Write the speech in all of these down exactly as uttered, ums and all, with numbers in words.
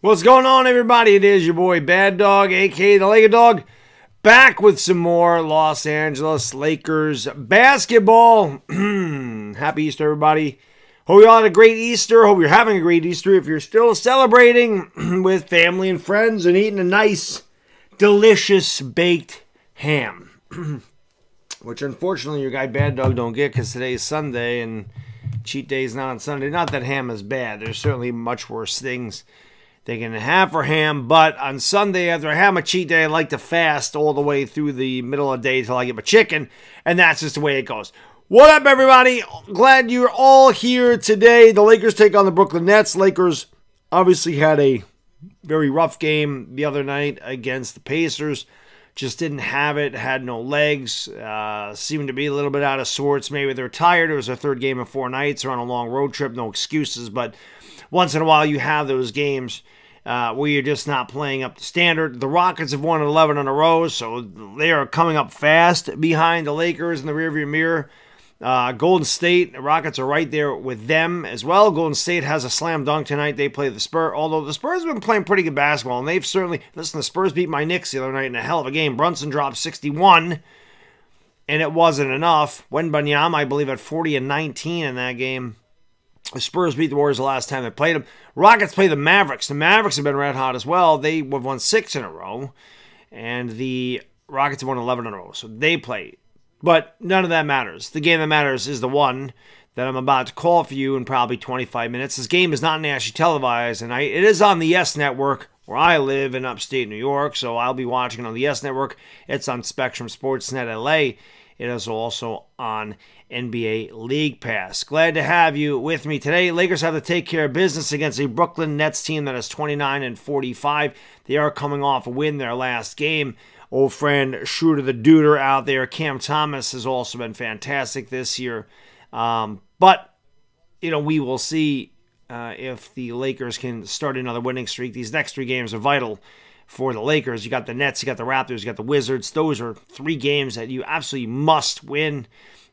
What's going on, everybody? It is your boy Bad Dog, aka the Laker Dog, back with some more Los Angeles Lakers basketball. Happy Easter, everybody. Hope you all had a great Easter. Hope you're having a great Easter. If you're still celebrating with family and friends and eating a nice, delicious baked ham. Which, unfortunately, your guy Bad Dog don't get because today is Sunday and cheat day is not on Sunday. Not that ham is bad. There's certainly much worse things they can have for ham. But on Sunday, after I have my cheat day, I like to fast all the way through the middle of the day until I get my chicken. And that's just the way it goes. What up, everybody? Glad you're all here today. The Lakers take on the Brooklyn Nets. Lakers obviously had a very rough game the other night against the Pacers. Just didn't have it. Had no legs. Uh, seemed to be a little bit out of sorts. Maybe they're tired. It was their third game in four nights. They're on a long road trip. No excuses. But once in a while, you have those games uh, where you're just not playing up to standard. The Rockets have won eleven in a row, so they are coming up fast behind the Lakers in the rearview mirror. Uh, Golden State, the Rockets are right there with them as well. Golden State has a slam dunk tonight. They play the Spurs, although the Spurs have been playing pretty good basketball, and they've certainly... Listen, the Spurs beat my Knicks the other night in a hell of a game. Brunson dropped sixty-one, and it wasn't enough. Wembanyama, I believe, had forty and nineteen in that game. The Spurs beat the Warriors the last time they played them. Rockets play the Mavericks. The Mavericks have been red hot as well. They have won six in a row, and the Rockets have won eleven in a row, so they play... But none of that matters. The game that matters is the one that I'm about to call for you in probably twenty-five minutes. This game is not nationally televised, and I, it is on the Yes Network, where I live in upstate New York, so I'll be watching it on the Yes Network. It's on Spectrum Sportsnet L A. It is also on N B A League Pass. Glad to have you with me today. Lakers have to take care of business against a Brooklyn Nets team that is twenty-nine and forty-five. They are coming off a win their last game. Old friend Schröder the Duder out there. Cam Thomas has also been fantastic this year. Um, but, you know, we will see uh, if the Lakers can start another winning streak. These next three games are vital for the Lakers. You got the Nets, you got the Raptors, you got the Wizards. Those are three games that you absolutely must win.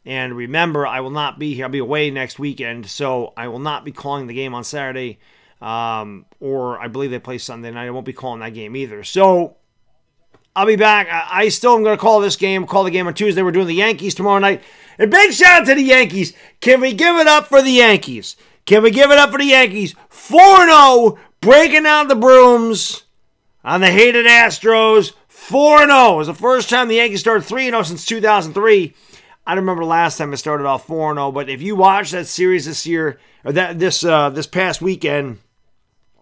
And remember, I will not be here. I'll be away next weekend, so I will not be calling the game on Saturday. Um, or I believe they play Sunday night. I won't be calling that game either. So... I'll be back. I still am going to call this game, call the game on Tuesday. We're doing the Yankees tomorrow night. And big shout out to the Yankees. Can we give it up for the Yankees? Can we give it up for the Yankees? four and oh, breaking out the brooms on the hated Astros. four and oh. It was the first time the Yankees started three and oh since two thousand three. I don't remember the last time it started off four and oh, but if you watch that series this year, or that this uh, this past weekend,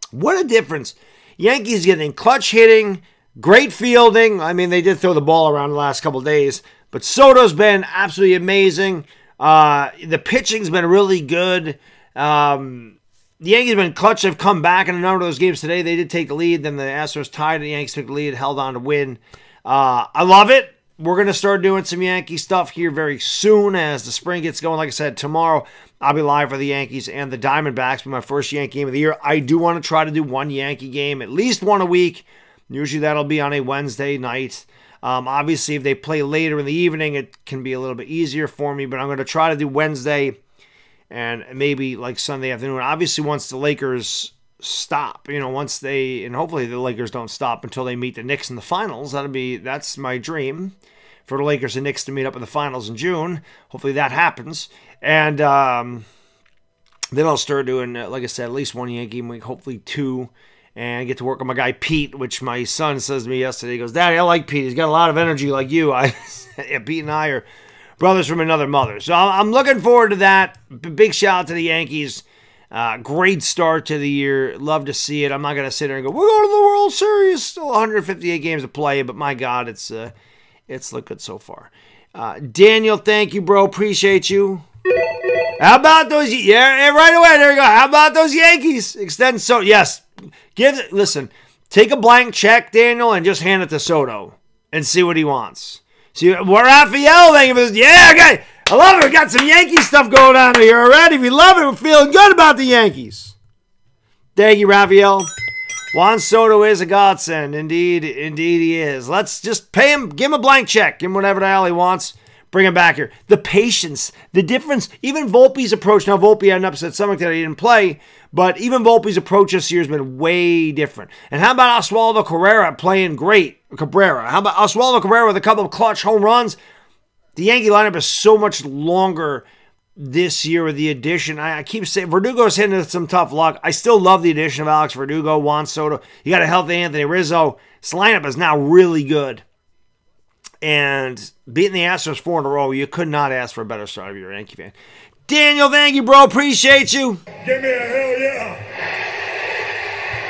what a difference. Yankees getting clutch hitting, great fielding. I mean, they did throw the ball around the last couple of days, but Soto's been absolutely amazing. Uh, the pitching's been really good. Um, the Yankees have been clutch. They've come back in a number of those games today. They did take the lead. Then the Astros tied. The Yankees took the lead, held on to win. Uh, I love it. We're going to start doing some Yankee stuff here very soon as the spring gets going. Like I said, tomorrow I'll be live for the Yankees and the Diamondbacks for my first Yankee game of the year. I do want to try to do one Yankee game, at least one a week. Usually that'll be on a Wednesday night. Um, obviously, if they play later in the evening, it can be a little bit easier for me. But I'm going to try to do Wednesday and maybe like Sunday afternoon. Obviously, once the Lakers stop, you know, once they, and hopefully the Lakers don't stop until they meet the Knicks in the finals. That'll be, that's my dream, for the Lakers and Knicks to meet up in the finals in June. Hopefully that happens. And um, then I'll start doing, like I said, at least one Yankee week, hopefully two. And get to work on my guy Pete, which my son says to me yesterday. He goes, "Daddy, I like Pete. He's got a lot of energy like you." I, Pete and I are brothers from another mother. So I'm looking forward to that. Big shout out to the Yankees. Uh, great start to the year. Love to see it. I'm not going to sit there and go, "We're going to the World Series." Still one hundred fifty-eight games to play, but my God, it's uh, it's looked good so far. Uh, Daniel, thank you, bro. Appreciate you. How about those? Yeah, right away. There we go. How about those Yankees? Extend so yes. Give it, listen, take a blank check, Daniel, and just hand it to Soto and see what he wants. See, well, Raphael, thank you for this. Yeah, okay. I love it. We got some Yankee stuff going on here already. We love it. We're feeling good about the Yankees. Thank you, Raphael. Juan Soto is a godsend. Indeed, indeed he is. Let's just pay him, give him a blank check, give him whatever the hell he wants. Bring him back here. The patience, the difference, even Volpe's approach. Now, Volpe had an upset stomach that he didn't play, but even Volpe's approach this year has been way different. And how about Oswaldo Cabrera playing great? Cabrera. How about Oswaldo Cabrera with a couple of clutch home runs? The Yankee lineup is so much longer this year with the addition. I, I keep saying Verdugo's hitting some tough luck. I still love the addition of Alex Verdugo, Juan Soto. You got a healthy Anthony Rizzo. This lineup is now really good. And beating the Astros four in a row, you could not ask for a better start if you're a Yankee fan. Daniel, thank you, bro. Appreciate you. Give me a hell yeah.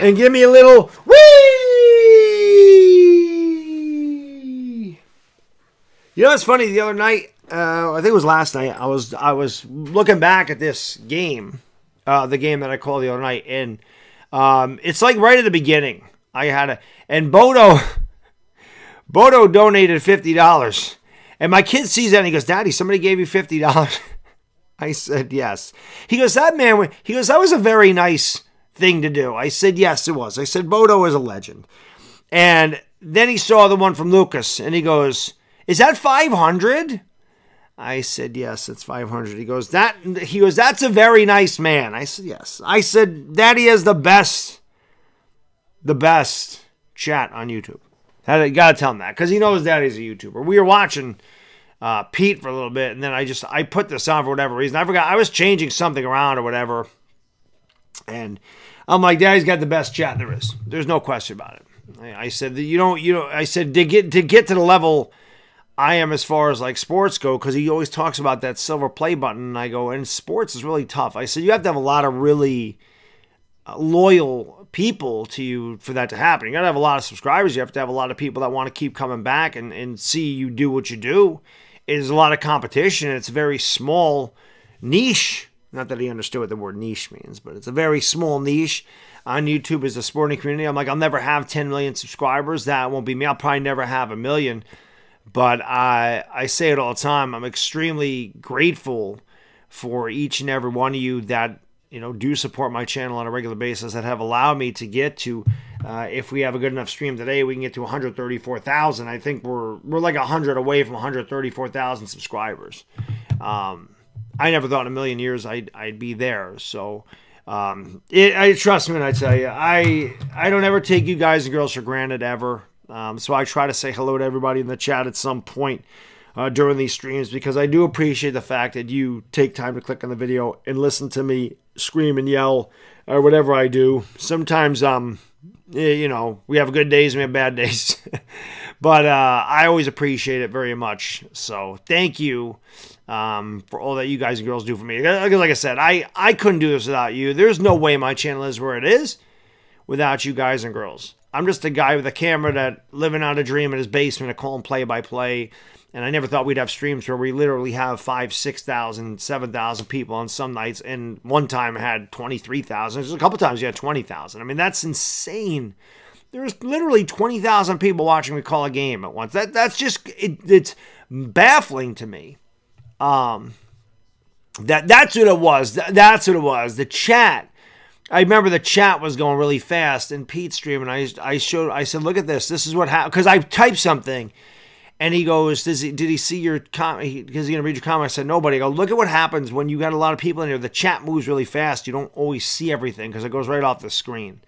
And give me a little wee. You know what's funny? The other night, uh, I think it was last night, I was I was looking back at this game, uh, the game that I called the other night, and um, it's like right at the beginning. I had a and Bodo. Bodo donated fifty dollars. And my kid sees that and he goes, Daddy, somebody gave you fifty dollars. I said, yes. He goes, that man, he goes, that was a very nice thing to do. I said, yes, it was. I said, Bodo is a legend. And then he saw the one from Lucas and he goes, is that five hundred? I said, yes, it's five hundred. He goes, that, he goes, that's a very nice man. I said, yes. I said, Daddy is the best, the best chat on YouTube. Gotta tell him that because he knows Daddy's a YouTuber. We were watching uh, Pete for a little bit, and then I just I put this on for whatever reason. I forgot I was changing something around or whatever, and I'm like, Daddy's got the best chat there is. There's no question about it. I, I said you don't you know I said to get to get to the level I am as far as like sports go, because he always talks about that silver play button, and I go, and sports is really tough. I said you have to have a lot of really loyal people to you for that to happen. You gotta have a lot of subscribers. You have to have a lot of people that want to keep coming back and, and see you do what you do. It is a lot of competition. It's a very small niche. Not that he understood what the word niche means, but it's a very small niche on YouTube as a sporting community. I'm like, I'll never have ten million subscribers. That won't be me. I'll probably never have a million. But I I say it all the time. I'm extremely grateful for each and every one of you that you know, do support my channel on a regular basis, that have allowed me to get to, uh, if we have a good enough stream today, we can get to one hundred thirty-four thousand. I think we're we're like one hundred away from one hundred thirty-four thousand subscribers. Um, I never thought in a million years I'd, I'd be there. So um, it, I trust me when I tell you, I, I don't ever take you guys and girls for granted ever. Um, so I try to say hello to everybody in the chat at some point Uh, during these streams, because I do appreciate the fact that you take time to click on the video and listen to me scream and yell or whatever I do. Sometimes, um, you know, we have good days and we have bad days. But uh, I always appreciate it very much. So thank you um, for all that you guys and girls do for me. Like I said, I, I couldn't do this without you. There's no way my channel is where it is without you guys and girls. I'm just a guy with a camera that living out a dream in his basement of calling play-by-play. And I never thought we'd have streams where we literally have five, six thousand, seven thousand people on some nights, and one time had twenty-three thousand. There's a couple times you had twenty thousand. I mean, that's insane. There's literally twenty thousand people watching me call a game at once. That that's just it, it's baffling to me. Um, that that's what it was. That, that's what it was. The chat. I remember the chat was going really fast in Pete's stream, and I I showed I said, look at this. This is what happened because I typed something. And he goes, Does he, did he see your comment? Because he, he's going to read your comment. I said, nobody. I go, look at what happens when you got a lot of people in here. The chat moves really fast. You don't always see everything because it goes right off the screen.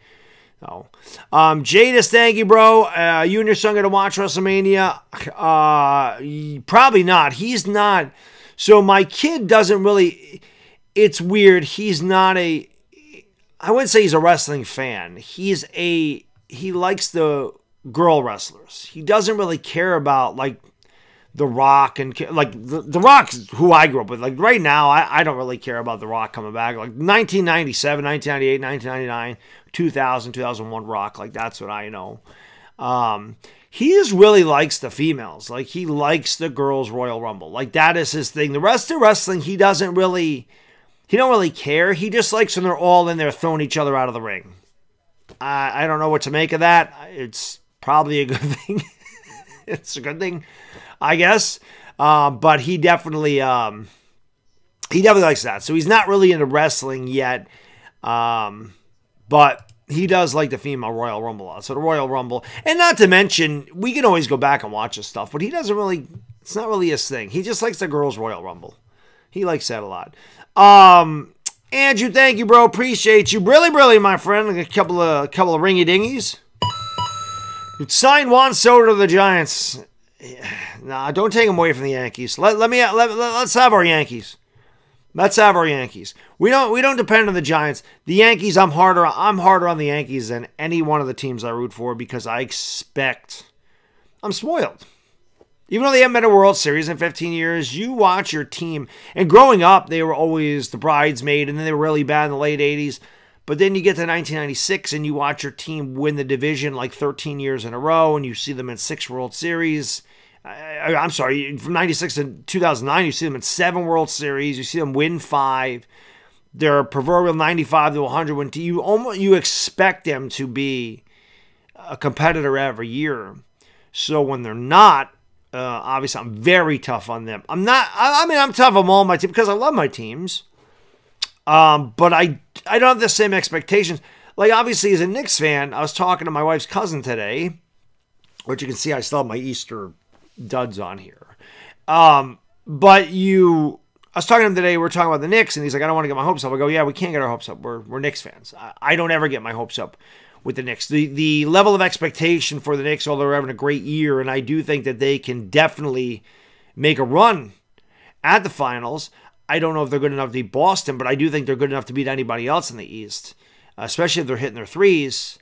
So, um, Jadis, thank you, bro. Uh, you and your son going to watch WrestleMania? Uh, probably not. He's not. So my kid doesn't really. It's weird. He's not a. I wouldn't say he's a wrestling fan. He's a. He likes the girl wrestlers. He doesn't really care about like The Rock and like the, the Rock's who I grew up with. Like right now, I, I don't really care about The Rock coming back. Like nineteen ninety-seven, nineteen ninety-eight, nineteen ninety-nine, two thousand, two thousand one Rock. Like that's what I know. Um, he just really likes the females. Like he likes the girls' Royal Rumble. Like that is his thing. The rest of wrestling, he doesn't really, he don't really care. He just likes when they're all in there throwing each other out of the ring. I, I don't know what to make of that. It's probably a good thing. It's a good thing, I guess. Uh, but he definitely, um, he definitely likes that. So he's not really into wrestling yet. Um, but he does like the female Royal Rumble a lot. So the Royal Rumble, and not to mention, we can always go back and watch his stuff, but he doesn't really, it's not really his thing. He just likes the girls' Royal Rumble. He likes that a lot. Um, Andrew, thank you, bro. Appreciate you. Really, really, my friend. A couple of, a couple of ringy-dingies. Sign Juan Soto to the Giants. Nah, don't take him away from the Yankees. Let, let me, let, let, let's have our Yankees. Let's have our Yankees. We don't we don't depend on the Giants. The Yankees, I'm harder I'm harder on the Yankees than any one of the teams I root for because I expect I'm spoiled. Even though they haven't been a World Series in fifteen years, you watch your team. And growing up, they were always the bridesmaid, and then they were really bad in the late eighties. But then you get to nineteen ninety-six, and you watch your team win the division like thirteen years in a row, and you see them in six World Series. I, I'm sorry, from ninety-six to two thousand nine, you see them in seven World Series. You see them win five. They're a proverbial ninety-five to one hundred win. You almost you expect them to be a competitor every year. So when they're not, uh, obviously I'm very tough on them. I'm not. I, I mean, I'm tough on all my team because I love my teams. Um, but I I don't have the same expectations. Like obviously, as a Knicks fan, I was talking to my wife's cousin today, which you can see I still have my Easter duds on here. Um, but you, I was talking to him today, we we're talking about the Knicks, and he's like, I don't want to get my hopes up. I go, yeah, we can't get our hopes up. We're, we're Knicks fans. I, I don't ever get my hopes up with the Knicks. The, the level of expectation for the Knicks, although they're having a great year, and I do think that they can definitely make a run at the finals. I don't know if they're good enough to beat Boston, but I do think they're good enough to beat anybody else in the East, especially if they're hitting their threes.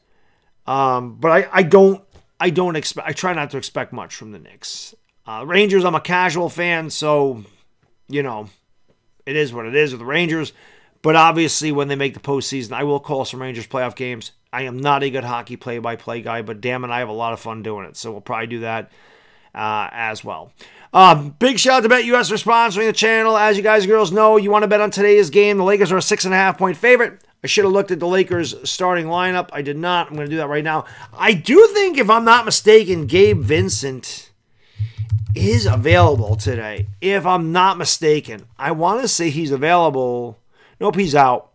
Um, but I, I don't, I don't expect. I try not to expect much from the Knicks. Uh, Rangers, I'm a casual fan, so you know it is what it is with the Rangers. But obviously, when they make the postseason, I will call some Rangers playoff games. I am not a good hockey play-by-play guy, but damn it, I have a lot of fun doing it. So we'll probably do that uh, as well. Um, big shout out to BetUS for sponsoring the channel. As you guys and girls know, you want to bet on today's game. The Lakers are a six and a half point favorite. I should have looked at the Lakers' starting lineup. I did not. I'm going to do that right now. I do think, if I'm not mistaken, Gabe Vincent is available today. If I'm not mistaken. I want to say he's available. Nope, he's out.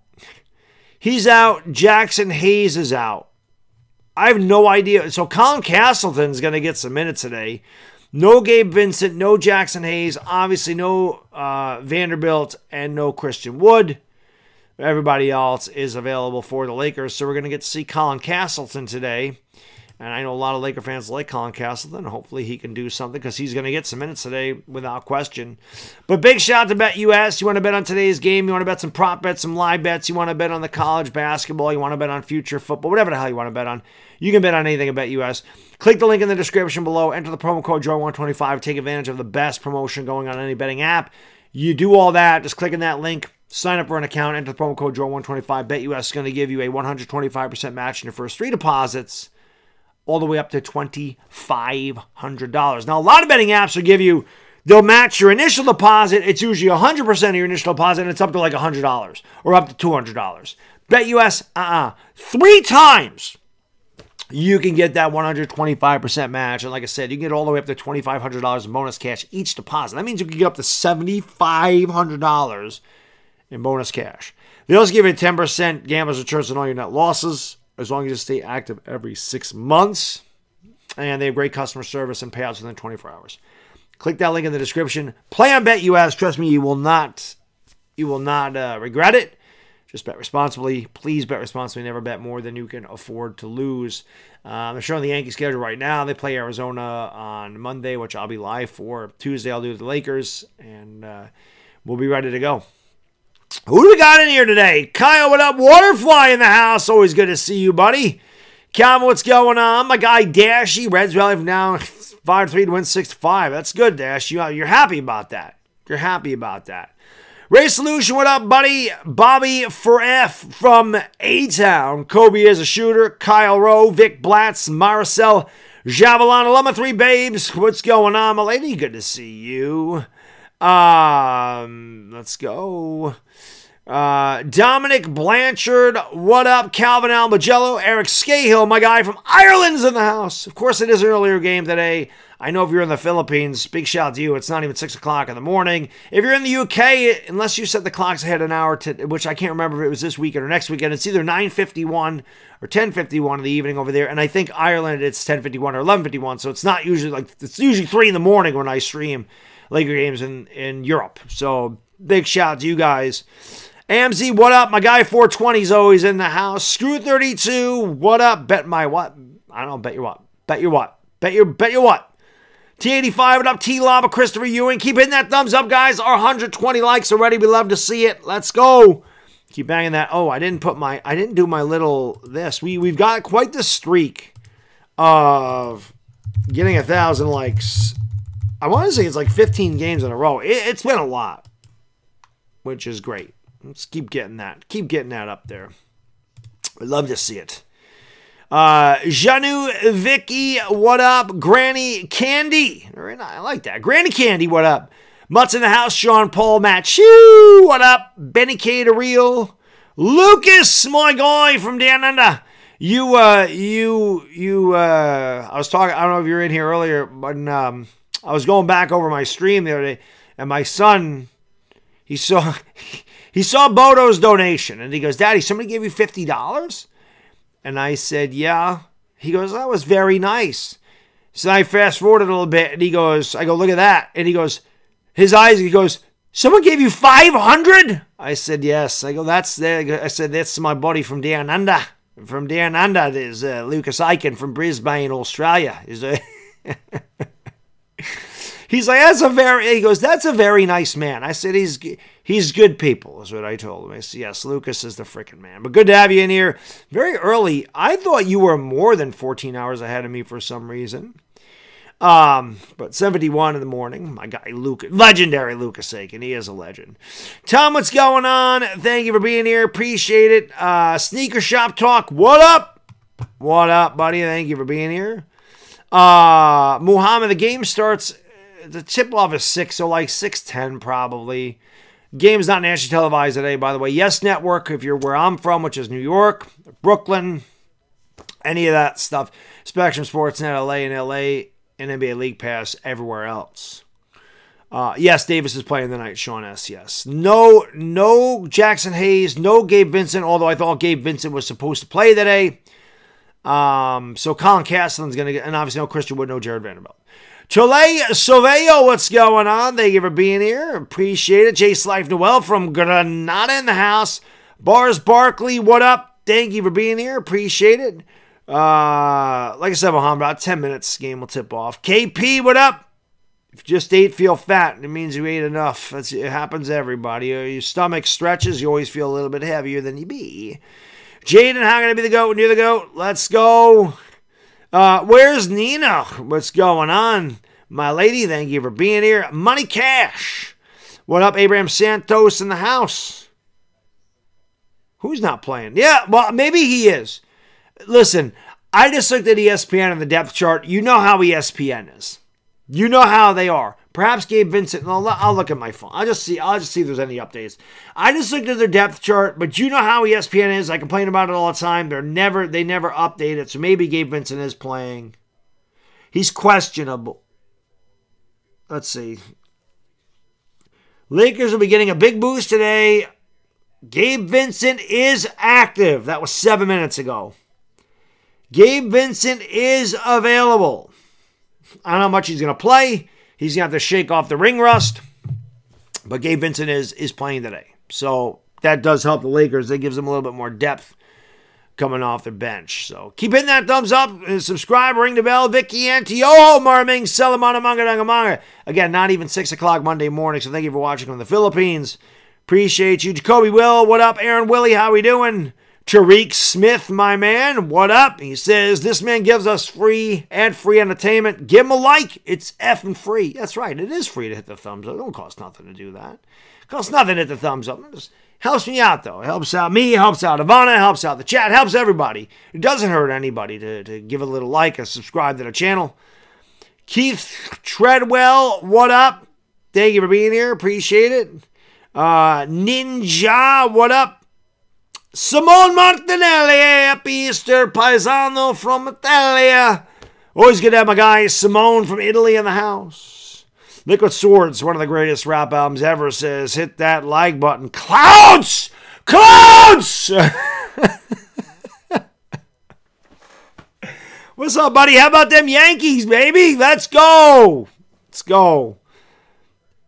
He's out. Jackson Hayes is out. I have no idea. So Colin Castleton is going to get some minutes today. No Gabe Vincent, no Jackson Hayes, obviously no uh, Vanderbilt, and no Christian Wood. Everybody else is available for the Lakers, so we're going to get to see Colin Castleton today. And I know a lot of Laker fans like Colin Castleton. Hopefully he can do something because he's going to get some minutes today without question. But big shout out to BetUS. You want to bet on today's game. You want to bet some prop bets, some live bets. You want to bet on the college basketball. You want to bet on future football, whatever the hell you want to bet on. You can bet on anything at BetUS. Click the link in the description below. Enter the promo code Joy one twenty-five. Take advantage of the best promotion going on any betting app. You do all that. Just clicking that link. Sign up for an account, enter the promo code Joy one twenty-five. BetUS is going to give you a one hundred twenty-five percent match in your first three deposits, all the way up to two thousand five hundred dollars. Now, a lot of betting apps will give you, they'll match your initial deposit. It's usually one hundred percent of your initial deposit, and it's up to like one hundred dollars or up to two hundred dollars. BetUS, uh-uh. Three times you can get that one hundred twenty-five percent match. And like I said, you can get all the way up to two thousand five hundred dollars in bonus cash each deposit. That means you can get up to seven thousand five hundred dollars in bonus cash. They also give you ten percent gambler's insurance on all your net losses, as long as you stay active every six months. And they have great customer service and payouts within twenty-four hours. Click that link in the description. Play on BetUS. Trust me, you will not, you will not uh, regret it. Just bet responsibly. Please bet responsibly. Never bet more than you can afford to lose. Um, they're showing the Yankees schedule right now. They play Arizona on Monday, which I'll be live for. Tuesday, I'll do the Lakers, and uh, we'll be ready to go. Who do we got in here today? Kyle, what up? Waterfly in the house. Always good to see you, buddy. Calvin, what's going on? My guy, Dashy. Reds Valley from now five to three to win six to five. That's good, Dash. You, you're happy about that. You're happy about that. Ray Solution, what up, buddy? Bobby F from A-Town. Kobe is a shooter. Kyle Rowe, Vic Blatz, Marcel Javelin, Alumma three Babes. What's going on, my lady? Good to see you. Um, let's go. Uh, Dominic Blanchard, what up? Calvin Almagello, Eric Scahill, my guy from Ireland's in the house. Of course, it is an earlier game today. I know if you're in the Philippines, big shout out to you. It's not even six o'clock in the morning. If you're in the U K, unless you set the clocks ahead an hour, to, which I can't remember if it was this weekend or next weekend, it's either nine fifty-one or ten fifty-one in the evening over there. And I think Ireland, it's ten fifty-one or eleven fifty-one. So it's not usually like, it's usually three in the morning when I stream Laker games in, in Europe. So big shout out to you guys. A M Z, what up? My guy four twenty is always in the house. Screw thirty-two, what up? Bet my what? I don't know, bet your what? Bet your what? Bet your bet your what? T eighty-five, what up? T-Lava, Christopher Ewing. Keep hitting that thumbs up, guys. Our one hundred twenty likes already. We love to see it. Let's go. Keep banging that. Oh, I didn't put my, I didn't do my little this. We, we've got quite the streak of getting a thousand likes. I want to say it's like fifteen games in a row. It, it's been a lot, which is great. Let's keep getting that. Keep getting that up there. I'd love to see it. Uh, Janu Vicky, what up? Granny Candy. I like that. Granny Candy, what up? Mutts in the house. Sean Paul, Matt Shoo, what up? Benny K. DeReal. Lucas, my guy from Down Under. You, uh, you, you, uh, I was talking, I don't know if you were in here earlier, but um, I was going back over my stream the other day, and my son, he saw... He saw Bodo's donation, and he goes, Daddy, somebody gave you fifty dollars? And I said, yeah. He goes, that was very nice. So I fast forwarded a little bit, and he goes, I go, look at that. And he goes, his eyes, he goes, someone gave you five hundred? I said, yes. I go, that's there. I said, that's my buddy from Down Under. From Down Under, there's uh, Lucas Aiken from Brisbane, Australia. He's, a he's like, that's a very, he goes, that's a very nice man. I said, he's... He's good people, is what I told him. I said, yes, Lucas is the freaking man. But good to have you in here. Very early, I thought you were more than fourteen hours ahead of me for some reason. Um, but seventy-one in the morning, my guy, Lucas, legendary Lucas Aiken. He is a legend. Tom, what's going on? Thank you for being here. Appreciate it. Uh, Sneaker Shop Talk, what up? What up, buddy? Thank you for being here. Uh, Muhammad, the game starts, the tip-off is six, so like six ten probably. Game's not nationally televised today, by the way. Yes Network, if you're where I'm from, which is New York, Brooklyn, any of that stuff. Spectrum Sportsnet, L A, and L A, and N B A League Pass everywhere else. Uh, yes, Davis is playing tonight, Sean S. Yes. No, no Jackson Hayes, no Gabe Vincent, although I thought Gabe Vincent was supposed to play today. Um, so Colin Castleton's going to get, and obviously no Christian Wood, no Jared Vanderbilt. Chole Soveyo, what's going on? Thank you for being here. Appreciate it. Jay Slife Noel from Granada in the house. Bars Barkley, what up? Thank you for being here. Appreciate it. Uh, like I said, Muhammad, about ten minutes, game will tip off. K P, what up? If you just ate, feel fat. And it means you ate enough. That's, it happens to everybody. Your stomach stretches. You always feel a little bit heavier than you be. Jaden, how can I be the GOAT when you're the GOAT? Let's go. Uh, where's Nina? What's going on? My lady, thank you for being here. Money Cash. What up, Abraham Santos in the house? Who's not playing? Yeah, well, maybe he is. Listen, I just looked at E S P N on the depth chart. You know how E S P N is. You know how they are. Perhaps Gabe Vincent. I'll, I'll look at my phone. I'll just see. I'll just see if there's any updates. I just looked at their depth chart, but you know how E S P N is. I complain about it all the time. They're never. They never update it. So maybe Gabe Vincent is playing. He's questionable. Let's see. Lakers will be getting a big boost today. Gabe Vincent is active. That was seven minutes ago. Gabe Vincent is available. I don't know how much he's going to play. He's going to have to shake off the ring rust. But Gabe Vincent is is playing today. So that does help the Lakers. That gives them a little bit more depth coming off the bench. So keep hitting that thumbs up and subscribe. Ring the bell. Vicky Antioho, Marming, Salamana, Manga, Danga, Manga. Again, not even six o'clock Monday morning. So thank you for watching from the Philippines. Appreciate you. Jacoby Will, what up? Aaron Willie, how we doing? Tariq Smith, my man, what up? He says, this man gives us free and free entertainment. Give him a like. It's effing free. That's right. It is free to hit the thumbs up. It don't cost nothing to do that. It costs nothing to hit the thumbs up. It just helps me out, though. It helps out me. It helps out Ivana. It helps out the chat. It helps everybody. It doesn't hurt anybody to, to give a little like and subscribe to the channel. Keith Treadwell, what up? Thank you for being here. Appreciate it. Uh, Ninja, what up? Simone Martinelli, happy Easter, paisano from Italia. Always good to have my guy Simone from Italy in the house. Liquid Swords, one of the greatest rap albums ever, says, hit that like button. Clouds! Clouds! What's up, buddy? How about them Yankees, baby? Let's go. Let's go.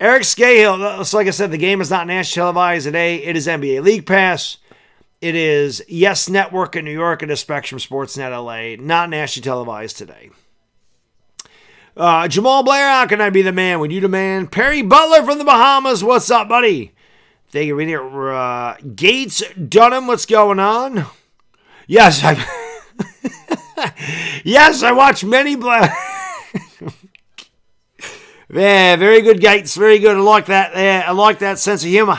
Eric Scahill. So like I said, the game is not national televised today. It is N B A League Pass. It is Yes Network in New York and Spectrum Sportsnet L A. Not nationally televised today. Uh, Jamal Blair, how can I be the man when you the man? Perry Butler from the Bahamas. What's up, buddy? Thank you. We're uh, Gates Dunham. What's going on? Yes, I... Yes, I watch many black. Yeah, very good, Gates. Very good. I like that. Yeah, I like that sense of humor.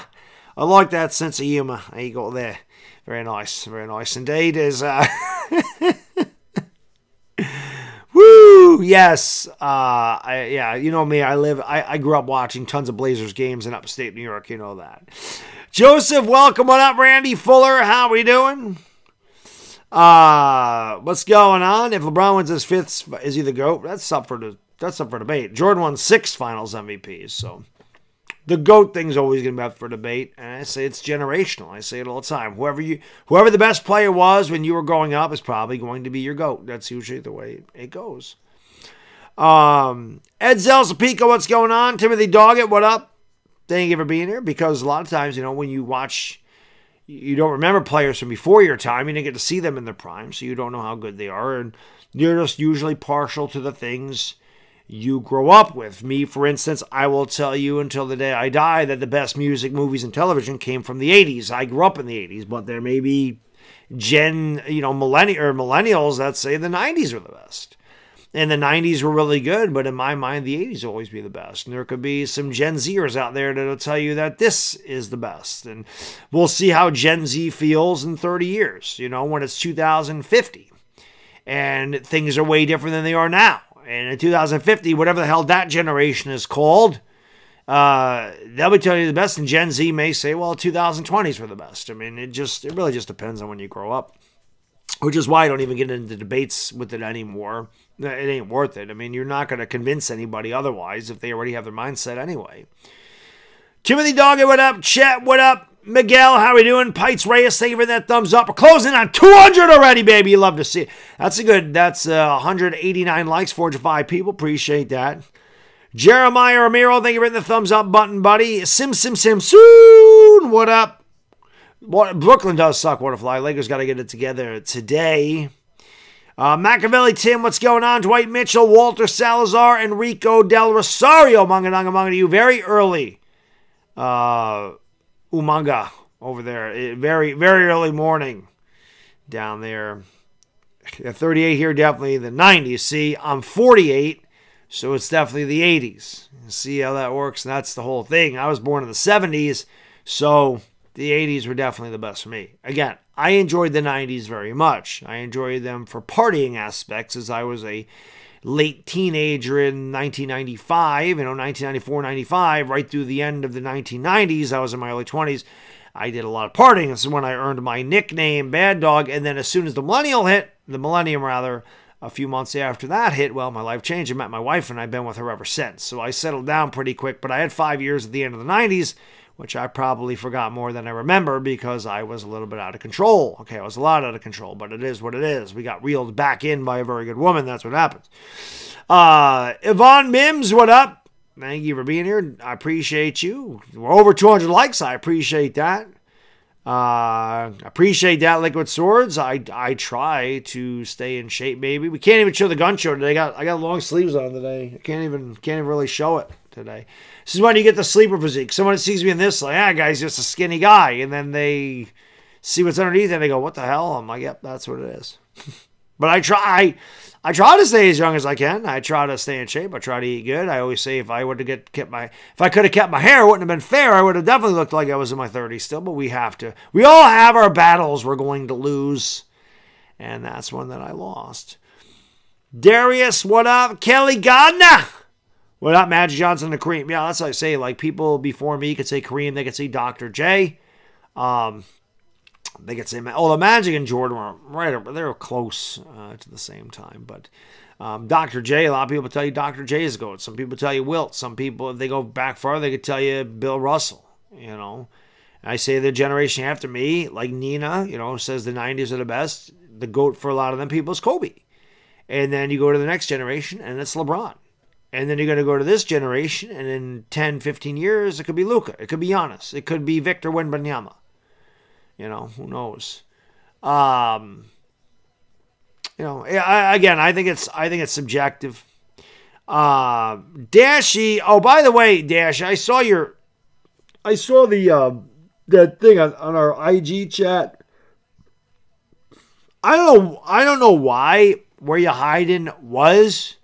I like that sense of humor. There you go. There. Very nice. Very nice indeed. Is uh... Woo. Yes. Uh. I, yeah. You know me. I live. I, I grew up watching tons of Blazers games in upstate New York. You know that. Joseph, welcome. What up, Randy Fuller? How we doing? Uh, what's going on? If LeBron wins his fifth, is he the GOAT? That's up for the, that's up for debate. Jordan won six finals M V Ps, so the GOAT thing's always going to be up for debate, and I say it's generational. I say it all the time. Whoever you, whoever the best player was when you were growing up is probably going to be your GOAT. That's usually the way it goes. Um, Ed Zelzapico, what's going on? Timothy Doggett, what up? Thank you for being here, because a lot of times, you know, when you watch... You don't remember players from before your time. You didn't get to see them in their prime, so you don't know how good they are. And you're just usually partial to the things you grow up with. Me, for instance, I will tell you until the day I die that the best music, movies, and television came from the eighties. I grew up in the eighties, but there may be gen, you know, millenni- or millennials that say the nineties were the best. And the nineties were really good, but in my mind, the eighties will always be the best. And there could be some Gen Zers out there that'll tell you that this is the best. And we'll see how Gen Z feels in thirty years, you know, when it's two thousand fifty. And things are way different than they are now. And in two thousand fifty, whatever the hell that generation is called, uh, they'll be telling you the best. And Gen Z may say, well, two thousand twenties were the best. I mean, it just it really just depends on when you grow up. Which is why I don't even get into debates with it anymore. It ain't worth it. I mean, you're not going to convince anybody otherwise if they already have their mindset anyway. Timothy Doggett, what up? Chet, what up? Miguel, how we doing? Pites Reyes, thank you for that thumbs up. We're closing on two hundred already, baby. You love to see it. That's a good, that's uh, one hundred eighty-nine likes, four to five people. Appreciate that. Jeremiah Romero, thank you for hitting the thumbs up button, buddy. Sim, sim, sim, soon. What up? What, Brooklyn does suck, Waterfly. Lakers got to get it together today. Uh, Machiavelli Tim, what's going on? Dwight Mitchell, Walter Salazar, Enrico Del Rosario. Manga, manga, manga to you. Very early. Uh, umanga over there. It, very, very early morning down there. At thirty-eight here, definitely the nineties. See, I'm forty-eight, so it's definitely the eighties. See how that works? And that's the whole thing. I was born in the seventies, so... The eighties were definitely the best for me. Again, I enjoyed the nineties very much. I enjoyed them for partying aspects as I was a late teenager in nineteen ninety-five, you know, nineteen ninety-four, ninety-five, right through the end of the nineteen nineties. I was in my early twenties. I did a lot of partying. This is when I earned my nickname, Bad Dog. And then as soon as the millennial hit, the millennium rather, a few months after that hit, well, my life changed. I met my wife and I've been with her ever since. So I settled down pretty quick, but I had five years at the end of the nineties, which I probably forgot more than I remember because I was a little bit out of control. Okay, I was a lot out of control, but it is what it is. We got reeled back in by a very good woman. That's what happens. Uh, Yvonne Mims, what up? Thank you for being here. I appreciate you. We're over two hundred likes. I appreciate that. I uh, appreciate that, Liquid Swords. I, I try to stay in shape, baby. We can't even show the gun show today. I got, I got long sleeves on today. I can't even, can't even really show it today. This is when you get the sleeper physique. Someone sees me in this, like, ah, guy's just a skinny guy. And then they see what's underneath and they go, what the hell? I'm like, yep, that's what it is. But I try, I, I try to stay as young as I can. I try to stay in shape. I try to eat good. I always say if I would have get kept my, if I could have kept my hair, it wouldn't have been fair. I would have definitely looked like I was in my thirties still, but we have to, we all have our battles we're going to lose. And that's one that I lost. Darius, what up? Kelly Gardner. Without Magic Johnson and Kareem. Yeah, that's what I say. Like, people before me could say Kareem. They could say Doctor J. Um, they could say... Oh, the Magic and Jordan were right... They were close uh, to the same time. But um, Doctor J, a lot of people tell you Doctor J is GOAT. Some people tell you Wilt. Some people, if they go back far, they could tell you Bill Russell. You know? And I say the generation after me, like Nina, you know, says the nineties are the best. The GOAT for a lot of them people is Kobe. And then you go to the next generation, and it's LeBron. And then you're going to go to this generation, and in ten, fifteen years, it could be Luka. It could be Giannis. It could be Victor Wembanyama. You know, who knows? Um, you know, I, again, I think it's I think it's subjective. Uh, Dashy. Oh, by the way, Dash, I saw your, I saw the uh, that thing on, on our I G chat. I don't know. I don't know why. Where you hiding was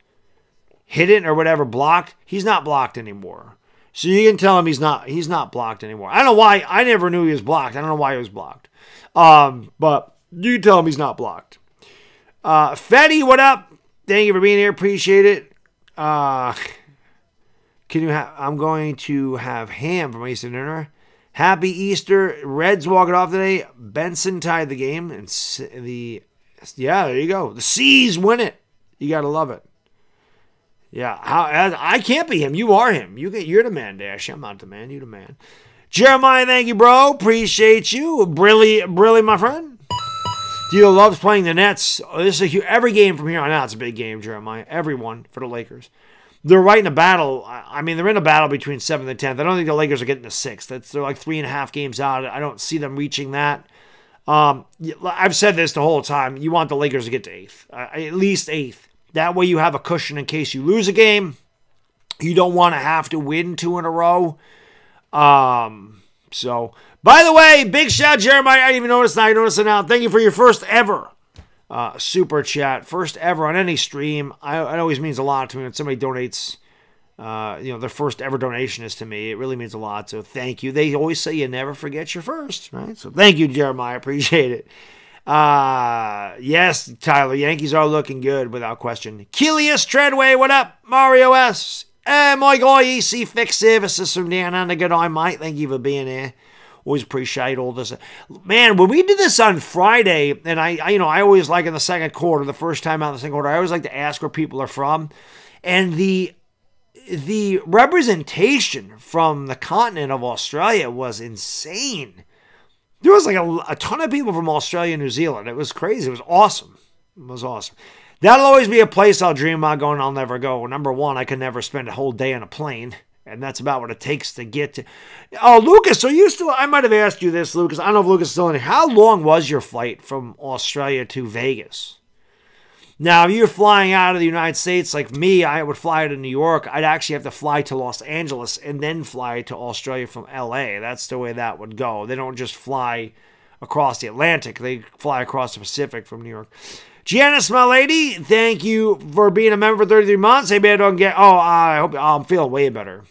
hidden or whatever, blocked. He's not blocked anymore. So you can tell him he's not he's not blocked anymore. I don't know why. I never knew he was blocked. I don't know why he was blocked. Um, but you tell him he's not blocked. Uh, Fetty, what up? Thank you for being here. Appreciate it. Uh, can you have? I'm going to have ham for my Easter dinner. Happy Easter. Reds walking off today. Benson tied the game, and the yeah, there you go. The C's win it. You gotta love it. Yeah, how, I can't be him. You are him. You get, you're the man, Dash. I'm not the man. You're the man. Jeremiah, thank you, bro. Appreciate you. Brilly, Brilly, my friend. Dio loves playing the Nets. Oh, this is a huge, every game from here on out. It's a big game, Jeremiah. Everyone for the Lakers. They're right in a battle. I mean, they're in a battle between seventh and tenth. I don't think the Lakers are getting to sixth. That's they're like three and a half games out. I don't see them reaching that. Um, I've said this the whole time. You want the Lakers to get to eighth, uh, at least eighth. That way you have a cushion in case you lose a game. You don't want to have to win two in a row. Um, so, by the way, big shout, Jeremiah. I didn't even notice now. I notice it now. Thank you for your first ever uh, super chat. First ever on any stream. I, it always means a lot to me when somebody donates. Uh, you know, their first ever donation is to me. It really means a lot. So, thank you. They always say you never forget your first, right? So, thank you, Jeremiah. Appreciate it. Uh, yes, Tyler, Yankees are looking good without question. Kilius Treadway, what up? Mario S. Uh, my guy, E C Fix Services from down under. Good eye, mate. Thank you for being here. Always appreciate all this. Man, when we did this on Friday, and I, I you know, I always like in the second quarter, the first time out of the second quarter, I always like to ask where people are from. And the, the representation from the continent of Australia was insane. There was like a, a ton of people from Australia and New Zealand. It was crazy. It was awesome. It was awesome. That'll always be a place I'll dream about going. I'll never go. Number one, I can never spend a whole day on a plane. And that's about what it takes to get to. Oh, Lucas, are you still? I might have asked you this, Lucas. I don't know if Lucas is still in here. How long was your flight from Australia to Vegas? Now, if you're flying out of the United States like me, I would fly to New York. I'd actually have to fly to Los Angeles and then fly to Australia from L A. That's the way that would go. They don't just fly across the Atlantic. They fly across the Pacific from New York. Janice, my lady, thank you for being a member for thirty-three months. Hey, man, I don't get... Oh, I hope I'm feeling way better.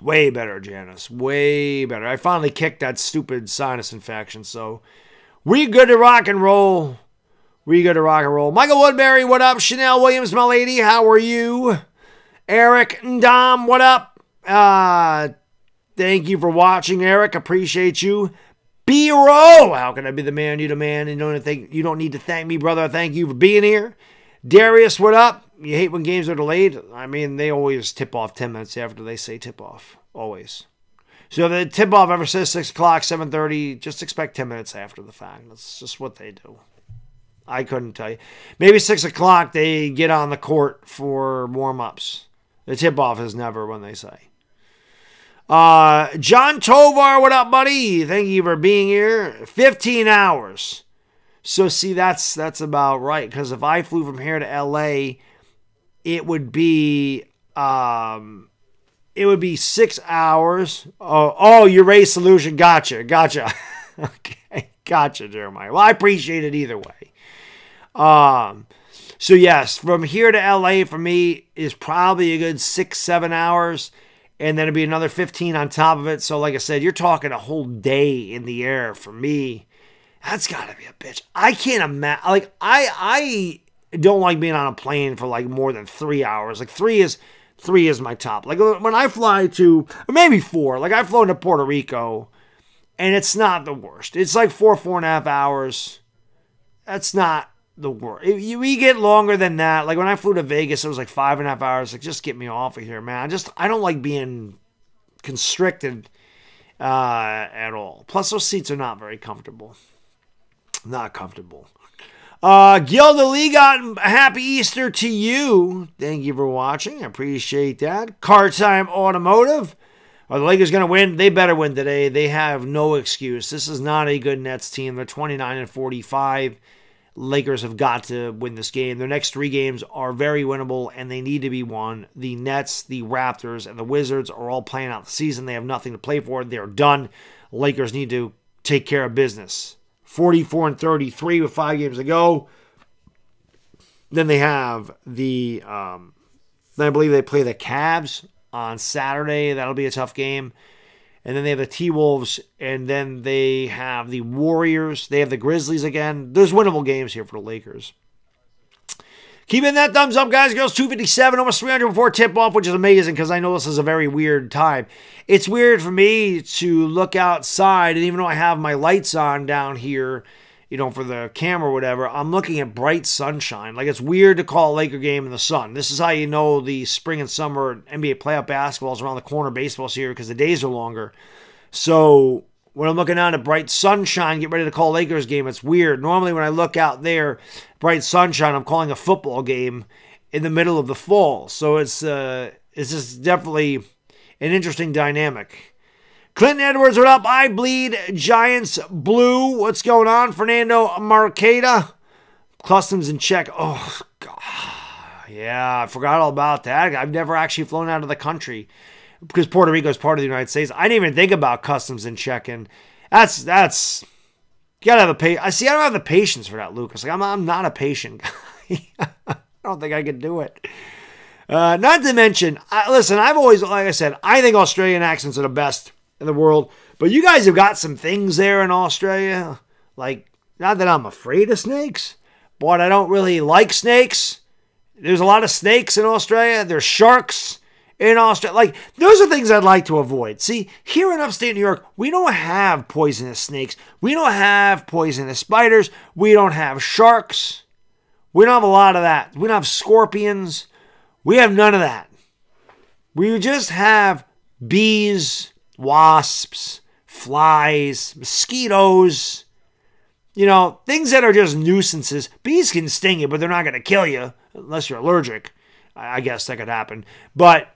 Way better, Janice. Way better. I finally kicked that stupid sinus infection, so we good to rock and roll. We go to rock and roll. Michael Woodbury, what up? Chanel Williams, my lady, how are you? Eric Ndom, what up? Uh, thank you for watching, Eric. Appreciate you. B-Row, how can I be the man? You the man. You don't, think, you don't need to thank me, brother. Thank you for being here. Darius, what up? You hate when games are delayed? I mean, they always tip off ten minutes after they say tip off. Always. So if the tip off ever says six o'clock, seven thirty, just expect ten minutes after the fact. That's just what they do. I couldn't tell you. Maybe six o'clock they get on the court for warm-ups. The tip-off is never when they say. Uh, John Tovar, what up, buddy? Thank you for being here. fifteen hours. So, see, that's that's about right. Because if I flew from here to L A, it would be um, it would be six hours. Oh, oh your race solution. Gotcha. Gotcha. Okay. Gotcha, Jeremiah. Well, I appreciate it either way. Um, so yes, from here to L A for me is probably a good six, seven hours. And then it'd be another fifteen on top of it. So like I said, you're talking a whole day in the air for me. That's gotta be a bitch. I can't imagine. Like I, I don't like being on a plane for like more than three hours. Like three is three is my top. Like, when I fly to, or maybe four, like, I've flown to Puerto Rico, and it's not the worst. It's like four, four and a half hours. That's not the worst. We get longer than that. Like, when I flew to Vegas, it was like five and a half hours. Like, just get me off of here, man. I just, I don't like being constricted uh, at all. Plus, those seats are not very comfortable. Not comfortable. Uh, Gilda Lee got happy Easter to you. Thank you for watching. I appreciate that. Car Time Automotive. Are the Lakers going to win? They better win today. They have no excuse. This is not a good Nets team. They're twenty-nine and forty-five. Lakers have got to win this game. Their next three games are very winnable, and they need to be won. The Nets, the Raptors, and the Wizards are all playing out the season. They have nothing to play for. They're done. Lakers need to take care of business. forty-four and thirty-three with five games to go. Then they have the, um, I believe they play the Cavs on Saturday. That'll be a tough game. And then they have the T-Wolves, and then they have the Warriors. They have the Grizzlies again. There's winnable games here for the Lakers. Keep in that thumbs up, guys. Girls, two fifty-seven, almost three hundred before tip-off, which is amazing because I know this is a very weird time. It's weird for me to look outside, and even though I have my lights on down here, you know, for the camera or whatever, I'm looking at bright sunshine. Like, it's weird to call a Laker game in the sun. This is how you know the spring and summer N B A playoff basketball is around the corner. Baseball's here because the days are longer. So when I'm looking out at bright sunshine, get ready to call Lakers game, it's weird. Normally when I look out there, bright sunshine, I'm calling a football game in the middle of the fall. So it's uh, it's just definitely an interesting dynamic. Clinton Edwards, what up? I bleed Giants blue. What's going on? Fernando Marqueta. Customs in check. Oh, God. Yeah, I forgot all about that. I've never actually flown out of the country, because Puerto Rico is part of the United States. I didn't even think about customs and check-in. That's, that's, you gotta have a patience. I see, I don't have the patience for that, Lucas. Like, I'm, I'm not a patient guy. I don't think I could do it. Uh, not to mention, I, listen, I've always, like I said, I think Australian accents are the best in the world, but you guys have got some things there in Australia. Like, not that I'm afraid of snakes, but I don't really like snakes. There's a lot of snakes in Australia. There's sharks in Australia. Like, those are things I'd like to avoid. See, here in upstate New York, we don't have poisonous snakes. We don't have poisonous spiders. We don't have sharks. We don't have a lot of that. We don't have scorpions. We have none of that. We just have bees, wasps, flies, mosquitoes. You know, things that are just nuisances. Bees can sting you, but they're not going to kill you unless you're allergic. I guess that could happen. But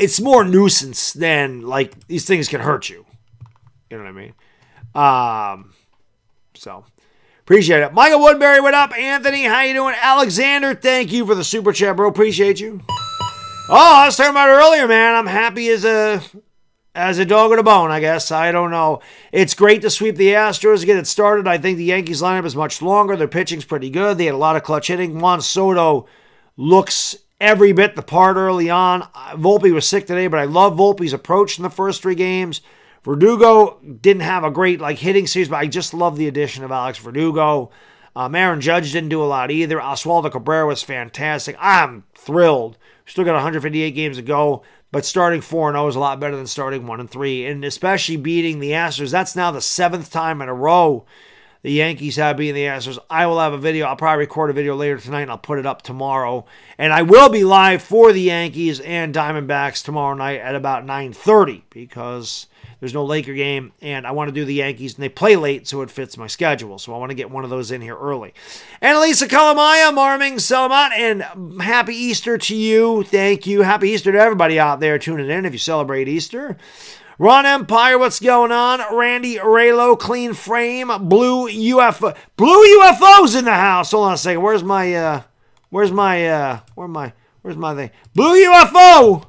it's more nuisance than, like, these things can hurt you. You know what I mean? Um, so, appreciate it. Michael Woodbury, what up? Anthony, how you doing? Alexander, thank you for the super chat, bro. Appreciate you. Oh, I was talking about it earlier, man. I'm happy as a as a dog with a bone, I guess. I don't know. It's great to sweep the Astros to get it started. I think the Yankees lineup is much longer. Their pitching's pretty good. They had a lot of clutch hitting. Juan Soto looks every bit the part early on. Volpe was sick today, but I love Volpe's approach in the first three games. Verdugo didn't have a great, like, hitting series, but I just love the addition of Alex Verdugo. Um, Aaron Judge didn't do a lot either. Oswaldo Cabrera was fantastic. I'm thrilled. Still got one hundred fifty-eight games to go, but starting four and oh is a lot better than starting one and three, and especially beating the Astros. That's now the seventh time in a row the Yankees have beaten the Astros. I will have a video. I'll probably record a video later tonight, and I'll put it up tomorrow. And I will be live for the Yankees and Diamondbacks tomorrow night at about nine thirty because there's no Laker game, and I want to do the Yankees, and they play late, so it fits my schedule. So I want to get one of those in here early. Annalisa Kalamaya, Marming Salamat, and happy Easter to you. Thank you. Happy Easter to everybody out there tuning in if you celebrate Easter. Ron Empire, what's going on? Randy Raylo, Clean Frame, Blue U F O. Blue U F Os in the house. Hold on a second. Where's my, uh, where's my, uh, where my, where's my thing? Blue U F O!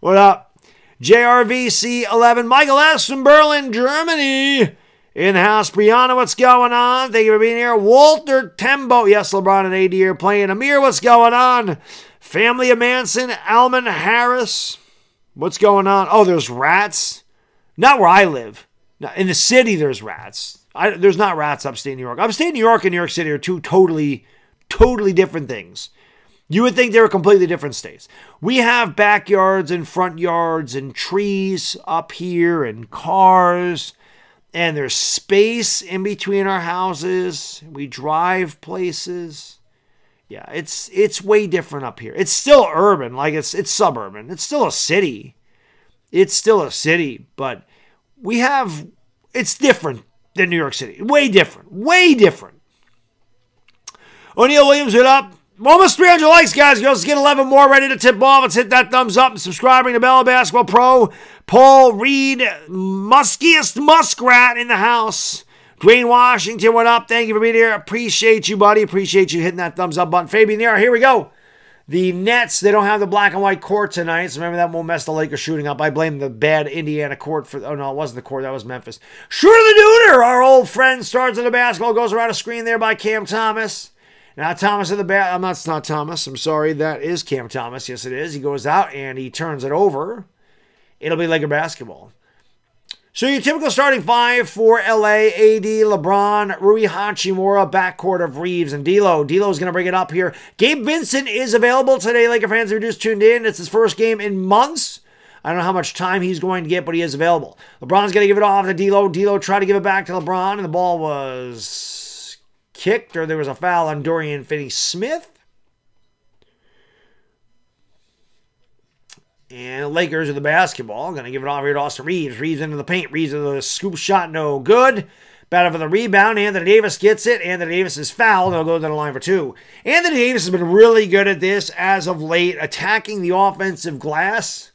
What up? J R V C eleven, Michael S. from Berlin, Germany. In the house, Brianna, what's going on? Thank you for being here. Walter Tembo. Yes, LeBron and A D are playing. Amir, what's going on? Family of Manson, Alman Harris. What's going on? Oh, there's rats. Not where I live. Now, in the city, there's rats. I, there's not rats upstate New York. Upstate New York and New York City are two totally, totally different things. You would think they were completely different states. We have backyards and front yards and trees up here and cars. And there's space in between our houses. We drive places. Yeah, it's it's way different up here. It's still urban. Like, it's it's suburban. It's still a city. It's still a city. But we have... It's different than New York City. Way different. Way different. O'Neal Williams, hit up. Almost three hundred likes, guys. Girls, let's get eleven more ready to tip off. Let's hit that thumbs up and subscribing to Bella Basketball Pro. Paul Reed, muskiest muskrat in the house. Dwayne Washington went up. Thank you for being here. Appreciate you, buddy. Appreciate you hitting that thumbs up button. Fabian Nero, here we go. The Nets, they don't have the black and white court tonight. So remember, that won't mess the Lakers shooting up. I blame the bad Indiana court for... Oh, no, it wasn't the court. That was Memphis. Schröder the Nooner, our old friend, starts in the basketball. Goes around a screen there by Cam Thomas. Now Thomas in the back. I'm not, it's not Thomas. I'm sorry. That is Cam Thomas. Yes, it is. He goes out and he turns it over. It'll be Laker basketball. So your typical starting five for L A, A D, LeBron, Rui Hachimura, backcourt of Reeves and D'Lo. D'Lo's going to bring it up here. Gabe Vincent is available today. Laker fans are just tuned in. It's his first game in months. I don't know how much time he's going to get, but he is available. LeBron's going to give it off to D'Lo. D'Lo tried to give it back to LeBron, and the ball was... kicked, or there was a foul on Dorian Finney-Smith. And Lakers with the basketball. Going to give it off here to Austin Reeves. Reeves into the paint. Reeves with the scoop shot. No good. Battle for the rebound. Anthony Davis gets it. Anthony Davis is fouled. They'll go to the line for two. Anthony Davis has been really good at this as of late, attacking the offensive glass.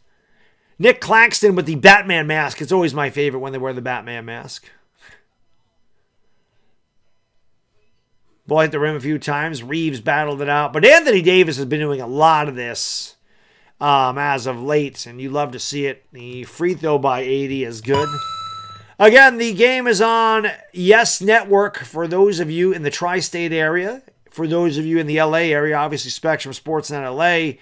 Nick Claxton with the Batman mask. It's always my favorite when they wear the Batman mask. Ball hit the rim a few times. Reeves battled it out. But Anthony Davis has been doing a lot of this um, as of late, and you love to see it. The free throw by eighty is good. Again, the game is on Yes Network for those of you in the tri-state area. For those of you in the L A area, obviously Spectrum Sportsnet L A,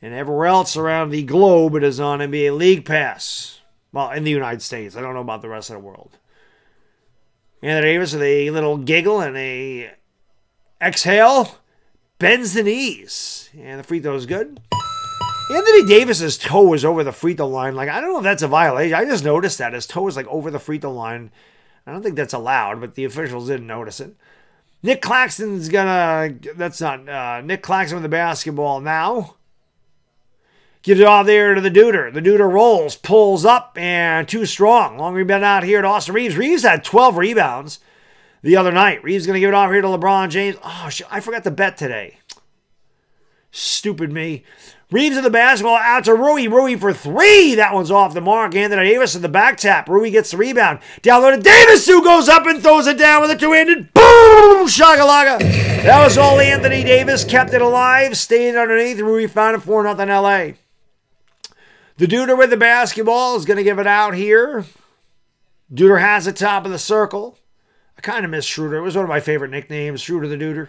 and everywhere else around the globe, it is on N B A League Pass. Well, in the United States. I don't know about the rest of the world. Anthony Davis with a little giggle and a... exhale, bends the knees, and the free throw is good. Anthony Davis's toe was over the free throw line. Like, I don't know if that's a violation. I just noticed that his toe was like over the free throw line. I don't think that's allowed, but the officials didn't notice it. Nick Claxton's gonna. That's not uh, Nick Claxton with the basketball now. Gives it all there to the Duder. The Duder rolls, pulls up, and too strong. Long rebound out here to Austin Reeves. Reeves had twelve rebounds the other night. Reeves going to give it off here to LeBron James. Oh, I forgot to bet today. Stupid me. Reeves in the basketball out to Rui. Rui for three. That one's off the mark. Anthony Davis in the back tap. Rui gets the rebound. Down low to Davis, who goes up and throws it down with a two-handed. Boom! Shagalaga. That was all Anthony Davis. Kept it alive. Stayed underneath. Rui found it four nothing L A. The Duder with the basketball is going to give it out here. Duder has it top of the circle. I kind of miss Schröder. It was one of my favorite nicknames, Schröder the Duder.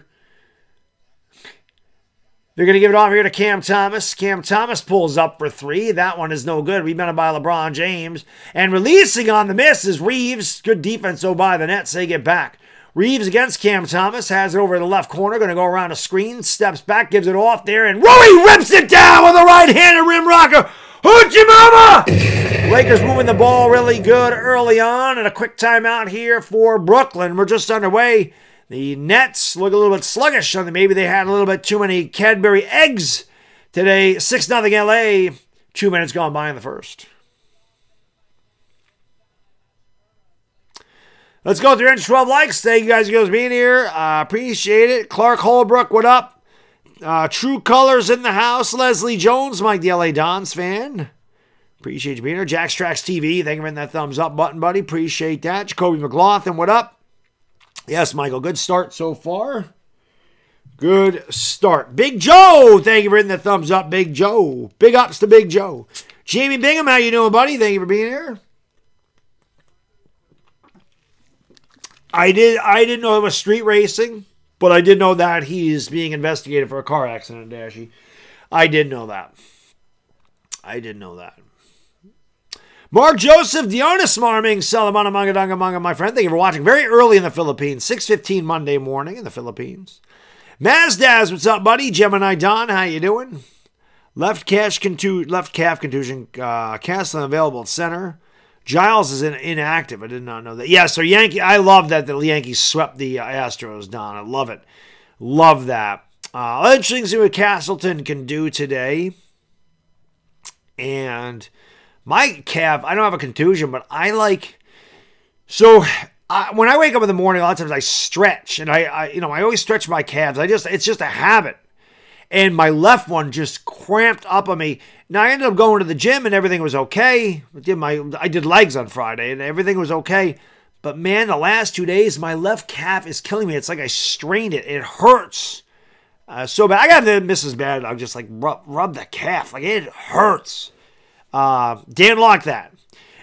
They're going to give it off here to Cam Thomas. Cam Thomas pulls up for three. That one is no good. Rebounded by LeBron James. And releasing on the miss is Reeves. Good defense, though, by the Nets. They get back. Reeves against Cam Thomas. Has it over to the left corner. Going to go around a screen. Steps back. Gives it off there. And Rui rips it down with a right-handed rim rocker. Hachimura! Lakers moving the ball really good early on, and a quick timeout here for Brooklyn. We're just underway. The Nets look a little bit sluggish. Maybe they had a little bit too many Cadbury eggs today. six nothing L A. Two minutes gone by in the first. Let's go three hundred twelve likes. Thank you guys for being here. I uh, appreciate it. Clark Holbrook, what up? Uh, True Colors in the house. Leslie Jones, Mike the L A Dons fan. Appreciate you being here. Jack's Tracks T V. Thank you for hitting that thumbs up button, buddy. Appreciate that. Jacoby McLaughlin, what up? Yes, Michael. Good start so far. Good start. Big Joe. Thank you for hitting that thumbs up, Big Joe. Big ups to Big Joe. Jamie Bingham, how you doing, buddy? Thank you for being here. I did I didn't know it was street racing. But I did know that he's being investigated for a car accident, Dashie. I did know that. I did know that. Mark Joseph, Dionis Marming, Salamana Mangadanga Manga, my friend. Thank you for watching. Very early in the Philippines, six fifteen Monday morning in the Philippines. Mazdaz, what's up, buddy? Gemini Don, how you doing? Left, cash contu left calf contusion. Uh, Castle available at center. Giles is in inactive. I did not know that. Yeah, so Yankee. I love that the Yankees swept the uh, Astros, Don. I love it. Love that. Uh, interesting to see what Castleton can do today. And my calf, I don't have a contusion, but I like... So... I, when I wake up in the morning, a lot of times I stretch, and I, I, you know, I always stretch my calves. I just, it's just a habit, and my left one just cramped up on me. Now I ended up going to the gym, and everything was okay. I did my, I did legs on Friday, and everything was okay. But man, the last two days, my left calf is killing me. It's like I strained it; it hurts uh, so bad. I got the Missus Bad. I'll just like rub, rub the calf, like it hurts. Uh, Dan Locke that.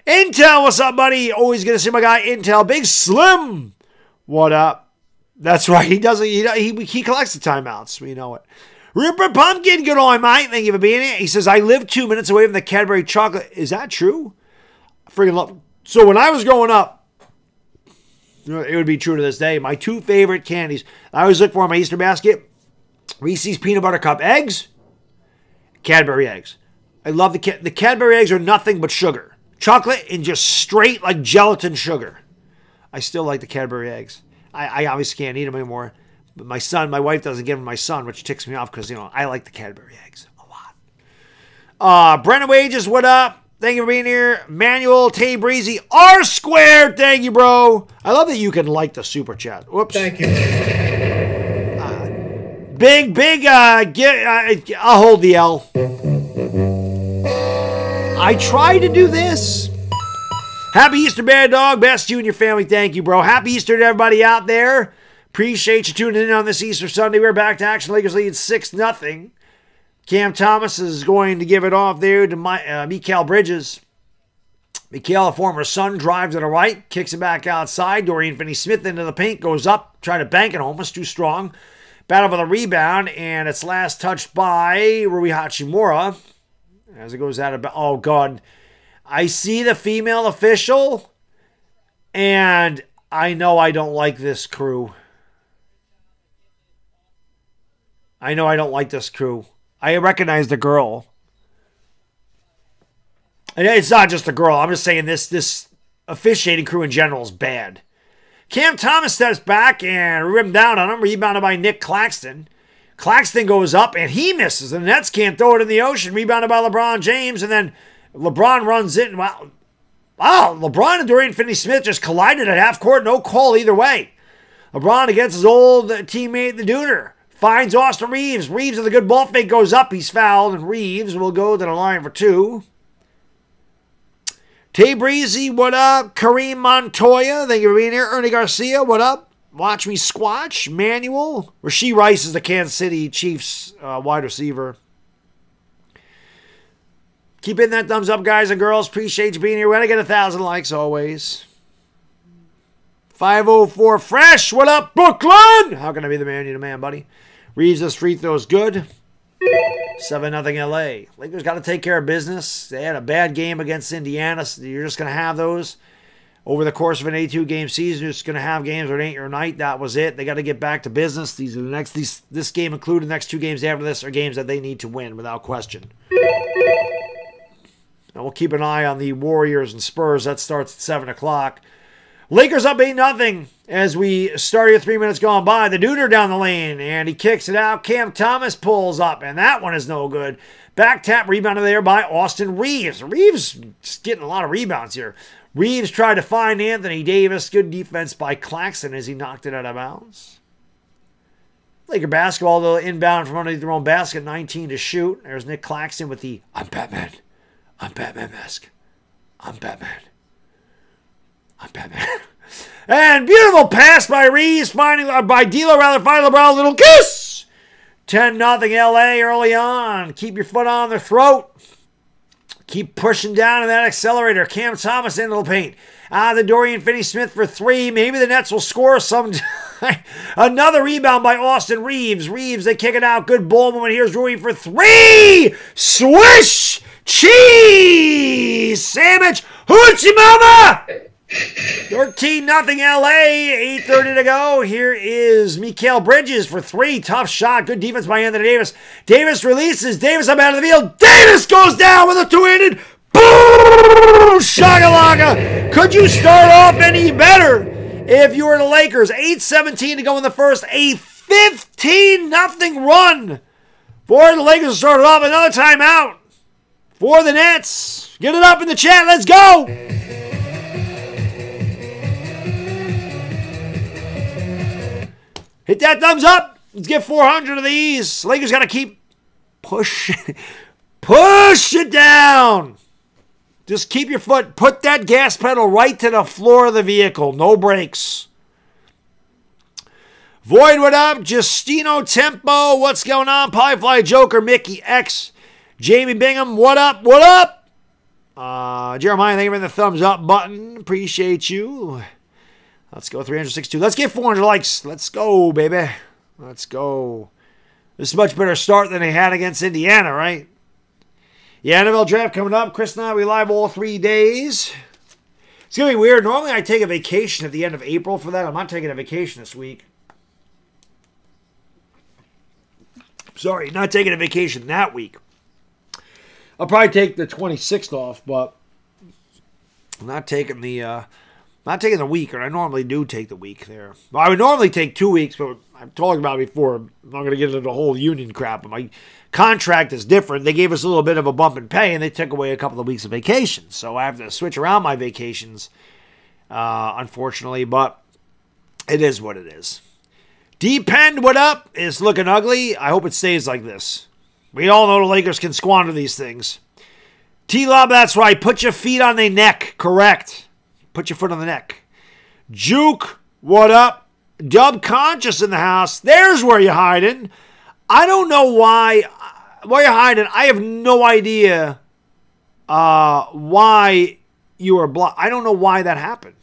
Intel, what's up, buddy? Always good to see my guy, Intel. Big Slim, what up? That's right. He doesn't. He he, he collects the timeouts. We know it. Rupert Pumpkin, good on, mate. Thank you for being here. He says, I live two minutes away from the Cadbury chocolate. Is that true? I freaking love it. So when I was growing up, it would be true to this day. My two favorite candies I always look for in my Easter basket: Reese's peanut butter cup eggs, Cadbury eggs. I love the the Cadbury eggs are nothing but sugar. Chocolate and just straight like gelatin sugar. I still like the Cadbury eggs. I, I obviously can't eat them anymore. But my son, my wife doesn't give them to my son, which ticks me off because, you know, I like the Cadbury eggs a lot. Uh, Brennan Wages, what up? Thank you for being here. Manuel, Tay Breezy, R Squared. Thank you, bro. I love that you can like the super chat. Whoops. Thank you. Uh, big, big, uh, get, uh, I'll hold the L. I try to do this. Happy Easter, Bear Dog. Best to you and your family. Thank you, bro. Happy Easter to everybody out there. Appreciate you tuning in on this Easter Sunday. We're back to action. Lakers lead six nothing. Cam Thomas is going to give it off there to my, uh, Mikael Bridges. Mikael, a former son, drives to the right. Kicks it back outside. Dorian Finney-Smith into the paint. Goes up. Trying to bank it home. It's too strong. Battle for the rebound. And it's last touched by Rui Hachimura. As it goes out of... Oh, God. I see the female official, and I know I don't like this crew. I know I don't like this crew. I recognize the girl. And it's not just the girl. I'm just saying this, this officiating crew in general is bad. Cam Thomas steps back and rimmed down on him, rebounded by Nick Claxton. Claxton goes up, and he misses. The Nets can't throw it in the ocean. Rebounded by LeBron James, and then LeBron runs in. Wow, wow! LeBron and Dorian Finney-Smith just collided at half court. No call either way. LeBron against his old teammate, the Duder. Finds Austin Reeves. Reeves with a good ball fake goes up. He's fouled, and Reeves will go to the line for two. Tay Breezy, what up? Kareem Montoya, thank you for being here. Ernie Garcia, what up? Watch me squatch. Manuel. Rasheed Rice is the Kansas City Chiefs uh, wide receiver. Keep in that thumbs up, guys and girls. Appreciate you being here. We're going to get one thousand likes always. five oh four Fresh. What up, Brooklyn? How can I be the man? You're the man, buddy. Reeves' this free throw's good. seven nothing L A. Lakers got to take care of business. They had a bad game against Indiana. So you're just going to have those. Over the course of an eighty-two game season, you're just going to have games where it ain't your night. That was it. They got to get back to business. These are the next. These, this game included the next two games after this are games that they need to win without question. And we'll keep an eye on the Warriors and Spurs. That starts at seven o'clock. Lakers up eight nothing as we start here. Three minutes gone by. The Duder down the lane, and he kicks it out. Cam Thomas pulls up, and that one is no good. Back tap rebounded there by Austin Reeves. Reeves just getting a lot of rebounds here. Reeves tried to find Anthony Davis. Good defense by Claxton as he knocked it out of bounds. Laker basketball, though, inbound from underneath their own basket. nineteen to shoot. There's Nick Claxton with the I'm Batman. I'm Batman mask. I'm Batman. I'm Batman. And beautiful pass by Reeves. Finding, uh, by D'Lo, rather, finding LeBron. Little kiss. ten nothing L A early on. Keep your foot on their throat. Keep pushing down on that accelerator. Cam Thomas into the paint. Ah, the Dorian Finney-Smith for three. Maybe the Nets will score sometime. Another rebound by Austin Reeves. Reeves, they kick it out. Good ball moment. Here's Rui for three. Swish. Cheese. Sandwich. Who's your mama? thirteen nothing L A, eight thirty to go. Here is Mikael Bridges for three. Tough shot. Good defense by Anthony Davis. Davis releases. Davis up out of the field. Davis goes down with a two-handed. Boom! Shagalaka. Could you start off any better if you were the Lakers? eight seventeen to go in the first. A fifteen nothing run for the Lakers to start it off. Another timeout for the Nets. Get it up in the chat. Let's go. Hit that thumbs up. Let's get four hundred of these. Lakers got to keep pushing. Push it down. Just keep your foot. Put that gas pedal right to the floor of the vehicle. No brakes. Void, what up? Justino Tempo. What's going on? Piefly Joker. Mickey X. Jamie Bingham. What up? What up? Uh, Jeremiah, thank you for the thumbs up button. Appreciate you. Let's go three sixty-two. Let's get four hundred likes. Let's go, baby. Let's go. This is a much better start than they had against Indiana, right? Yeah, N F L draft coming up. Chris and I will be live all three days. It's going to be weird. Normally I take a vacation at the end of April for that. I'm not taking a vacation this week. Sorry, not taking a vacation that week. I'll probably take the twenty-sixth off, but I'm not taking the... Uh, Not taking the week, or I normally do take the week there. Well, I would normally take two weeks, but I've talked about it before. I'm not going to get into the whole union crap. My contract is different. They gave us a little bit of a bump in pay, and they took away a couple of weeks of vacation. So I have to switch around my vacations, uh, unfortunately, but it is what it is. Depend, what up? It's looking ugly. I hope it stays like this. We all know the Lakers can squander these things. T-Lob, that's right. Put your feet on their neck. Correct. Put your foot on the neck. Juke, what up? Dub Conscious in the house. There's where you're hiding. I don't know why. Why you're hiding. I have no idea uh, why you were blocked. I don't know why that happened.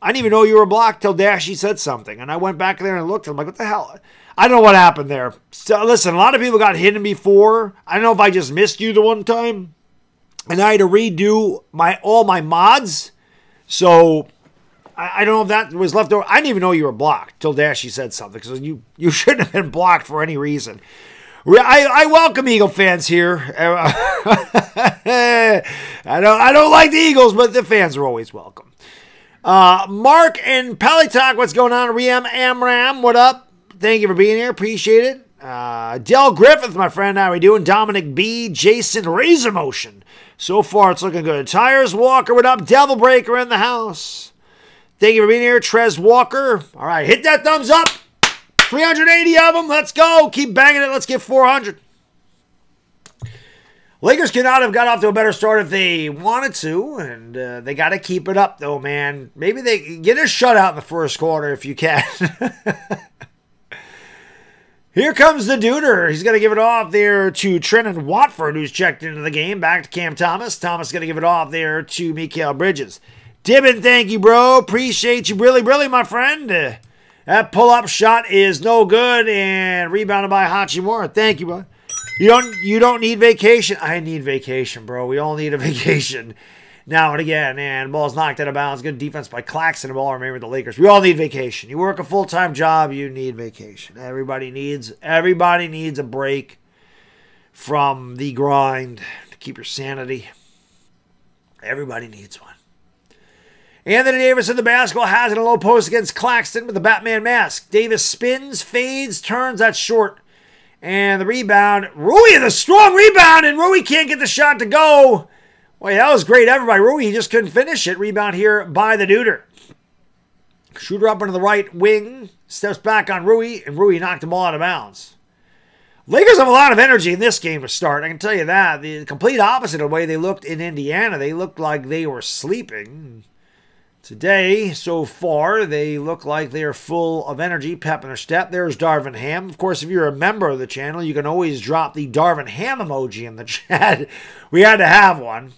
I didn't even know you were blocked till Dashy said something. And I went back there and looked. And I'm like, what the hell? I don't know what happened there. So, listen, a lot of people got hidden before. I don't know if I just missed you the one time. And I had to redo my all my mods. So, I, I don't know if that was left over. I didn't even know you were blocked till Dashy said something. So you, you shouldn't have been blocked for any reason. I, I welcome Eagle fans here. I don't I don't like the Eagles, but the fans are always welcome. Uh, Mark and Pelitok, what's going on? Riam Amram, what up? Thank you for being here. Appreciate it. Uh, Del Griffith, my friend, how are we doing? Dominic B, Jason Razor Motion. So far, it's looking good. Tires Walker, what up? Devil Breaker in the house. Thank you for being here, Trez Walker. All right, hit that thumbs up. three hundred eighty of them. Let's go. Keep banging it. Let's get four hundred. Lakers could not have got off to a better start if they wanted to, and uh, they got to keep it up, though, man. Maybe they get a shutout in the first quarter if you can. Here comes the Duder. He's going to give it off there to Trendon Watford, who's checked into the game. Back to Cam Thomas. Thomas is going to give it off there to Mikael Bridges. Dibbon, thank you, bro. Appreciate you. Really, really, my friend. Uh, that pull-up shot is no good. And rebounded by Hachimura. Thank you, bro. You don't, you don't need vacation. I need vacation, bro. We all need a vacation. Now and again, and ball's knocked out of bounds. Good defense by Claxton. The ball remained with the Lakers. We all need vacation. You work a full-time job, you need vacation. Everybody needs everybody needs a break from the grind to keep your sanity. Everybody needs one. Anthony Davis in the basketball has it in a low post against Claxton with the Batman mask. Davis spins, fades, turns. That's short. And the rebound. Rui, the strong rebound, and Rui can't get the shot to go. Well, that was great effort by Rui. He just couldn't finish it. Rebound here by the Duder. Shooter up into the right wing. Steps back on Rui, and Rui knocked the ball out of bounds. Lakers have a lot of energy in this game to start. I can tell you that. The complete opposite of the way they looked in Indiana. They looked like they were sleeping. Today, so far, they look like they are full of energy. Pep in their step. There's Darvin Ham. Of course, if you're a member of the channel, you can always drop the Darvin Ham emoji in the chat. We had to have one.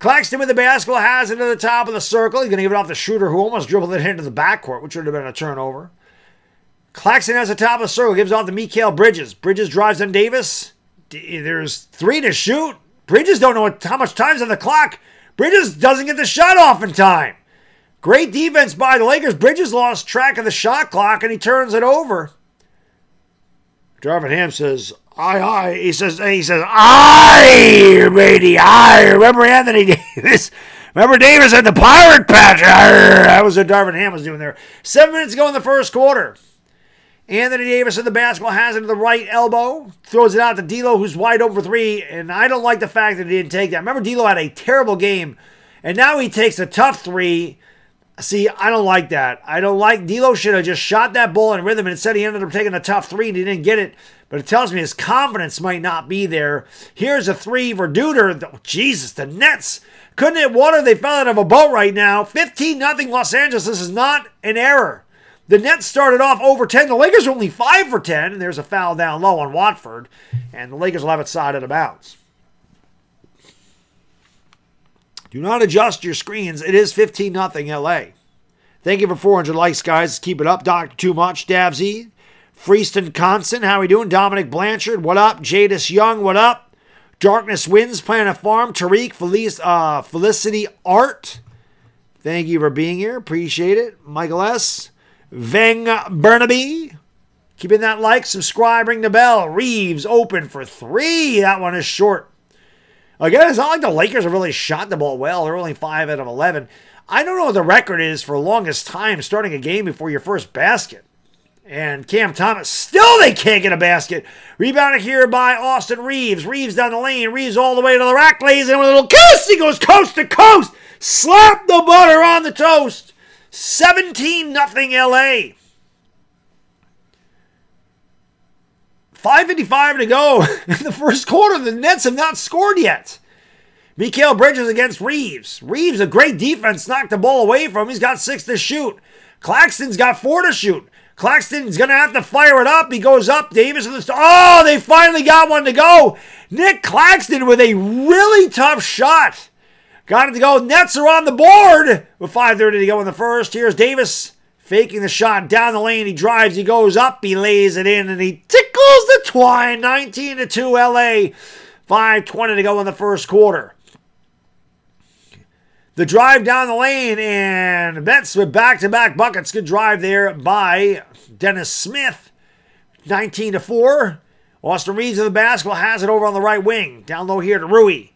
Claxton with the basketball has it to the top of the circle. He's going to give it off the Schröder, who almost dribbled it into the backcourt, which would have been a turnover. Claxton has the top of the circle. Gives off to Mikael Bridges. Bridges drives on Davis. There's three to shoot. Bridges don't know what, how much time's on the clock. Bridges doesn't get the shot off in time. Great defense by the Lakers. Bridges lost track of the shot clock, and he turns it over. Darvin Ham says, aye, aye. He says, and he says, aye, matey, aye. Remember Anthony Davis? Remember Davis had the pirate patch? Arr, that was what Darvin Ham was doing there. Seven minutes ago in the first quarter. Anthony Davis in the basketball has it to the right elbow. Throws it out to D'Lo, who's wide open for three. And I don't like the fact that he didn't take that. Remember, D'Lo had a terrible game. And now he takes a tough three. See, I don't like that. I don't like... D'Lo should have just shot that ball in rhythm, and instead he ended up taking a tough three and he didn't get it. But it tells me his confidence might not be there. Here's a three for Duder. Oh, Jesus, the Nets couldn't hit water. They fell out of a boat right now. fifteen nothing Los Angeles. This is not an error. The Nets started off over ten. The Lakers are only five for ten. And there's a foul down low on Watford. And the Lakers will have it side out of bounds. Do not adjust your screens. It is fifteen nothing L A. Thank you for four hundred likes, guys. Keep it up. Doctor Too Much, Dabsy, Freeston Constant, how we doing? Dominic Blanchard, what up? Jadis Young, what up? Darkness Winds, Planet Farm, Tariq, Felice, uh, Felicity Art. Thank you for being here. Appreciate it. Michael S. Veng Burnaby. Keep in that like, subscribe, ring the bell. Reeves open for three. That one is short. Again, it's not like the Lakers have really shot the ball well. They're only five out of eleven. I don't know what the record is for longest time starting a game before your first basket. And Cam Thomas, still they can't get a basket. Rebounded here by Austin Reeves. Reeves down the lane. Reeves all the way to the rack. Lays in with a little kiss. He goes coast to coast. Slap the butter on the toast. seventeen nothing L A. five fifty-five to go in the first quarter. The Nets have not scored yet. Mikael Bridges against Reeves. Reeves, a great defense, knocked the ball away from him. He's got six to shoot. Claxton's got four to shoot. Claxton's going to have to fire it up. He goes up. Davis with the... Oh, they finally got one to go. Nick Claxton with a really tough shot. Got it to go. Nets are on the board with five thirty to go in the first. Here's Davis faking the shot down the lane. He drives. He goes up. He lays it in, and he tickles the twine. nineteen to two L A. five twenty to go in the first quarter. The drive down the lane, and Nets with back-to-back buckets. Good drive there by Dennis Smith. nineteen to four. Austin Reeves in the basketball has it over on the right wing. Down low here to Rui.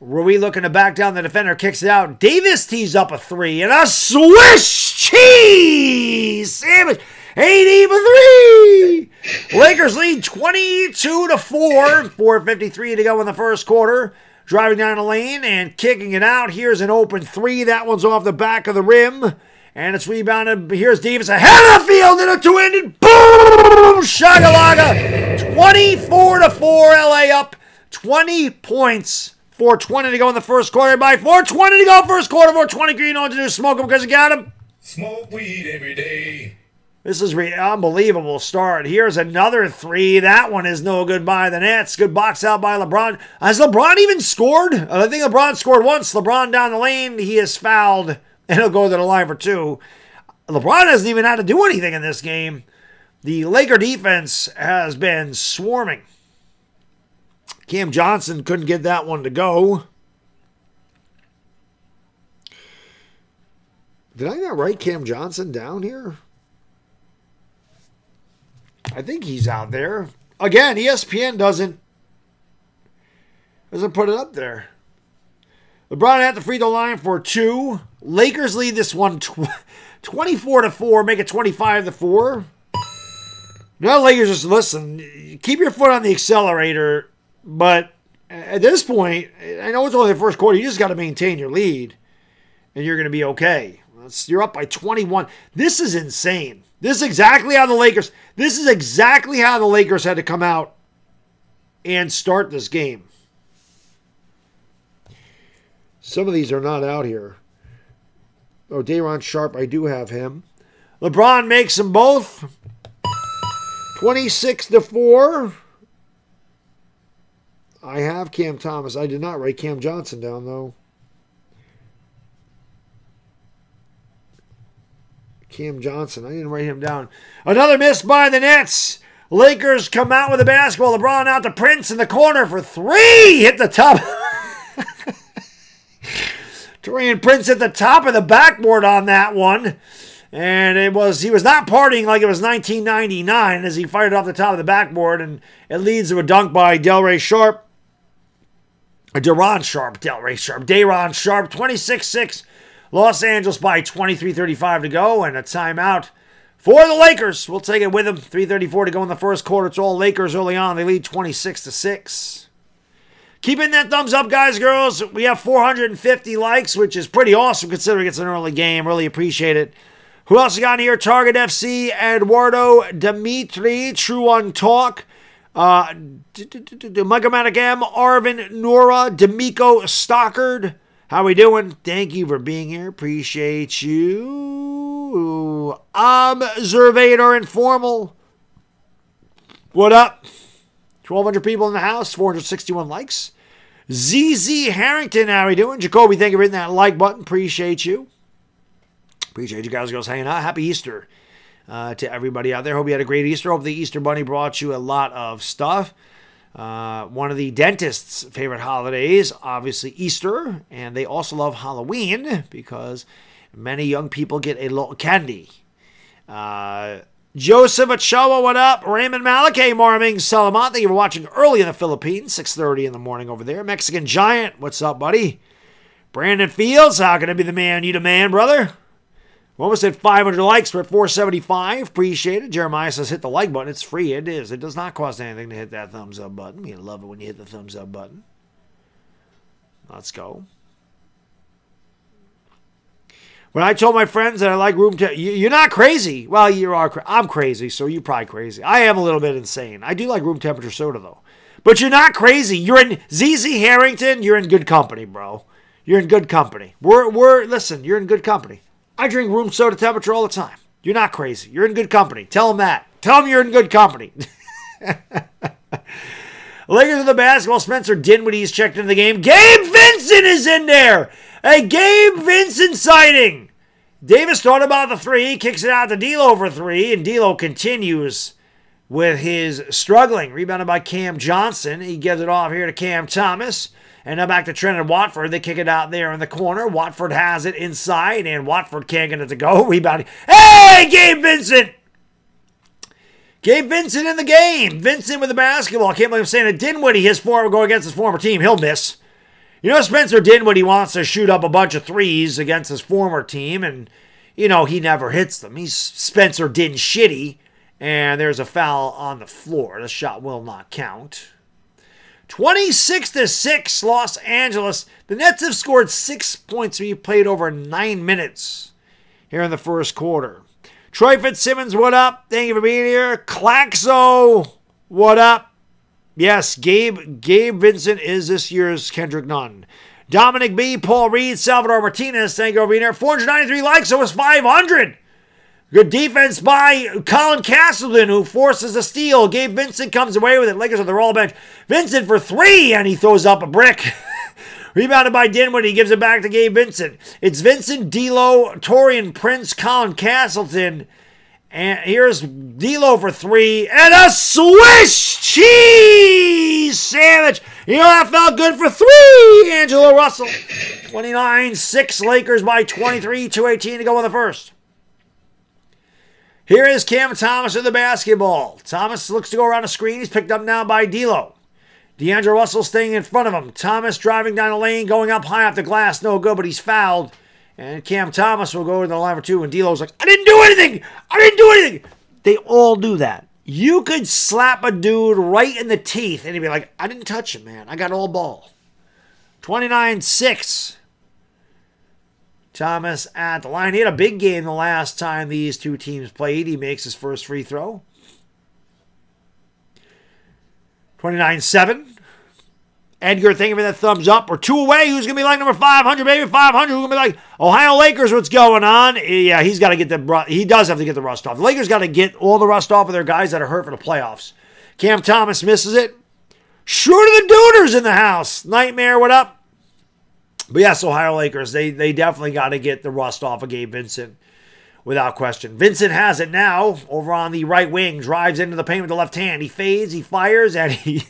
Rui looking to back down the defender, kicks it out. Davis tees up a three, and a Swiss cheese sandwich. eighty for three. Lakers lead twenty-two to four. four fifty-three to go in the first quarter. Driving down the lane and kicking it out. Here's an open three. That one's off the back of the rim. And it's rebounded. Here's Davis ahead of the field in a two-handed. Boom! Shagalaga. twenty-four to four. L A up twenty points. four twenty to go in the first quarter. By four twenty to go first quarter. four twenty. You know what to do. Smoke them because you got them. Smoke weed every day. This is an unbelievable start. Here's another three. That one is no good by the Nets. Good box out by LeBron. Has LeBron even scored? I think LeBron scored once. LeBron down the lane. He is fouled. And he'll go to the line for two. LeBron hasn't even had to do anything in this game. The Laker defense has been swarming. Cam Johnson couldn't get that one to go. Did I not write Cam Johnson down here? I think he's out there. Again, E S P N doesn't, doesn't put it up there. LeBron at the free throw line for two. Lakers lead this one twenty-four to four. Make it twenty-five to four. Now Lakers just listen. Keep your foot on the accelerator. But at this point, I know it's only the first quarter. You just got to maintain your lead, and you're going to be okay. You're up by twenty-one. This is insane. This is exactly how the Lakers. This is exactly how the Lakers had to come out and start this game. Some of these are not out here. Oh, Day'Ron Sharp, I do have him. LeBron makes them both. twenty-six to four. I have Cam Thomas. I did not write Cam Johnson down, though. Cam Johnson. I didn't write him down. Another miss by the Nets. Lakers come out with the basketball. LeBron out to Prince in the corner for three. Hit the top. Torian Prince at the top of the backboard on that one. And it was he was not partying like it was nineteen ninety-nine as he fired off the top of the backboard, and it leads to a dunk by Delray Sharp. Deron Sharp, Delray Sharp, Deron Sharp, twenty-six six. Los Angeles by twenty-three thirty-five to go, and a timeout for the Lakers. We'll take it with them. three thirty-four to go in the first quarter. It's all Lakers early on. They lead twenty-six to six. Keeping that thumbs up, guys, girls. We have four hundred fifty likes, which is pretty awesome considering it's an early game. Really appreciate it. Who else we got here? Target F C, Eduardo Dimitri, True One Talk, uh, Michael Matic M, Arvin Nora, D'Amico Stockard. How we doing? Thank you for being here. Appreciate you. Observator Informal. What up? twelve hundred people in the house, four hundred sixty-one likes. Z Z Harrington, how we doing? Jacoby, thank you for hitting that like button. Appreciate you. Appreciate you guys and girls hanging out. Happy Easter uh, to everybody out there. Hope you had a great Easter. Hope the Easter Bunny brought you a lot of stuff. Uh, one of the dentist's favorite holidays, obviously Easter, and they also love Halloween because many young people get a lot of candy. Uh, Joseph Ochoa, what up? Raymond Malakay, Marming Salamante, thank you for watching early in the Philippines, six thirty in the morning over there. Mexican Giant, what's up, buddy? Brandon Fields, how can I be the man you demand, brother? We almost hit five hundred likes. We're at four seventy-five. Appreciate it. Jeremiah says hit the like button. It's free. It is. It does not cost anything to hit that thumbs up button. You love it when you hit the thumbs up button. Let's go. When I told my friends that I like room temp, you, you're not crazy. Well, you are. Cra I'm crazy, so you're probably crazy. I am a little bit insane. I do like room temperature soda, though. But you're not crazy. You're in Z Z Harrington. You're in good company, bro. You're in good company. We're, we're, listen, you're in good company. I drink room soda temperature all the time. You're not crazy. You're in good company. Tell them that. Tell them you're in good company. Lakers with the basketball. Spencer Dinwiddie's checked into the game. Gabe Vincent is in there. A Gabe Vincent sighting. Davis thought about the three. Kicks it out to D'Lo for three. And D'Lo continues with his struggling. Rebounded by Cam Johnson. He gives it off here to Cam Thomas. And now back to Trendon Watford. They kick it out there in the corner. Watford has it inside, and Watford can't get it to go. Rebound. Hey, Gabe Vincent! Gabe Vincent in the game. Vincent with the basketball. Can't believe I'm saying it. Dinwiddie, his former, go against his former team. He'll miss. You know, Spencer Dinwiddie wants to shoot up a bunch of threes against his former team, and, you know, he never hits them. He's Spencer Din shitty, and there's a foul on the floor. The shot will not count. twenty-six to six, Los Angeles. The Nets have scored six points when you played over nine minutes here in the first quarter. Troy Fitzsimmons, what up? Thank you for being here. Claxo, what up? Yes, Gabe Gabe Vincent is this year's Kendrick Nunn. Dominic B, Paul Reed, Salvador Martinez, thank you for being here. four hundred ninety-three likes, it was five hundred. Good defense by Colin Castleton, who forces a steal. Gabe Vincent comes away with it. Lakers on the roll bench. Vincent for three, and he throws up a brick. Rebounded by Dinwiddie. He gives it back to Gabe Vincent. It's Vincent, D'Lo, Torian Prince, Colin Castleton. And here's D'Lo for three. And a Swiss cheese sandwich. You know, that felt good for three. D'Angelo Russell. twenty-nine six Lakers by twenty-three. two eighteen to go in the first. Here is Cam Thomas with the basketball. Thomas looks to go around a screen. He's picked up now by D'Lo. D'Angelo Russell staying in front of him. Thomas driving down the lane, going up high off the glass. No good, but he's fouled. And Cam Thomas will go to the line for two, and D'Lo's like, I didn't do anything! I didn't do anything! They all do that. You could slap a dude right in the teeth, and he'd be like, I didn't touch him, man. I got all ball. twenty-nine six. Thomas at the line. He had a big game the last time these two teams played. He makes his first free throw. twenty-nine seven. Edgar, thank you for that thumbs up. We're two away. Who's going to be like number five hundred? Maybe five hundred. Who's going to be like, Ohio Lakers, what's going on? Yeah, he's got to get the, he does have to get the rust off. The Lakers got to get all the rust off of their guys that are hurt for the playoffs. Cam Thomas misses it. Schröder the Dooters in the house. Nightmare, what up? But yes, Ohio Lakers, they they definitely got to get the rust off of Gabe Vincent without question. Vincent has it now over on the right wing, drives into the paint with the left hand. He fades, he fires, and he,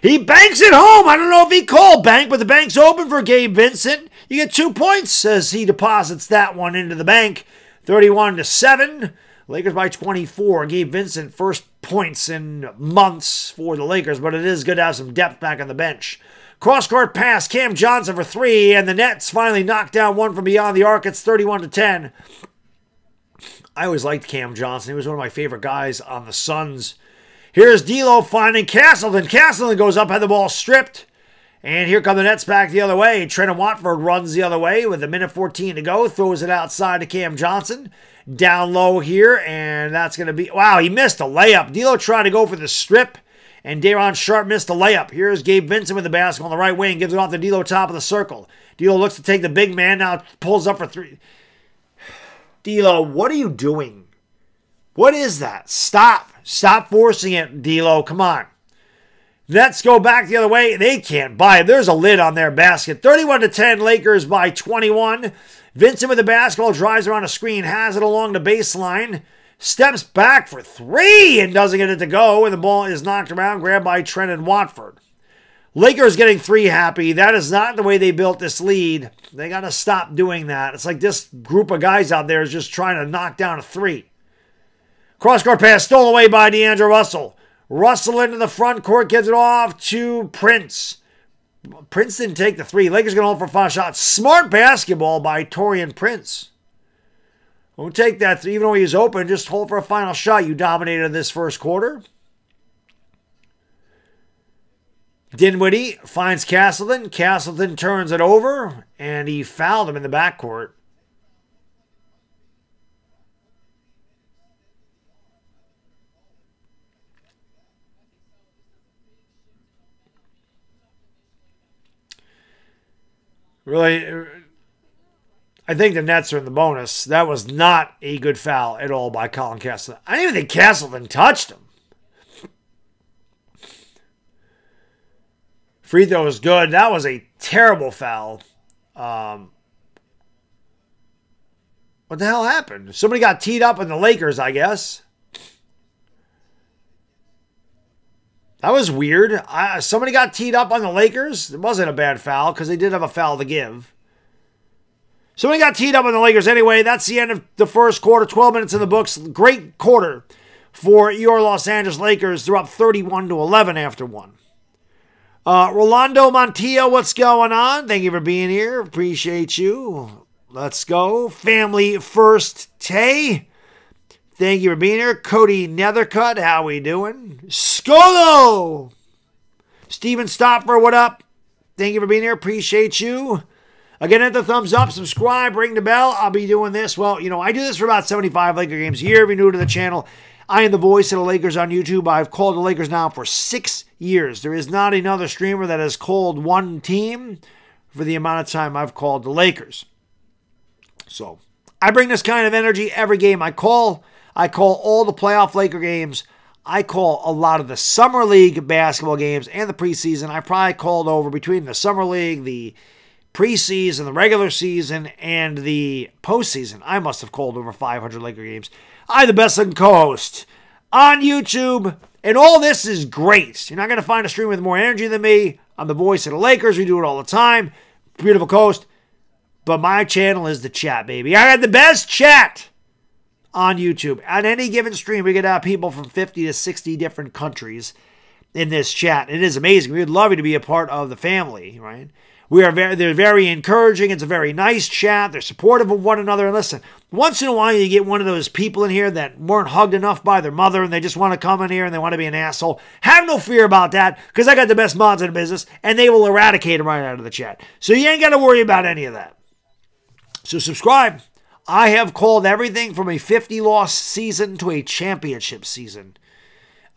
he banks it home. I don't know if he called bank, but the bank's open for Gabe Vincent. You get two points as he deposits that one into the bank. thirty-one to seven. Lakers by twenty-four. Gabe Vincent, first points in months for the Lakers, but it is good to have some depth back on the bench. Cross-court pass, Cam Johnson for three, and the Nets finally knocked down one from beyond the arc. It's thirty-one to ten. I always liked Cam Johnson. He was one of my favorite guys on the Suns. Here's D'Lo finding Castleton. Castleton goes up, had the ball stripped. And here come the Nets back the other way. Trendon Watford runs the other way with a minute fourteen to go. Throws it outside to Cam Johnson. Down low here, and that's going to be... Wow, he missed a layup. D'Lo tried to go for the strip, and Day'Ron Sharp missed a layup. Here's Gabe Vincent with the basket on the right wing. Gives it off to D'Lo, top of the circle. D'Lo looks to take the big man. Now pulls up for three. D'Lo, what are you doing? What is that? Stop. Stop forcing it, D'Lo. Come on. Nets go back the other way. They can't buy it. There's a lid on their basket. thirty-one to ten, Lakers by twenty-one. Vincent with the basketball, drives around a screen, has it along the baseline, steps back for three and doesn't get it to go, and the ball is knocked around, grabbed by Trendon Watford. Lakers getting three happy. That is not the way they built this lead. They got to stop doing that. It's like this group of guys out there is just trying to knock down a three. Cross-court pass stolen away by D'Angelo Russell. Russell into the front court, gives it off to Prince. Prince didn't take the three. Lakers going to hold for five shots. Smart basketball by Torian Prince. Won't take that three, even though he was open. Just hold for a final shot. You dominated this first quarter. Dinwiddie finds Castleton. Castleton turns it over, and he fouled him in the backcourt. Really, I think the Nets are in the bonus. That was not a good foul at all by Colin Castleton. I didn't even think Castleton touched him. Free throw was good. That was a terrible foul. Um, what the hell happened? Somebody got teed up in the Lakers, I guess. That was weird. I, somebody got teed up on the Lakers. It wasn't a bad foul because they did have a foul to give. Somebody got teed up on the Lakers anyway. That's the end of the first quarter. twelve minutes in the books. Great quarter for your Los Angeles Lakers. They're up thirty-one to eleven after one. Uh, Rolando Montillo, what's going on? Thank you for being here. Appreciate you. Let's go. Family First Tay. Thank you for being here. Cody Nethercutt, how we doing? Skolo! Steven Stopper, what up? Thank you for being here. Appreciate you. Again, hit the thumbs up, subscribe, ring the bell. I'll be doing this. Well, you know, I do this for about seventy-five Laker games a year. If you're new to the channel, I am the voice of the Lakers on YouTube. I've called the Lakers now for six years. There is not another streamer that has called one team for the amount of time I've called the Lakers. So, I bring this kind of energy every game I call. I call all the playoff Laker games. I call a lot of the Summer League basketball games and the preseason. I probably called over between the Summer League, the preseason, the regular season, and the postseason. I must have called over five hundred Laker games. I'm the best-looking co-host on YouTube, and all this is great. You're not going to find a stream with more energy than me. I'm the voice of the Lakers. We do it all the time. Beautiful coast. But my channel is the chat, baby. I had the best chat on YouTube. On any given stream, we could have people from fifty to sixty different countries in this chat. It is amazing. We would love you to be a part of the family, right? We are very, they're very encouraging. It's a very nice chat. They're supportive of one another. And listen, once in a while you get one of those people in here that weren't hugged enough by their mother and they just want to come in here and they want to be an asshole. Have no fear about that because I got the best mods in the business and they will eradicate them right out of the chat. So you ain't got to worry about any of that. So subscribe. I have called everything from a fifty loss season to a championship season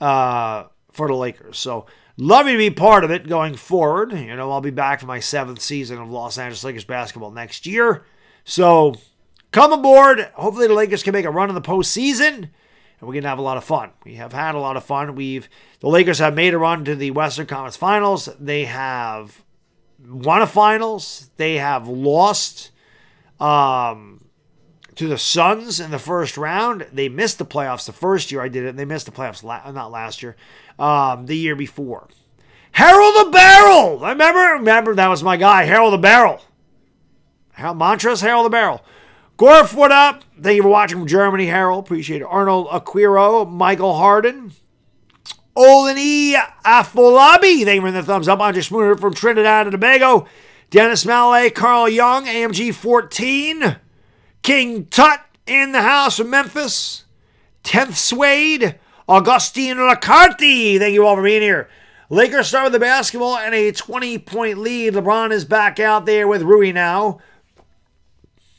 uh, for the Lakers. So, love you to be part of it going forward. You know, I'll be back for my seventh season of Los Angeles Lakers basketball next year. So, come aboard. Hopefully the Lakers can make a run in the postseason, and we're going to have a lot of fun. We have had a lot of fun. We've The Lakers have made a run to the Western Conference Finals. They have won a finals. They have lost... Um... to the Suns in the first round. They missed the playoffs the first year I did it. And they missed the playoffs, la not last year, um, the year before. Harold the Barrel! I remember, remember that was my guy, Harold the Barrel. Montrezl Harrell, the barrel. Gorf, what up? Thank you for watching from Germany, Harold. Appreciate it. Arnold Aquiro, Michael Harden. Olani Afolabi, thank you for the thumbs up. Andre Smooner from Trinidad and Tobago. Dennis Mallet, Carl Young, A M G fourteen. King Tut in the house from Memphis. tenth Suede, Augustine Lacarti. Thank you all for being here. Lakers start with the basketball and a twenty-point lead. LeBron is back out there with Rui now.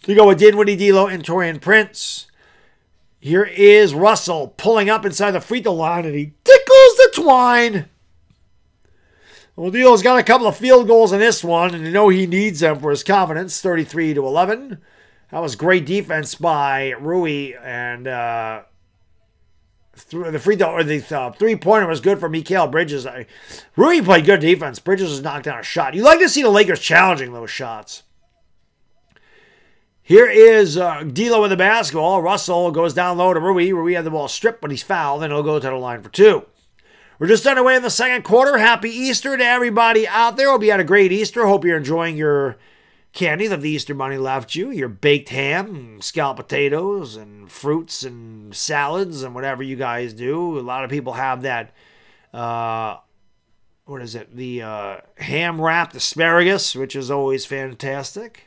You go with Dinwiddie, D'Lo, and Torian Prince. Here is Russell pulling up inside the free throw line, and he tickles the twine. Well, D'Lo's got a couple of field goals in this one, and you know he needs them for his confidence. thirty-three to eleven. That was great defense by Rui, and uh, th the free throw or the uh, three-pointer was good for Mikael Bridges. I, Rui played good defense. Bridges was knocked down a shot. You like to see the Lakers challenging those shots. Here is uh, D'Lo with the basketball. Russell goes down low to Rui. Rui had the ball stripped, but he's fouled, and he'll go to the line for two. We're just underway in the second quarter. Happy Easter to everybody out there. Hope you had a great Easter. Hope you're enjoying your candy that the Easter Bunny left you, your baked ham, and scalloped potatoes, and fruits, and salads, and whatever you guys do. A lot of people have that, uh, what is it, the uh, ham-wrapped asparagus, which is always fantastic.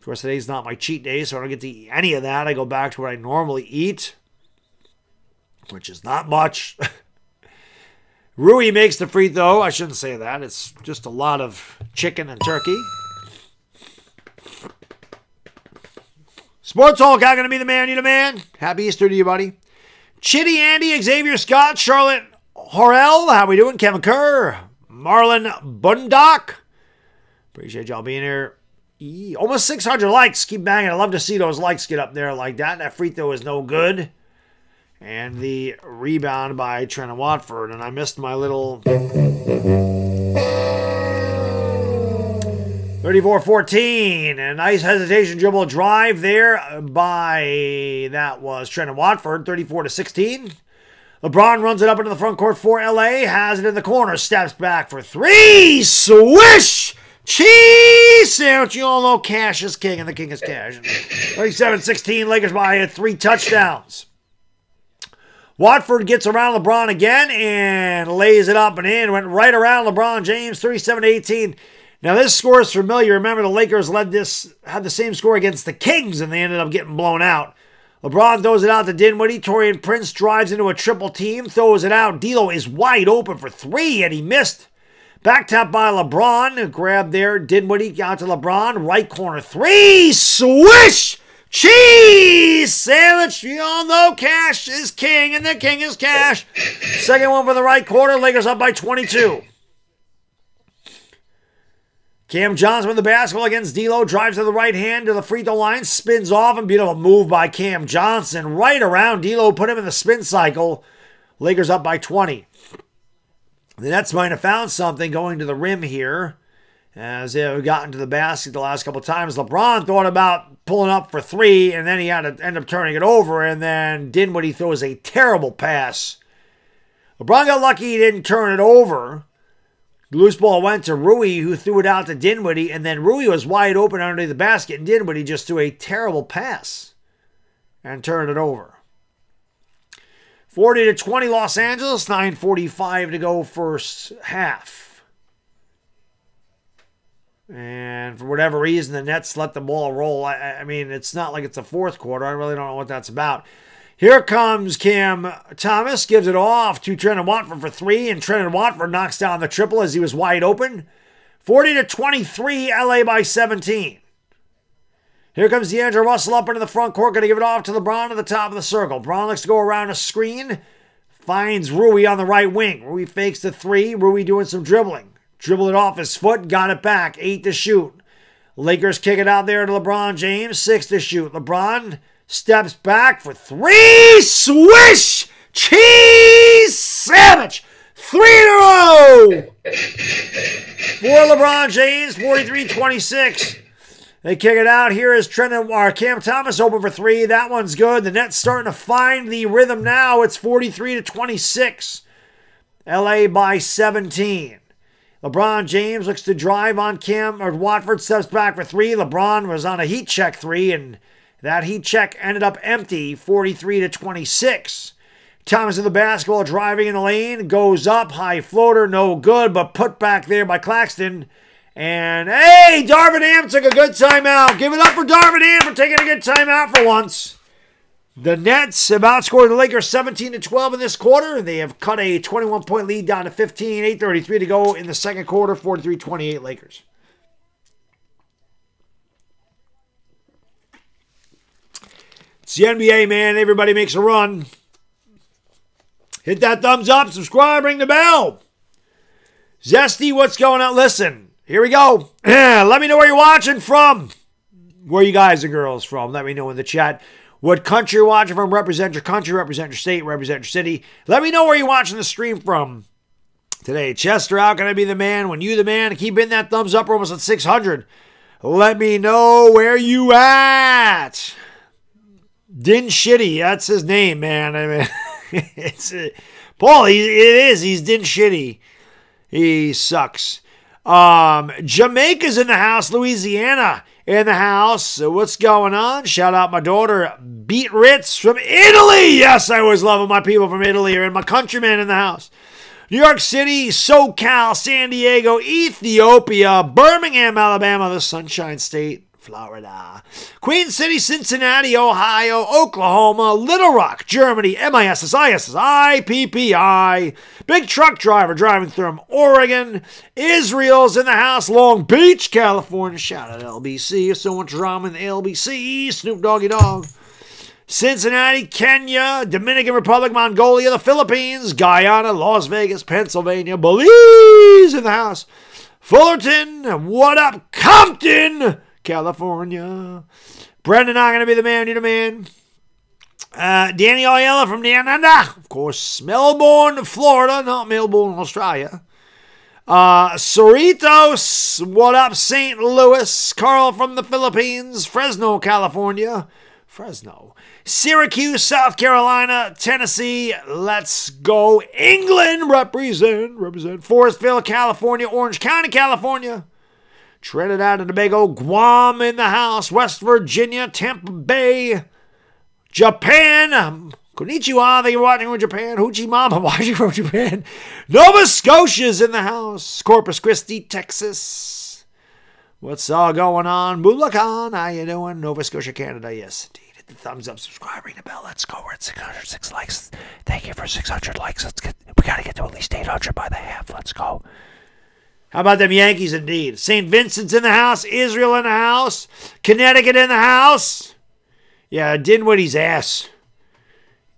Of course, today's not my cheat day, so I don't get to eat any of that. I go back to what I normally eat, which is not much. Rui makes the free throw. I shouldn't say that. It's just a lot of chicken and turkey. Sports Hulk, I'm going to be the man, you the man. Happy Easter to you, buddy. Chitty Andy, Xavier Scott, Charlotte Horrell. How we doing? Kevin Kerr, Marlon Bundock. Appreciate y'all being here. Almost six hundred likes. Keep banging. I love to see those likes get up there like that. That free throw is no good. And the rebound by Trendon Watford. And I missed my little... thirty-four fourteen. A nice hesitation dribble drive there by... That was Trendon Watford. thirty-four to sixteen. LeBron runs it up into the front court for L A. Has it in the corner. Steps back for three. Swish! Cheese sandwich. You all know cash is king, and the king is cash. thirty-seven sixteen, Lakers by three touchdowns. Watford gets around LeBron again and lays it up and in. Went right around LeBron James, thirty-seven eighteen. Now, this score is familiar. Remember, the Lakers led this, had the same score against the Kings, and they ended up getting blown out. LeBron throws it out to Dinwiddie. Torian Prince drives into a triple team, throws it out. D'Lo is wide open for three, and he missed. Back tap by LeBron. Grab there. Dinwiddie out to LeBron. Right corner. Three. Swish. Cheese sandwich. You all know cash is king, and the king is cash. Second one for the right corner. Lakers up by twenty-two. Cam Johnson with the basketball against D'Lo. Drives to the right hand to the free throw line. Spins off. And beautiful move by Cam Johnson. Right around D'Lo. Put him in the spin cycle. Lakers up by twenty. The Nets might have found something going to the rim here as they have gotten to the basket the last couple of times. LeBron thought about pulling up for three, and then he had to end up turning it over, and then Dinwiddie throws a terrible pass. LeBron got lucky he didn't turn it over. The loose ball went to Rui, who threw it out to Dinwiddie, and then Rui was wide open underneath the basket, and Dinwiddie just threw a terrible pass and turned it over. forty to twenty, Los Angeles. nine forty-five to go first half. And for whatever reason, the Nets let the ball roll. I, I mean, it's not like it's the fourth quarter. I really don't know what that's about. Here comes Cam Thomas. Gives it off to Trendon Watford for three. And Trendon Watford knocks down the triple as he was wide open. forty to twenty-three, L A by seventeen. Here comes D'Angelo Russell up into the front court. Going to give it off to LeBron at the top of the circle. LeBron looks to go around a screen. Finds Rui on the right wing. Rui fakes the three. Rui doing some dribbling. Dribbled it off his foot. Got it back. Eight to shoot. Lakers kick it out there to LeBron James. Six to shoot. LeBron steps back for three. Swish! Cheese sandwich! Three in a row! For LeBron James, forty-three twenty-six. They kick it out. Here is Trendon, or Cam Thomas open for three. That one's good. The Nets starting to find the rhythm now. It's forty-three to twenty-six. L A by seventeen. LeBron James looks to drive on Cam, or Watford steps back for three. LeBron was on a heat check three, and that heat check ended up empty, forty-three to twenty-six. Thomas in the basketball, driving in the lane, goes up, high floater, no good, but put back there by Claxton. And, hey, Darvin Ham took a good timeout. Give it up for Darvin Ham for taking a good timeout for once. The Nets have outscored the Lakers seventeen to twelve in this quarter. They have cut a twenty-one point lead down to fifteen, eight thirty-three to go in the second quarter, forty-three twenty-eight Lakers. It's the N B A, man. Everybody makes a run. Hit that thumbs up, subscribe, ring the bell. Zesty, what's going on? Listen, here we go. Let me know where you're watching from. Where you guys and girls from. Let me know in the chat. What country you're watching from. Represent your country, represent your state, represent your city. Let me know where you're watching the stream from today. Chester, how can I be the man when you the man? Keep in that thumbs up. We're almost at six hundred. Let me know where you at. Din Shitty, that's his name, man. I mean... it's uh, Paul, he, it is. He's Din Shitty. He sucks. Um, Jamaica's in the house. Louisiana in the house. So what's going on? Shout out my daughter, Beat Ritz from Italy. Yes, I always love when my people from Italy are in my countrymen in the house. New York City, SoCal, San Diego, Ethiopia, Birmingham, Alabama, the Sunshine State, Florida, Queen City, Cincinnati, Ohio, Oklahoma, Little Rock, Germany, M I S S I S S I P P I, Big Truck Driver driving through Oregon, Israel's in the house, Long Beach, California, shout out L B C, so much drama in the L B C, Snoop Doggy Dog, Cincinnati, Kenya, Dominican Republic, Mongolia, the Philippines, Guyana, Las Vegas, Pennsylvania, Belize in the house, Fullerton, what up, Compton, California. Brendan, I'm going to be the man. You're the man. Uh, Danny Ayala from Dananda. Of course, Melbourne, Florida. Not Melbourne, Australia. Uh, Cerritos. What up, Saint Louis? Carl from the Philippines. Fresno, California. Fresno. Syracuse, South Carolina. Tennessee. Let's go. England. Represent. Represent. Forestville, California. Orange County, California. Trinidad and Tobago, Guam in the house, West Virginia, Tampa Bay, Japan, um, konnichiwa, that you're watching from Japan, Hoochie Mama watching from Japan, Nova Scotia's in the house, Corpus Christi, Texas, what's all going on, Bulacan, how you doing, Nova Scotia, Canada, yes indeed, hit the thumbs up, subscribe, ring the bell, let's go, we're at six hundred six likes, thank you for six hundred likes, let's get, we gotta get to at least eight hundred by the half, let's go. How about them Yankees, indeed? Saint Vincent's in the house. Israel in the house. Connecticut in the house. Yeah, Dinwiddie's ass.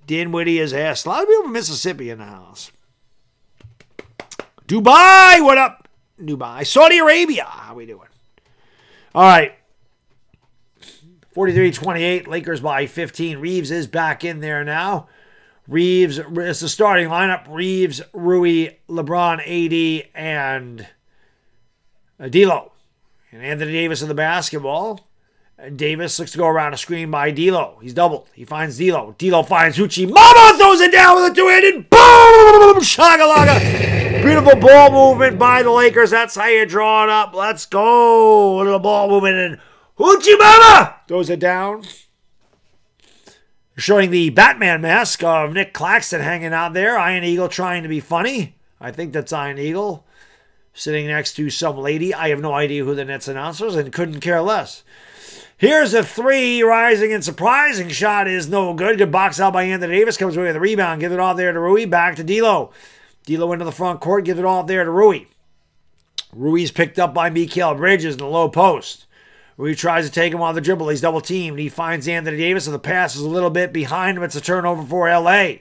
Dinwiddie is ass. A lot of people from Mississippi in the house. Dubai, what up? Dubai. Saudi Arabia, how we doing? All right. forty-three twenty-eight, Lakers by fifteen. Reeves is back in there now. Reeves, it's the starting lineup. Reeves, Rui, LeBron, A D, and... D'Lo. And Anthony Davis in the basketball. Davis looks to go around a screen by D'Lo. He's doubled. He finds D'Lo. D'Lo finds Hachimura. Mama throws it down with a two-handed. Boom! Shagalaga. Beautiful ball movement by the Lakers. That's how you draw it up. Let's go. A little ball movement. And Hachimura throws it down. Showing the Batman mask of Nick Claxton hanging out there. Iron Eagle trying to be funny. I think that's Iron Eagle. Sitting next to some lady. I have no idea who the Nets announcer is and couldn't care less. Here's a three. Rising and surprising shot is no good. Good box out by Anthony Davis. Comes away with a rebound. Gives it off there to Rui. Back to D'Lo. D'Lo into the front court. Gives it off there to Rui. Rui's picked up by Mikael Bridges in the low post. Rui tries to take him on the dribble. He's double teamed. He finds Anthony Davis and the pass is a little bit behind him. It's a turnover for L A.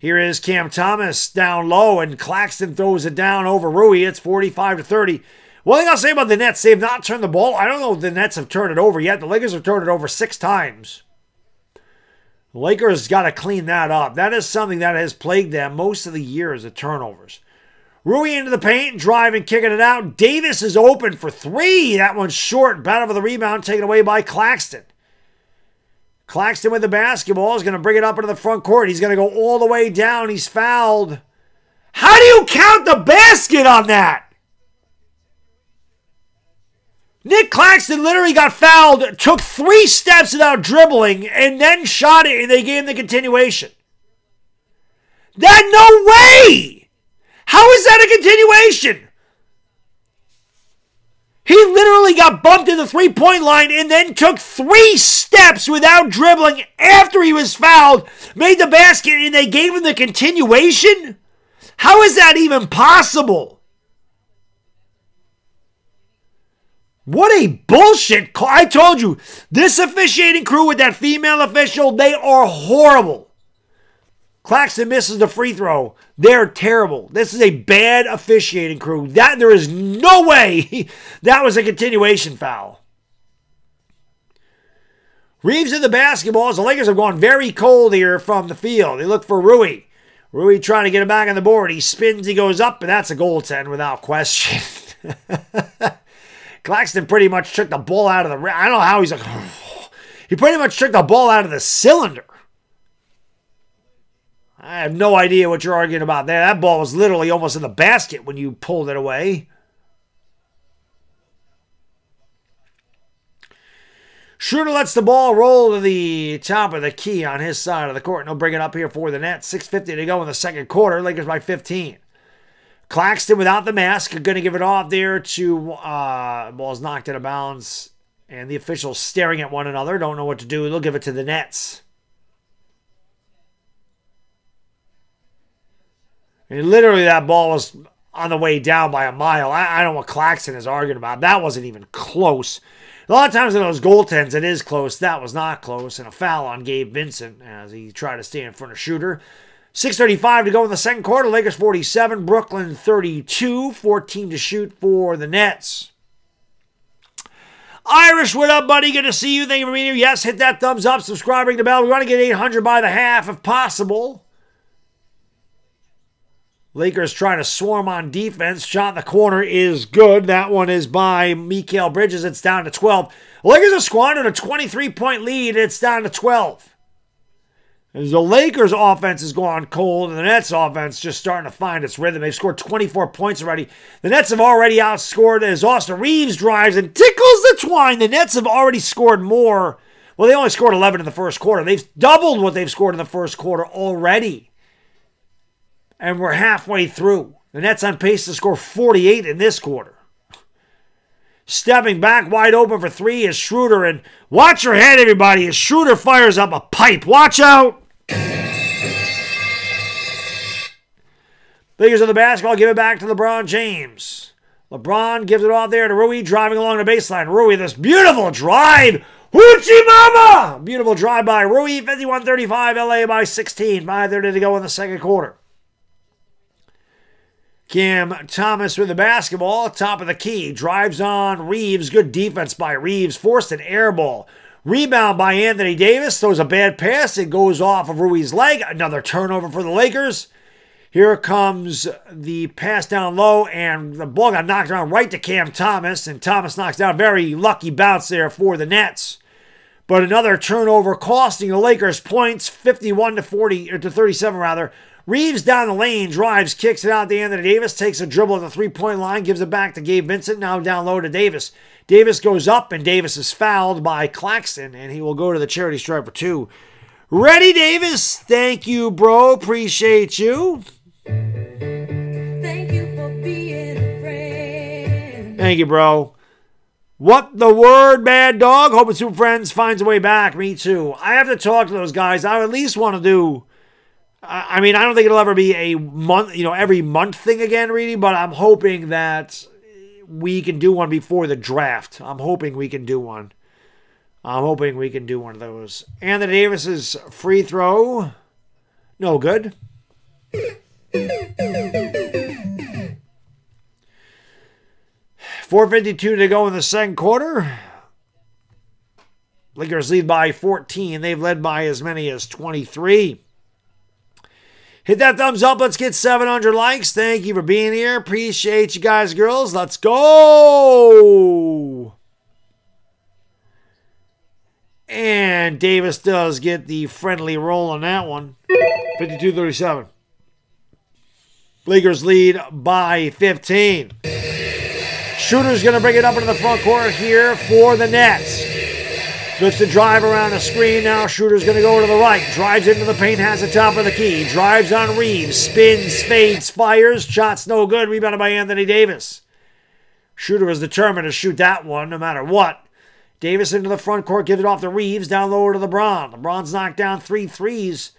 Here is Cam Thomas down low, and Claxton throws it down over Rui. It's forty-five to thirty. One thing I'll say about the Nets, they've not turned the ball. I don't know if the Nets have turned it over yet. The Lakers have turned it over six times. The Lakers got to clean that up. That is something that has plagued them most of the year is the turnovers. Rui into the paint, driving, kicking it out. Davis is open for three. That one's short. Battle for the rebound taken away by Claxton. Claxton with the basketball is going to bring it up into the front court. He's going to go all the way down. He's fouled. How do you count the basket on that? Nick Claxton literally got fouled, took three steps without dribbling, and then shot it, and they gave him the continuation. That, no way! How is that a continuation? He literally got bumped to the three-point line and then took three steps without dribbling after he was fouled, made the basket, and they gave him the continuation? How is that even possible? What a bullshit call. I told you, this officiating crew with that female official, they are horrible. Claxton misses the free throw. They're terrible. This is a bad officiating crew. That there is no way that was a continuation foul. Reeves in the basketball. The Lakers have gone very cold here from the field. They look for Rui. Rui trying to get him back on the board. He spins. He goes up. And that's a goaltend without question. Claxton pretty much took the ball out of the... I don't know how he's like... Oh. He pretty much took the ball out of the cylinder. I have no idea what you're arguing about there. That ball was literally almost in the basket when you pulled it away. Schröder lets the ball roll to the top of the key on his side of the court. And he'll bring it up here for the Nets. six fifty to go in the second quarter. Lakers by fifteen. Claxton without the mask. Going to give it off there to... Uh, ball's knocked out of bounds. And the officials staring at one another. Don't know what to do. They'll give it to the Nets. I mean, literally that ball was on the way down by a mile. I, I don't know what Claxton is arguing about. That wasn't even close. A lot of times in those goaltends, it is close. That was not close. And a foul on Gabe Vincent as he tried to stay in front of Schröder. six thirty-five to go in the second quarter. Lakers forty-seven, Brooklyn thirty-two. fourteen to shoot for the Nets. Irish, what up, buddy? Good to see you. Thank you for being here. Yes, hit that thumbs up. Subscribe, ring the bell. We want to get eight hundred by the half if possible. Lakers trying to swarm on defense. Shot in the corner is good. That one is by Mikael Bridges. It's down to twelve. Lakers have squandered a twenty-three point lead. It's down to twelve. The Lakers offense is going cold, and the Nets offense just starting to find its rhythm. They've scored twenty-four points already. The Nets have already outscored as Austin Reeves drives and tickles the twine. The Nets have already scored more. Well, they only scored eleven in the first quarter. They've doubled what they've scored in the first quarter already. And we're halfway through. The Nets on pace to score forty-eight in this quarter. Stepping back wide open for three is Schröder. And watch your head, everybody, as Schröder fires up a pipe. Watch out. Lakers of the basketball. Give it back to LeBron James. LeBron gives it off there to Rui, driving along the baseline. Rui, this beautiful drive. Hoochie mama. Beautiful drive by Rui. fifty-one thirty-five, L A by sixteen. five thirty to go in the second quarter. Cam Thomas with the basketball, top of the key. Drives on Reeves. Good defense by Reeves. Forced an air ball. Rebound by Anthony Davis. Throws a bad pass. It goes off of Rui's leg. Another turnover for the Lakers. Here comes the pass down low, and the ball got knocked around right to Cam Thomas, and Thomas knocks down. Very lucky bounce there for the Nets. But another turnover costing the Lakers points, fifty-one to forty, or to thirty-seven rather. Reeves down the lane, drives, kicks it out to Anthony Davis, takes a dribble at the three-point line, gives it back to Gabe Vincent, now down low to Davis. Davis goes up, and Davis is fouled by Claxton, and he will go to the charity stripe for two. Ready, Davis? Thank you, bro. Appreciate you. Thank you for being a friend. Thank you, bro. What the word, bad dog? Hoping Super Friends finds a way back. Me too. I have to talk to those guys. I at least want to do... I mean, I don't think it'll ever be a month, you know, every month thing again, really, but I'm hoping that we can do one before the draft. I'm hoping we can do one. I'm hoping we can do one of those. Anthony Davis's free throw. No good. four fifty-two to go in the second quarter. Lakers lead by fourteen. They've led by as many as twenty-three. Hit that thumbs up. Let's get seven hundred likes. Thank you for being here. Appreciate you guys, girls. Let's go. And Davis does get the friendly roll on that one. fifty-two thirty-seven. Lakers lead by fifteen. Schroeder's going to bring it up into the front court here for the Nets. Looks to drive around the screen now. Schroeder's going to go to the right. Drives into the paint. Has the top of the key. Drives on Reeves. Spins, fades, fires. Shot's no good. Rebounded by Anthony Davis. Schroeder is determined to shoot that one no matter what. Davis into the front court. Gives it off to Reeves. Down lower to LeBron. LeBron's knocked down three threes.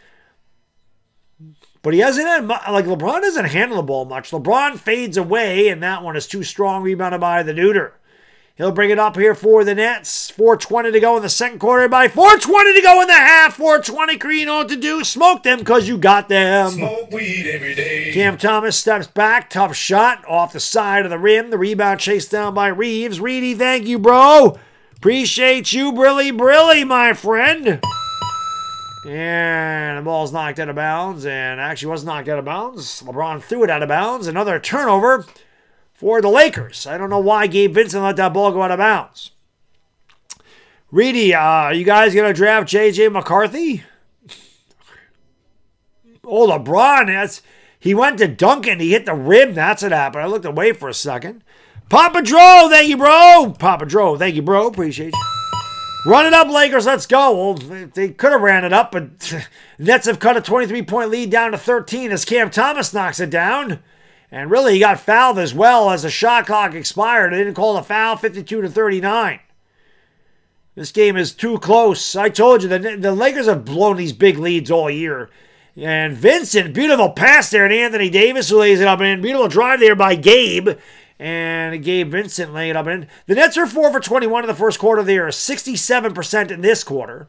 But he hasn't had much. Like, LeBron doesn't handle the ball much. LeBron fades away, and that one is too strong. Rebounded by the Neuter. He'll bring it up here for the Nets. four twenty to go in the second quarter. By four twenty to go in the half. four twenty, you know what to do. Smoke them because you got them. Smoke weed every day. Cam Thomas steps back. Tough shot off the side of the rim. The rebound chased down by Reeves. Reedy, thank you, bro. Appreciate you, Brilly Brilly, my friend. And the ball's knocked out of bounds. And actually was knocked out of bounds. LeBron threw it out of bounds. Another turnover for the Lakers. I don't know why Gabe Vincent let that ball go out of bounds. Reedy, uh, are you guys going to draft J J McCarthy? Oh, LeBron. That's, he went to Duncan. He hit the rim. That's what happened. I looked away for a second. Papa Dro, thank you, bro. Papa Dro, thank you, bro. Appreciate you. Run it up, Lakers. Let's go. Well, they could have ran it up, but Nets have cut a twenty-three point lead down to thirteen as Cam Thomas knocks it down. And really, he got fouled as well as the shot clock expired. They didn't call a foul, fifty-two to thirty-nine. This game is too close. I told you, the, the Lakers have blown these big leads all year. And Vincent, beautiful pass there to Anthony Davis, who lays it up in. Beautiful drive there by Gabe. And Gabe Vincent laying it up in. The Nets are four for twenty-one in the first quarter. They are sixty-seven percent in this quarter.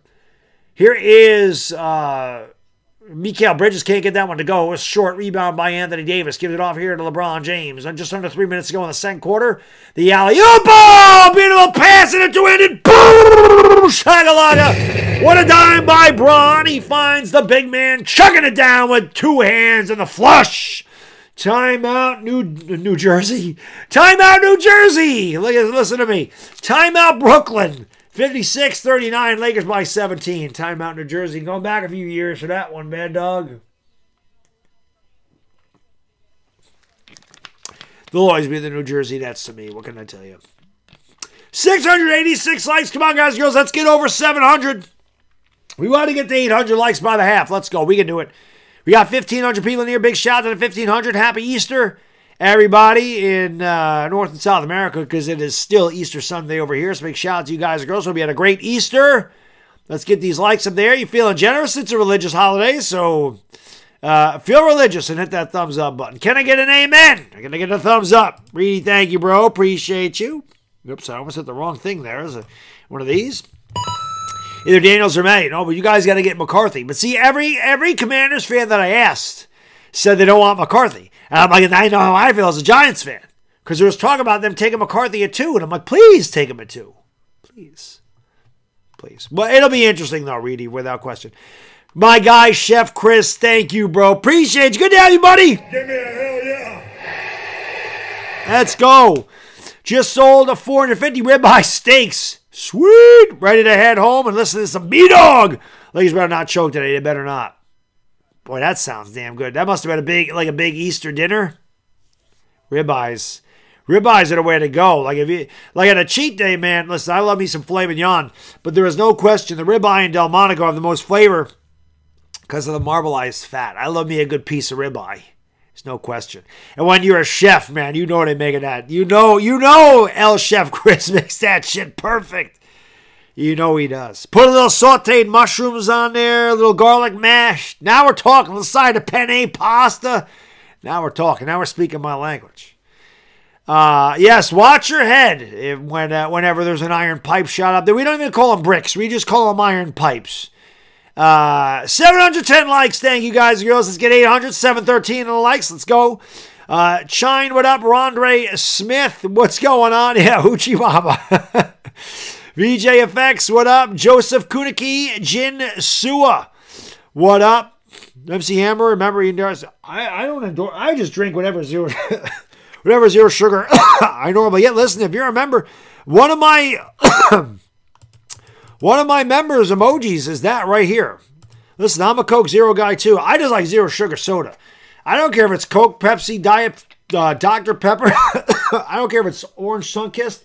Here is... Uh, Mikael Bridges can't get that one to go. A short rebound by Anthony Davis. Gives it off here to LeBron James. And just under three minutes to go in the second quarter. The alley-oop ball! Beautiful pass and it to end it. Boom! Shagalaga. What a dime by Bron. He finds the big man chugging it down with two hands in the flush. Timeout, New New Jersey. Timeout, New Jersey. Listen to me. Timeout, Brooklyn. fifty-six thirty-nine, Lakers by seventeen. Timeout, New Jersey. Going back a few years for that one, bad dog. They'll always be the New Jersey Nets to me. What can I tell you? six hundred eighty-six likes. Come on, guys and girls. Let's get over seven hundred. We want to get to eight hundred likes by the half. Let's go. We can do it. We got fifteen hundred people in here. Big shout out to the fifteen hundred. Happy Easter, everybody in uh, North and South America, because it is still Easter Sunday over here. So big shout out to you guys and girls. Hope you had a great Easter. Let's get these likes up there. You feeling generous? It's a religious holiday, so uh, feel religious and hit that thumbs up button. Can I get an amen? I'm going to get a thumbs up. Reedy, thank you, bro. Appreciate you. Oops, I almost hit the wrong thing there. Is it one of these? Either Daniels or May. No, but you guys got to get McCarthy. But see, every every Commanders fan that I asked said they don't want McCarthy. And I'm like, I know how I feel as a Giants fan. Because there was talk about them taking McCarthy at two. And I'm like, please take him at two. Please. Please. But it'll be interesting, though, Reedy, without question. My guy, Chef Chris, thank you, bro. Appreciate you. Good to have you, buddy. Give me a hell yeah. Let's go. Just sold a four hundred fifty ribeye steaks. Sweet. Ready to head home and listen to some B-Dog. Ladies better not choke today. They better not. Boy, that sounds damn good. That must have been a big, like a big Easter dinner. Ribeyes, ribeyes are the way to go. Like if you, like on a cheat day, man. Listen, I love me some filet mignon, but there is no question the ribeye and Delmonico have the most flavor because of the marbleized fat. I love me a good piece of ribeye. There's no question. And when you're a chef, man, you know they make it that. You know, you know, El Chef Chris makes that shit perfect. You know he does. Put a little sauteed mushrooms on there, a little garlic mash. Now we're talking. A side of penne pasta. Now we're talking. Now we're speaking my language. Uh, yes, watch your head if, when uh, whenever there's an iron pipe shot up there. We don't even call them bricks. We just call them iron pipes. Uh, seven hundred ten likes. Thank you, guys and girls. Let's get eight hundred. seven thirteen likes. Let's go. Uh, Chine, what up? Rondre Smith, what's going on? Yeah, Hoochie Mama. V J F X, what up? Joseph Kuniki, Jin Sua, what up? M C Hammer, remember you endorse. I, I don't endorse. I just drink whatever zero, whatever zero sugar I normally get. Listen, if you're a member, one of my one of my members' emojis is that right here. Listen, I'm a Coke Zero guy too. I just like zero sugar soda. I don't care if it's Coke, Pepsi, Diet, uh, Doctor Pepper. I don't care if it's orange sun-kissed.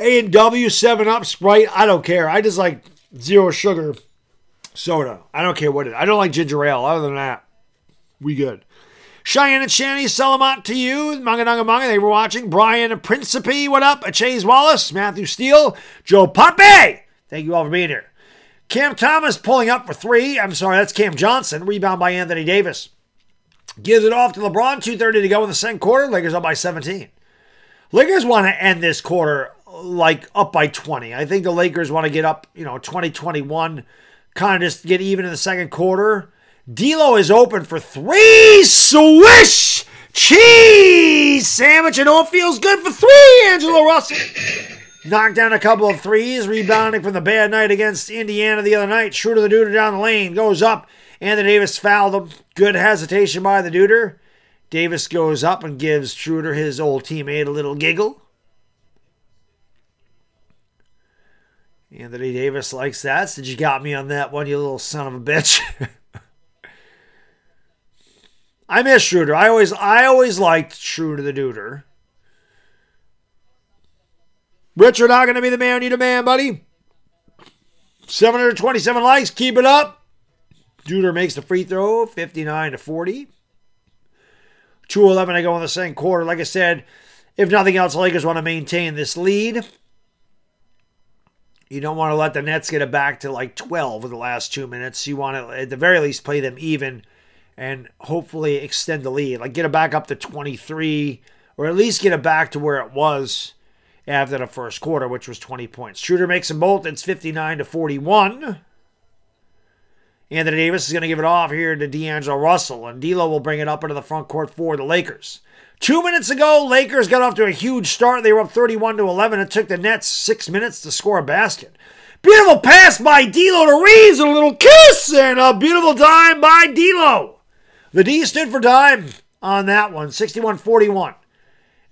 A and W, seven up, Sprite, I don't care. I just like zero sugar soda. I don't care what it is. I don't like ginger ale. Other than that, we good. Cheyenne and Shanny, Salamat to you. Manga Nanga Manga, they were watching. Brian and Principe, what up? Achaz Wallace, Matthew Steele, Joe Poppe. Thank you all for being here. Cam Thomas pulling up for three. I'm sorry, that's Cam Johnson. Rebound by Anthony Davis. Gives it off to LeBron. two thirty to go in the second quarter. Lakers up by seventeen. Lakers want to end this quarter like up by twenty. I think the Lakers want to get up, you know, twenty, twenty-one. Kind of just get even in the second quarter. D'Lo is open for three. Swish! Cheese sandwich. And all feels good for three. D'Angelo Russell. Knocked down a couple of threes. Rebounding from the bad night against Indiana the other night. Schröder the Duder down the lane. Goes up. Anthony Davis fouled him. Good hesitation by the Duder. Davis goes up and gives Schröder, his old teammate, a little giggle. Anthony Davis likes that. Said, you got me on that one, you little son of a bitch. I miss Schröder. I always, I always liked Schröder the Duder. Richard, not going to be the man. You the man, buddy. seven hundred twenty-seven likes. Keep it up. Duder makes the free throw. fifty-nine to forty. two eleven to go in the second quarter. Like I said, if nothing else, the Lakers want to maintain this lead. You don't want to let the Nets get it back to like twelve in the last two minutes. You want to, at the very least, play them even and hopefully extend the lead. Like get it back up to twenty-three or at least get it back to where it was after the first quarter, which was twenty points. Schröder makes them both. It's fifty-nine to forty-one. Anthony Davis is going to give it off here to D'Angelo Russell, and D'Lo will bring it up into the front court for the Lakers. Two minutes ago, Lakers got off to a huge start. They were up thirty-one to eleven. It took the Nets six minutes to score a basket. Beautiful pass by D'Lo to Reeves, and a little kiss, and a beautiful dime by D'Lo. The D stood for dime on that one, sixty-one forty-one.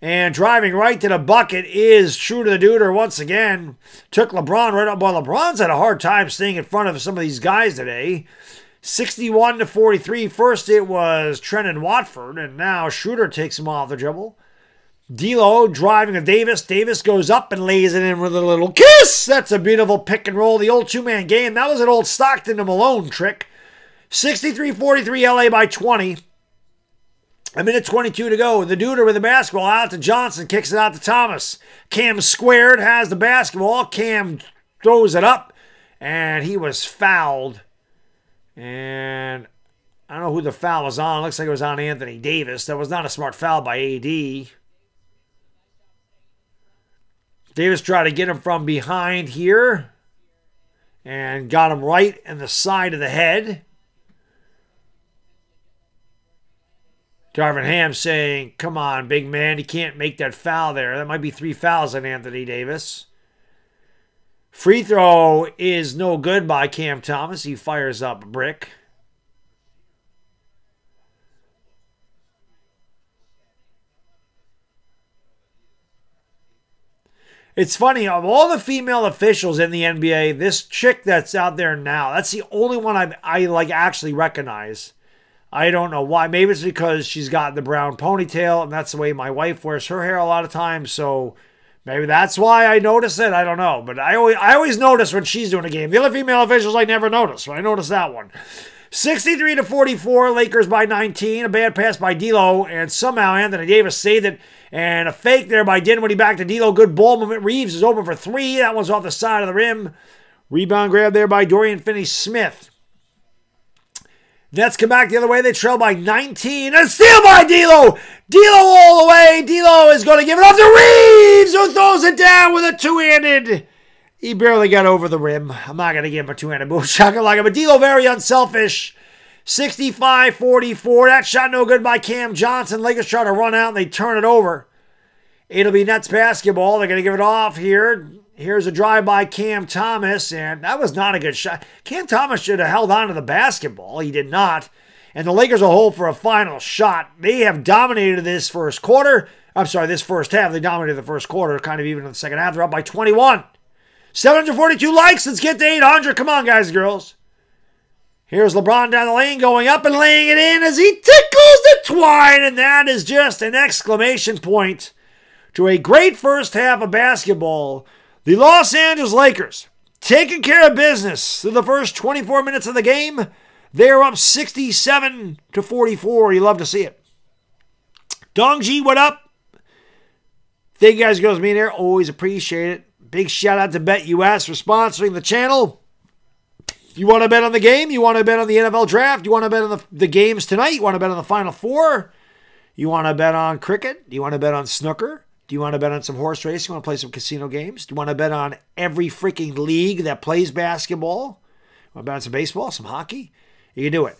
And driving right to the bucket is Schröder the Duder once again. Took LeBron right up. Well, LeBron's had a hard time staying in front of some of these guys today. sixty-one to forty-three. First it was Trendon Watford, and now Schröder takes him off the dribble. D'Lo driving to Davis. Davis goes up and lays it in with a little kiss. That's a beautiful pick and roll. The old two-man game. That was an old Stockton to Malone trick. sixty-three forty-three, L A by twenty. A minute twenty-two to go. The Duder with the basketball out to Johnson. Kicks it out to Thomas. Cam squared has the basketball. Cam throws it up. And he was fouled. And I don't know who the foul was on. It looks like it was on Anthony Davis. That was not a smart foul by A D. Davis tried to get him from behind here. And got him right in the side of the head. Darvin Ham saying, come on, big man. You can't make that foul there. That might be three fouls on Anthony Davis. Free throw is no good by Cam Thomas. He fires up a brick. It's funny, of all the female officials in the N B A, this chick that's out there now, that's the only one I've, I like actually recognize. I don't know why. Maybe it's because she's got the brown ponytail, and that's the way my wife wears her hair a lot of times. So maybe that's why I notice it. I don't know. But I always, I always notice when she's doing a game. The other female officials I never notice, but I noticed that one. sixty-three to forty-four, Lakers by nineteen. A bad pass by D'Lo, and somehow Anthony Davis saved it. And a fake there by Dinwiddie back to D'Lo. Good ball movement. Reeves is open for three. That one's off the side of the rim. Rebound grab there by Dorian Finney-Smith. Nets come back the other way. They trail by nineteen. And steal by D'Lo. D'Lo all the way. D'Lo is going to give it off to Reeves, who throws it down with a two-handed. He barely got over the rim. I'm not going to give him a two-handed move. Shocking like him. But D'Lo very unselfish. sixty-five forty-four. That shot no good by Cam Johnson. Lakers try to run out, and they turn it over. It'll be Nets basketball. They're going to give it off here. Here's a drive by Cam Thomas, and that was not a good shot. Cam Thomas should have held on to the basketball. He did not. And the Lakers will hold for a final shot. They have dominated this first quarter. I'm sorry, this first half. They dominated the first quarter, kind of even in the second half. They're up by twenty-one. seven hundred forty-two likes. Let's get to eight hundred. Come on, guys and girls. Here's LeBron down the lane, going up and laying it in as he tickles the twine, and that is just an exclamation point to a great first half of basketball. The Los Angeles Lakers taking care of business through the first twenty-four minutes of the game. They're up sixty-seven to forty-four. You love to see it. Dongji, what up? Thank you guys for going with me there. Always appreciate it. Big shout out to BetUS for sponsoring the channel. You want to bet on the game? You want to bet on the N F L draft? You want to bet on the, the games tonight? You want to bet on the Final Four? You want to bet on cricket? Do you want to bet on snooker? Do you want to bet on some horse racing? You want to play some casino games? Do you want to bet on every freaking league that plays basketball? You want to bet on some baseball, some hockey? You can do it.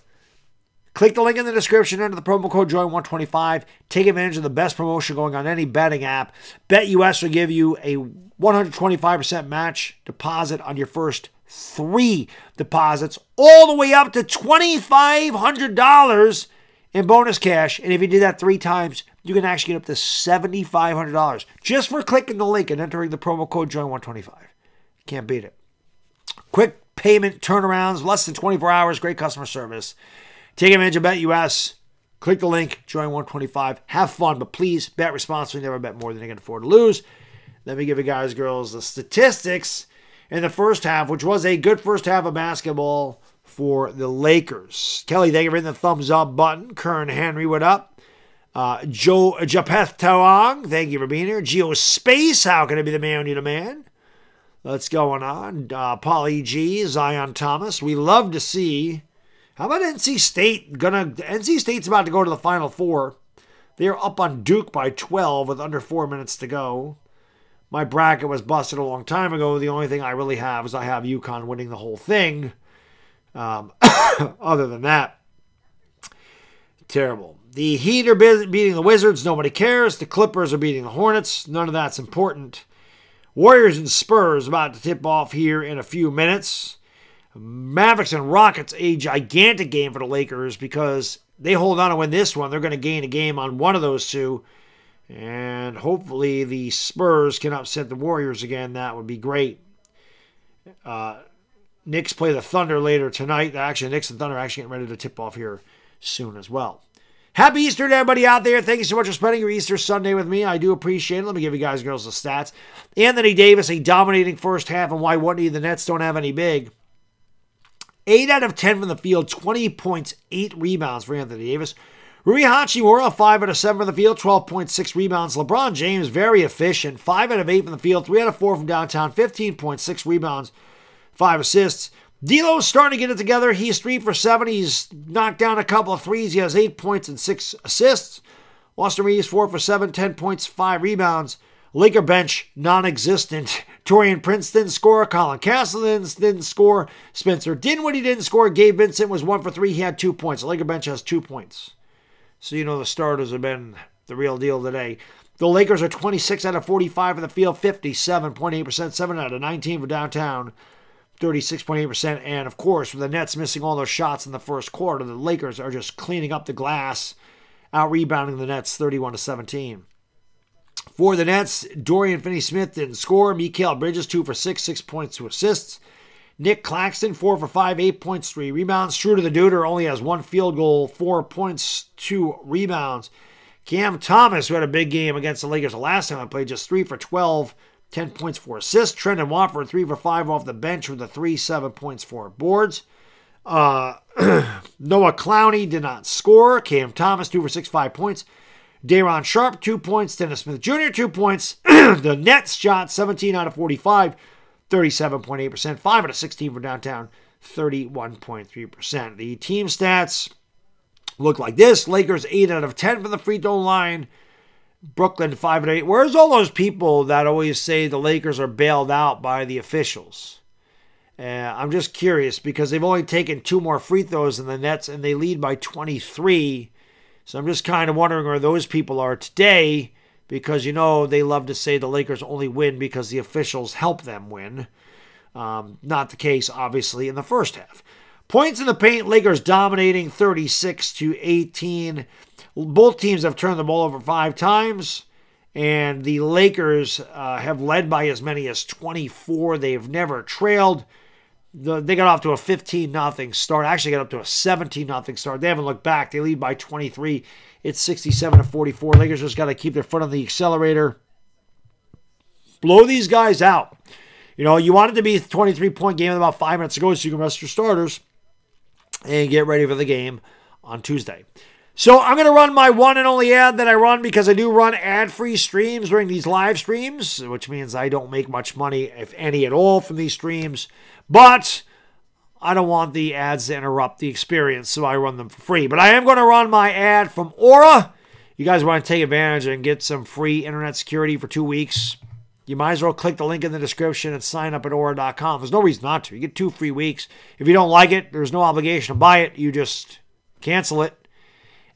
Click the link in the description under the promo code Joy one twenty-five. Take advantage of the best promotion going on any betting app. BetUS will give you a one hundred twenty-five percent match deposit on your first three deposits, all the way up to twenty-five hundred dollars in bonus cash. And if you do that three times, you can actually get up to seventy-five hundred dollars just for clicking the link and entering the promo code Joy one twenty-five. Can't beat it. Quick payment turnarounds, less than twenty-four hours, great customer service. Take advantage of BetUS. Click the link, Joy one twenty-five. Have fun, but please bet responsibly. Never bet more than you can afford to lose. Let me give you guys, girls, the statistics in the first half, which was a good first half of basketball for the Lakers. Kelly, thank you for hitting the thumbs up button. Kern Henry, what up? Uh, Joe Japeth Tawang, thank you for being here. Geo Space, how can I be the man when you're the man? What's going on? Uh, Polly G, Zion Thomas, we love to see. How about N C State? Gonna N C State's about to go to the Final Four. They're up on Duke by twelve with under four minutes to go. My bracket was busted a long time ago. The only thing I really have is I have UConn winning the whole thing. Um, other than that, terrible. The Heat are beating the Wizards. Nobody cares. The Clippers are beating the Hornets. None of that's important. Warriors and Spurs about to tip off here in a few minutes. Mavericks and Rockets, a gigantic game for the Lakers because they hold on to win this one. They're going to gain a game on one of those two. And hopefully the Spurs can upset the Warriors again. That would be great. Uh, Knicks play the Thunder later tonight. Actually, Knicks and Thunder are actually getting ready to tip off here soon as well. Happy Easter to everybody out there. Thank you so much for spending your Easter Sunday with me. I do appreciate it. Let me give you guys and girls the stats. Anthony Davis, a dominating first half, and why wouldn't he? The Nets don't have any big. eight out of ten from the field, twenty points, eight rebounds for Anthony Davis. Rui Hachimura, five out of seven from the field, twelve point six rebounds. LeBron James, very efficient, five out of eight from the field, three out of four from downtown, fifteen point six rebounds, five assists. D'Lo's starting to get it together. He's three for seven. He's knocked down a couple of threes. He has eight points and six assists. Austin Reeves, four for seven, ten points, five rebounds. Laker bench, non-existent. Torian Prince didn't score. Colin Castleton didn't score. Spencer Dinwiddie didn't score. Gabe Vincent was one for three. He had two points. The Laker bench has two points. So you know the starters have been the real deal today. The Lakers are twenty-six out of forty-five in the field, fifty-seven point eight percent, seven out of nineteen for downtown, thirty-six point eight percent. And, of course, with the Nets missing all those shots in the first quarter, the Lakers are just cleaning up the glass, out-rebounding the Nets thirty-one to seventeen. For the Nets, Dorian Finney-Smith didn't score. Mikael Bridges, two for six, six points, two assists. Nick Claxton, four for five, eight points, three rebounds. Schröder the Duder only has one field goal, four points, two rebounds. Cam Thomas, who had a big game against the Lakers the last time I played, just three for twelve, ten points, four assists. Trendon Watford, three for five off the bench with a three, seven points, four boards. Uh, Noah Clowney did not score. Cam Thomas, two for six, five points. Day'Ron Sharp, two points. Dennis Smith Junior, two points. The Nets shot seventeen out of forty-five, thirty-seven point eight percent. five out of sixteen for downtown, thirty-one point three percent. The team stats look like this. Lakers, eight out of ten from the free throw line. Brooklyn, five out of eight. Where's all those people that always say the Lakers are bailed out by the officials? Uh, I'm just curious because they've only taken two more free throws than the Nets, and they lead by twenty-three. So I'm just kind of wondering where those people are today because, you know, they love to say the Lakers only win because the officials help them win. Um, not the case, obviously, in the first half. Points in the paint, Lakers dominating thirty-six to eighteen. Both teams have turned the ball over five times, and the Lakers uh, have led by as many as twenty-four. They've never trailed. The, they got off to a fifteen nothing start. Actually got up to a seventeen nothing start. They haven't looked back. They lead by twenty-three. It's sixty-seven to forty-four. Lakers just got to keep their foot on the accelerator. Blow these guys out. You know, you want it to be a twenty-three point game about five minutes ago so you can rest your starters and get ready for the game on Tuesday. So I'm going to run my one and only ad that I run because I do run ad-free streams during these live streams, which means I don't make much money, if any at all, from these streams. But I don't want the ads to interrupt the experience, so I run them for free. But I am going to run my ad from Aura. You guys want to take advantage and get some free internet security for two weeks. You might as well click the link in the description and sign up at aura dot com. There's no reason not to. You get two free weeks. If you don't like it, there's no obligation to buy it. You just cancel it.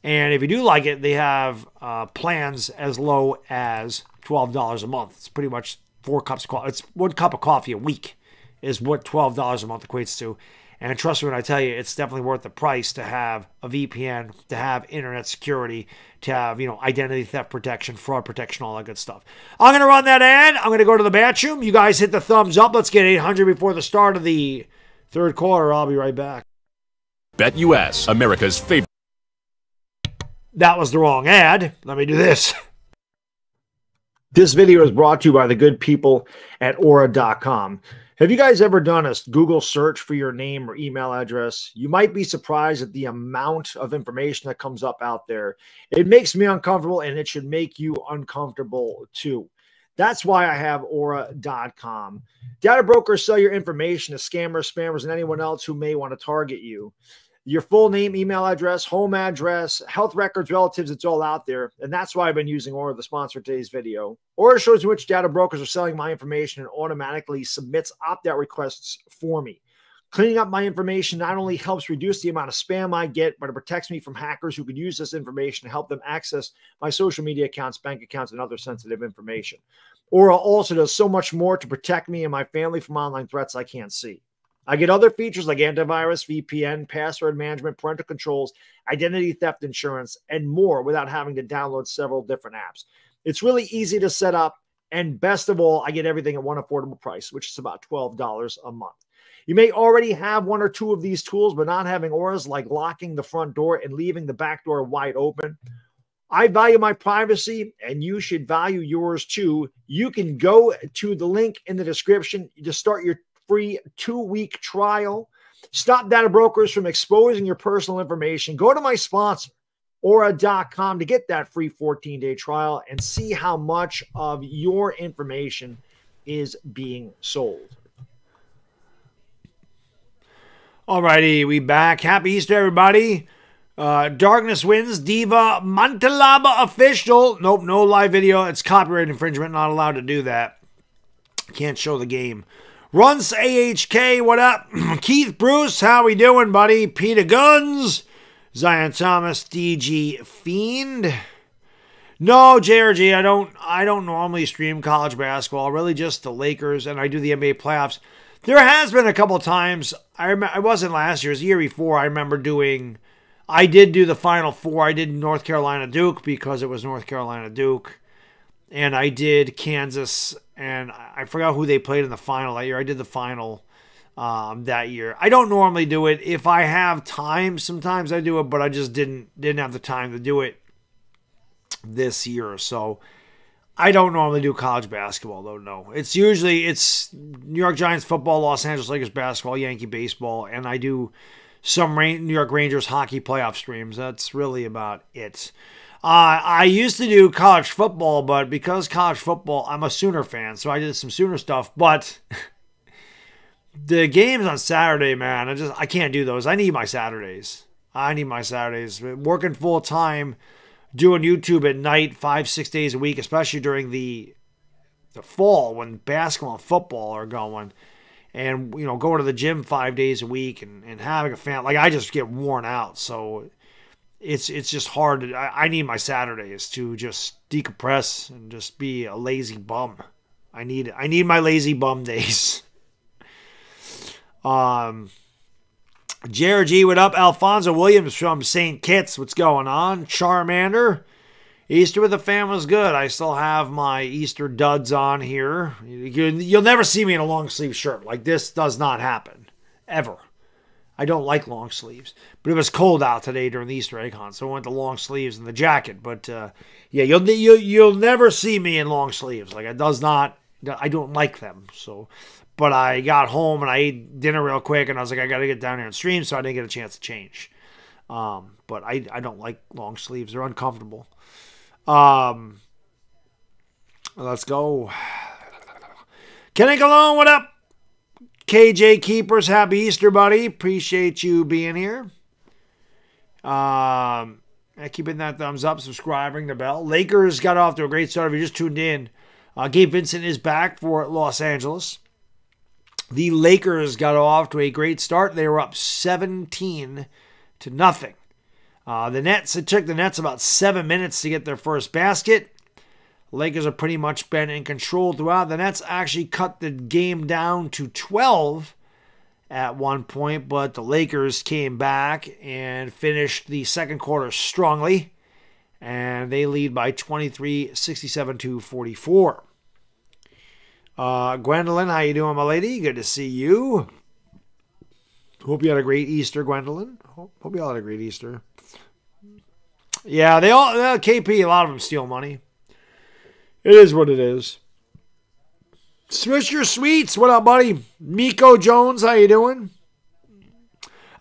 And if you do like it, they have uh, plans as low as twelve dollars a month. It's pretty much four cups of coffee. It's one cup of coffee a week is what twelve dollars a month equates to. And trust me when I tell you, it's definitely worth the price to have a V P N, to have internet security, to have, you know, identity theft protection, fraud protection, all that good stuff. I'm going to run that ad. I'm going to go to the bathroom. You guys hit the thumbs up. Let's get eight hundred before the start of the third quarter. I'll be right back. BetUS, America's favorite. That was the wrong ad. Let me do this. This video is brought to you by the good people at aura dot com. Have you guys ever done a Google search for your name or email address? You might be surprised at the amount of information that comes up out there. It makes me uncomfortable, and it should make you uncomfortable too. That's why I have aura dot com. Data brokers sell your information to scammers, spammers, and anyone else who may want to target you. Your full name, email address, home address, health records, relatives, it's all out there. And that's why I've been using Aura, the sponsor of today's video. Aura shows which data brokers are selling my information and automatically submits opt-out requests for me. Cleaning up my information not only helps reduce the amount of spam I get, but it protects me from hackers who could use this information to help them access my social media accounts, bank accounts, and other sensitive information. Aura also does so much more to protect me and my family from online threats I can't see. I get other features like antivirus, V P N, password management, parental controls, identity theft insurance, and more without having to download several different apps. It's really easy to set up, and best of all, I get everything at one affordable price, which is about twelve dollars a month. You may already have one or two of these tools, but not having Aura's like locking the front door and leaving the back door wide open. I value my privacy, and you should value yours too. You can go to the link in the description to start your free two-week trial. Stop data brokers from exposing your personal information. Go to my sponsor, aura dot com, to get that free fourteen day trial and see how much of your information is being sold. All righty, we back. Happy Easter, everybody. Uh, Darkness Wins, Diva Montalaba official. Nope, no live video. It's copyright infringement. Not allowed to do that. Can't show the game. Runce A H K, what up? Keith Bruce, how we doing, buddy? Peter Guns, Zion Thomas, D G Fiend. No, J R G, I don't I don't normally stream college basketball, really just the Lakers, and I do the N B A playoffs. There has been a couple times, I remember, I wasn't last year, it was the year before, I remember doing, I did do the Final Four, I did North Carolina Duke because it was North Carolina Duke. And I did Kansas, and I forgot who they played in the final that year. I did the final um, that year. I don't normally do it. If I have time, sometimes I do it, but I just didn't didn't have the time to do it this year. So I don't normally do college basketball, though. No, it's usually it's New York Giants football, Los Angeles Lakers basketball, Yankee baseball, and I do some New York Rangers hockey playoff streams. That's really about it. Uh, I used to do college football, but because college football, I'm a Sooner fan, so I did some Sooner stuff. But the games on Saturday, man, I just I can't do those. I need my Saturdays. I need my Saturdays. Working full time, doing YouTube at night, five, six days a week, especially during the the fall when basketball and football are going, and you know going to the gym five days a week and and having a family. Like I just get worn out, so. It's it's just hard. To, I, I need my Saturdays to just decompress and just be a lazy bum. I need I need my lazy bum days. um, Jared G, what up? Alfonso Williams from Saint Kitts, what's going on? Charmander, Easter with the family's good. I still have my Easter duds on here. You, you'll never see me in a long sleeve shirt like this. Does not happen. ever. I don't like long sleeves, but it was cold out today during the Easter egg hunt, so I went to long sleeves and the jacket. But uh, yeah, you'll you you'll never see me in long sleeves. Like it does not. I don't like them. So, but I got home and I ate dinner real quick, and I was like, I got to get down here and stream, so I didn't get a chance to change. Um, but I I don't like long sleeves. They're uncomfortable. Um, let's go. Kenny Colon, what up? K J Keepers, happy Easter, buddy. Appreciate you being here. Um, keeping that thumbs up, subscribing, the bell. Lakers got off to a great start. If you just tuned in, uh, Gabe Vincent is back for Los Angeles. The Lakers got off to a great start. They were up seventeen to nothing. Uh, the Nets, it took the Nets about seven minutes to get their first basket. Lakers have pretty much been in control throughout. The Nets actually cut the game down to twelve at one point, but the Lakers came back and finished the second quarter strongly, and they lead by twenty-three, sixty-seven to forty-four. Uh, Gwendolyn, how you doing, my lady? Good to see you. Hope you had a great Easter, Gwendolyn. Hope, hope you all had a great Easter. Yeah, they all uh, K P. A lot of them steal money. It is what it is. Swish your sweets. What up, buddy? Miko Jones, how you doing?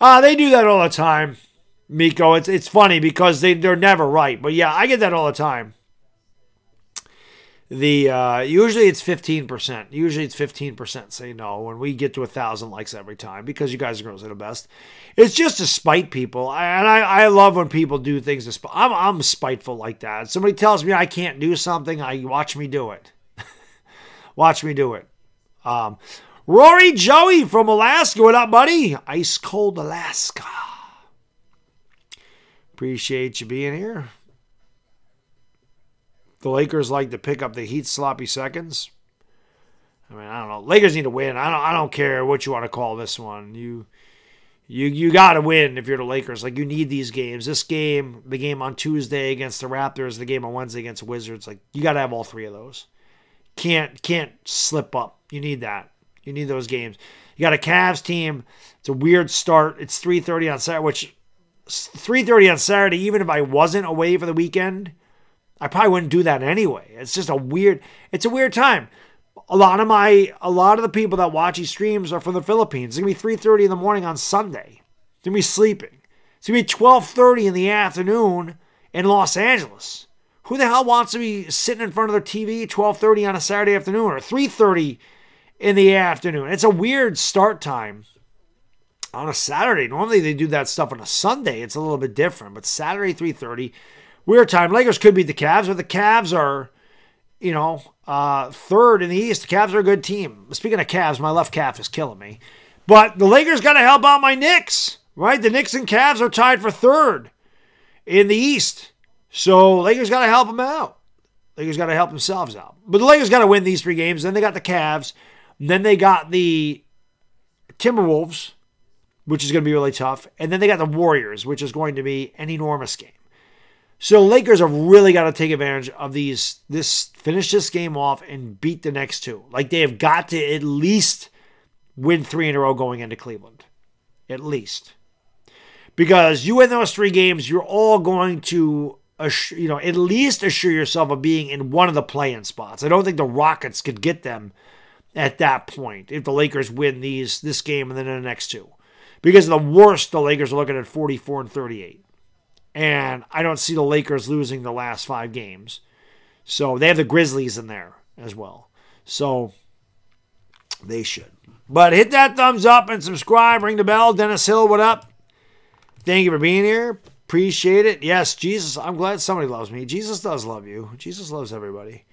Uh, they do that all the time, Miko. It's it's funny because they, they're never right. But, yeah, I get that all the time. The uh, usually it's fifteen percent. Usually it's fifteen percent say no when we get to one thousand likes every time because you guys and girls are the best. It's just to spite people. I, and I, I love when people do things to spite. I'm, I'm spiteful like that. If somebody tells me I can't do something, I watch me do it. Watch me do it. Um, Rory Joey from Alaska. What up, buddy? Ice cold Alaska. Appreciate you being here. The Lakers like to pick up the Heat's sloppy seconds. I mean, I don't know. Lakers need to win. I don't. I don't care what you want to call this one. You, you, you got to win if you're the Lakers. Like you need these games. This game, the game on Tuesday against the Raptors, the game on Wednesday against the Wizards. Like you got to have all three of those. Can't can't slip up. You need that. You need those games. You got a Cavs team. It's a weird start. It's three thirty on Saturday. Which three thirty on Saturday. Even if I wasn't away for the weekend, I probably wouldn't do that anyway. It's just a weird, it's a weird time. A lot of my, a lot of the people that watch these streams are from the Philippines. It's going to be three thirty in the morning on Sunday. It's going to be sleeping. It's going to be twelve thirty in the afternoon in Los Angeles. Who the hell wants to be sitting in front of their T V twelve thirty on a Saturday afternoon or three thirty in the afternoon? It's a weird start time on a Saturday. Normally they do that stuff on a Sunday. It's a little bit different, but Saturday three thirty, weird time. Lakers could beat the Cavs, but the Cavs are, you know, uh, third in the East. The Cavs are a good team. Speaking of Cavs, my left calf is killing me. But the Lakers got to help out my Knicks, right? The Knicks and Cavs are tied for third in the East. So Lakers got to help them out. Lakers got to help themselves out. But the Lakers got to win these three games. Then they got the Cavs. Then they got the Timberwolves, which is going to be really tough. And then they got the Warriors, which is going to be an enormous game. So Lakers have really got to take advantage of these. This finish this game off and beat the next two. Like they have got to at least win three in a row going into Cleveland, at least, because you win those three games, you're all going to, you know, at least assure yourself of being in one of the play-in spots. I don't think the Rockets could get them at that point if the Lakers win these this game and then the next two, because the worst the Lakers are looking at forty-four and thirty-eight. And I don't see the Lakers losing the last five games. So they have the Grizzlies in there as well. So they should. But hit that thumbs up and subscribe. Ring the bell. Dennis Hill, what up? Thank you for being here. Appreciate it. Yes, Jesus, I'm glad somebody loves me. Jesus does love you. Jesus loves everybody.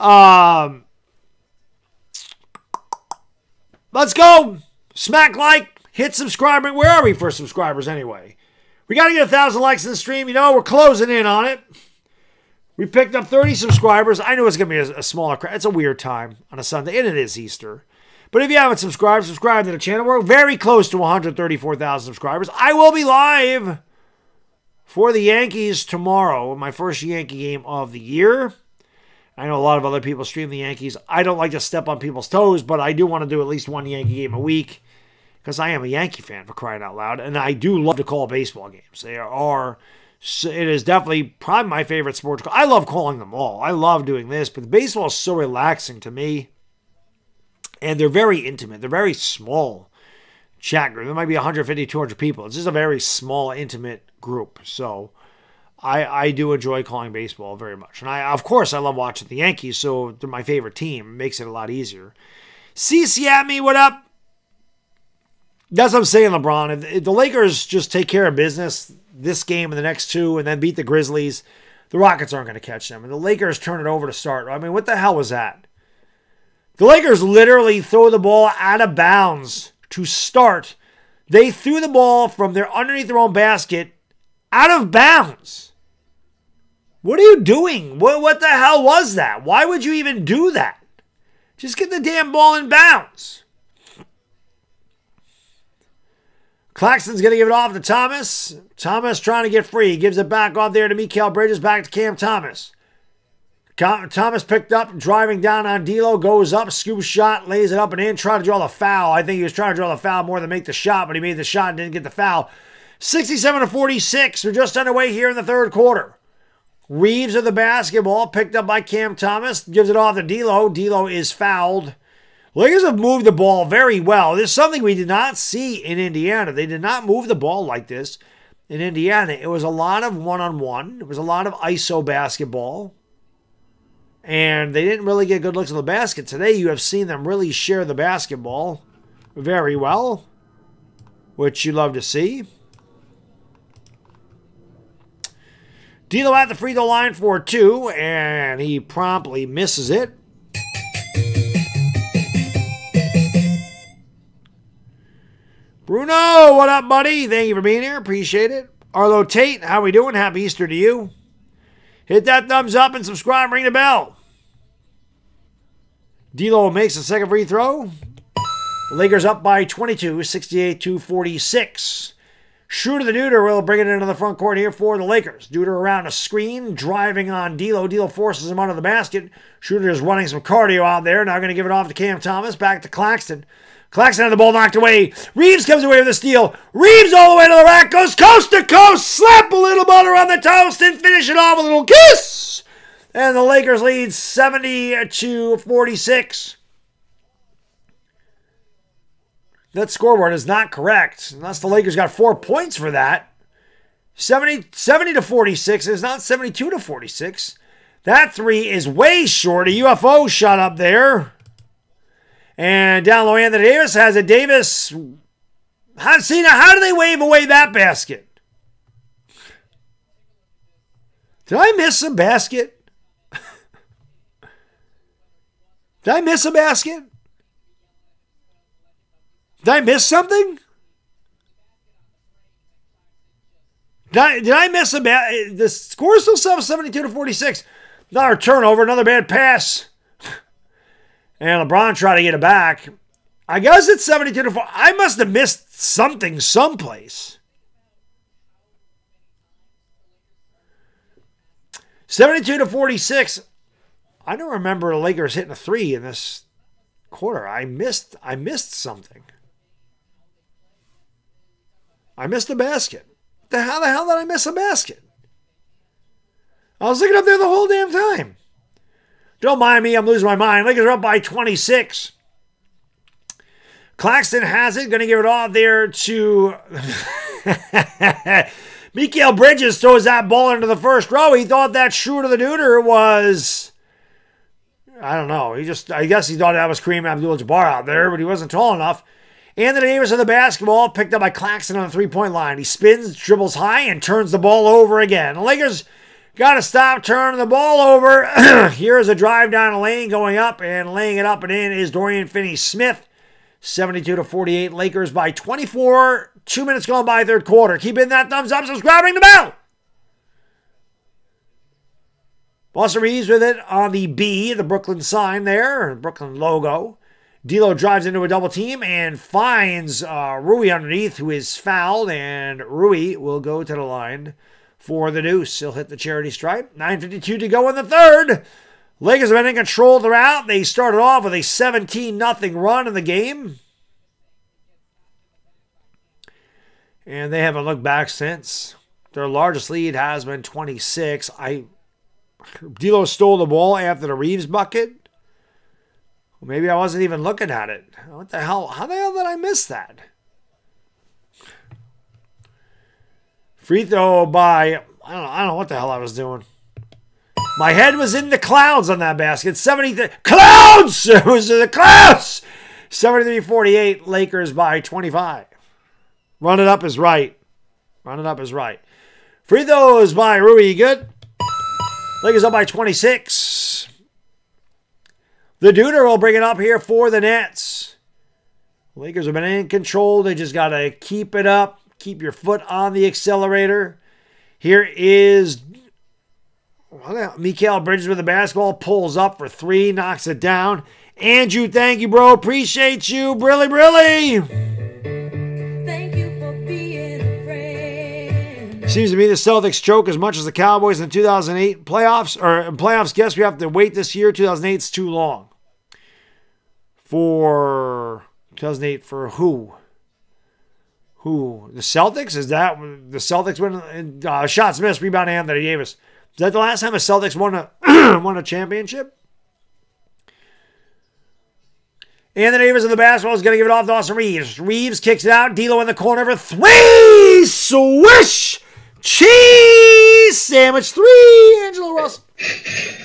Um, let's go. Smack like. Hit subscribe. Where are we for subscribers anyway? We got to get one thousand likes in the stream. You know, we're closing in on it. We picked up thirty subscribers. I know it's going to be a, a smaller crowd. It's a weird time on a Sunday, and it is Easter. But if you haven't subscribed, subscribe to the channel. We're very close to one hundred thirty-four thousand subscribers. I will be live for the Yankees tomorrow, my first Yankee game of the year. I know a lot of other people stream the Yankees. I don't like to step on people's toes, but I do want to do at least one Yankee game a week. because I am a Yankee fan, for crying out loud, and I do love to call baseball games. They are, it is definitely probably my favorite sport. I love calling them all. I love doing this, but the baseball is so relaxing to me, and they're very intimate. They're very small chat group. There might be one fifty, two hundred people. It's just a very small, intimate group, so I, I do enjoy calling baseball very much. And, I of course, I love watching the Yankees, so they're my favorite team. It makes it a lot easier. C C at me, what up? That's what I'm saying, LeBron. If the Lakers just take care of business this game and the next two and then beat the Grizzlies, the Rockets aren't going to catch them. And the Lakers turn it over to start. I mean, what the hell was that? The Lakers literally throw the ball out of bounds to start. They threw the ball from their underneath their own basket out of bounds. What are you doing? What, what the hell was that? Why would you even do that? Just get the damn ball in bounds. Claxton's going to give it off to Thomas. Thomas trying to get free. He gives it back off there to Mikael Bridges. Back to Cam Thomas. Thomas picked up, driving down on D'Lo. Goes up, scoop shot, lays it up and in. Trying to draw the foul. I think he was trying to draw the foul more than make the shot, but he made the shot and didn't get the foul. sixty-seven to forty-six. We're just underway here in the third quarter. Reeves of the basketball, picked up by Cam Thomas. Gives it off to D'Lo. D'Lo is fouled. Lakers have moved the ball very well. This is something we did not see in Indiana. They did not move the ball like this in Indiana. It was a lot of one-on-one. It was a lot of I S O basketball. And they didn't really get good looks at the basket. Today, you have seen them really share the basketball very well, which you love to see. D'Lo at the free throw line for two, and he promptly misses it. Bruno, what up, buddy? Thank you for being here. Appreciate it. Arlo Tate, how we doing? Happy Easter to you. Hit that thumbs up and subscribe. Ring the bell. D'Lo makes the second free throw. The Lakers up by twenty-two, sixty-eight to forty-six. Schröder the Duder will bring it into the front court here for the Lakers. Duder around a screen, driving on D'Lo. D'Lo forces him under the basket. Schröder is running some cardio out there. Now going to give it off to Cam Thomas. Back to Claxton. Claxton had the ball knocked away. Reeves comes away with a steal. Reeves all the way to the rack. Goes coast to coast. Slap a little butter on the toast and finish it off. A little kiss. And the Lakers lead seventy to forty-six. That scoreboard is not correct. Unless the Lakers got four points for that. seventy, seventy to forty-six is not seventy-two to forty-six. That three is way short. A U F O shot up there. And down low, Anthony Davis has it. Davis, how, see now, how do they wave away that basket? Did I miss a basket? Did I miss a basket? Did I miss something? Did I, did I miss a basket? The score is still seventy-two to forty-six. Another turnover, another bad pass. And LeBron tried to get it back. I guess it's seventy-two to four. I must have missed something someplace. seventy-two to forty-six. I don't remember the Lakers hitting a three in this quarter. I missed I missed something. I missed a basket. The, how the hell did I miss a basket? I was looking up there the whole damn time. Don't mind me, I'm losing my mind. Lakers are up by twenty-six. Claxton has it. Going to give it off there to Mikael Bridges throws that ball into the first row. He thought that Schröder the Duder was, I don't know. He just, I guess he thought that was Kareem Abdul-Jabbar out there, but he wasn't tall enough. Anthony Davis on the basketball, picked up by Claxton on the three-point line. He spins, dribbles high, and turns the ball over again. The Lakers got to stop turning the ball over. Here's a drive down the lane going up and laying it up and in is Dorian Finney-Smith. seventy-two to forty-eight, Lakers by twenty-four. Two minutes gone by third quarter. Keep in that thumbs up, subscribing the bell. Austin Reeves with it on the B, the Brooklyn sign there, Brooklyn logo. D'Lo drives into a double team and finds uh, Rui underneath, who is fouled, and Rui will go to the line for the deuce. He'll hit the charity stripe. nine fifty-two to go in the third. Lakers have been in control throughout. They started off with a seventeen nothing run in the game. and they haven't looked back since. Their largest lead has been twenty-six. I D'Lo stole the ball after the Reeves bucket. Maybe I wasn't even looking at it. What the hell? How the hell did I miss that? Free throw by... I don't know, I don't know what the hell I was doing. My head was in the clouds on that basket. seventy-three... Clouds! It was in the clouds! seventy-three forty-eight, Lakers by twenty-five. Run it up is right. Run it up is right. Free throws by Rui. Good. Lakers up by twenty-six. The Duder will bring it up here for the Nets. Lakers have been in control. They just got to keep it up. Keep your foot on the accelerator. Here is Mikael Bridges with the basketball. Pulls up for three. Knocks it down. Andrew, thank you, bro. Appreciate you. Brilly, brilly. Seems to me the Celtics choke as much as the Cowboys in the two thousand eight playoffs. Or in playoffs, guess we have to wait this year. two thousand eight is too long. For two thousand eight, for who? Who? The Celtics? Is that the Celtics win? Uh, shots missed, rebound, Anthony Davis. Is that the last time a Celtics won a won a championship? Anthony Davis in the basketball is going to give it off to Austin Reeves. Reeves kicks it out. D'Lo in the corner for three. Swish. Cheese sandwich three, D'Angelo Russell.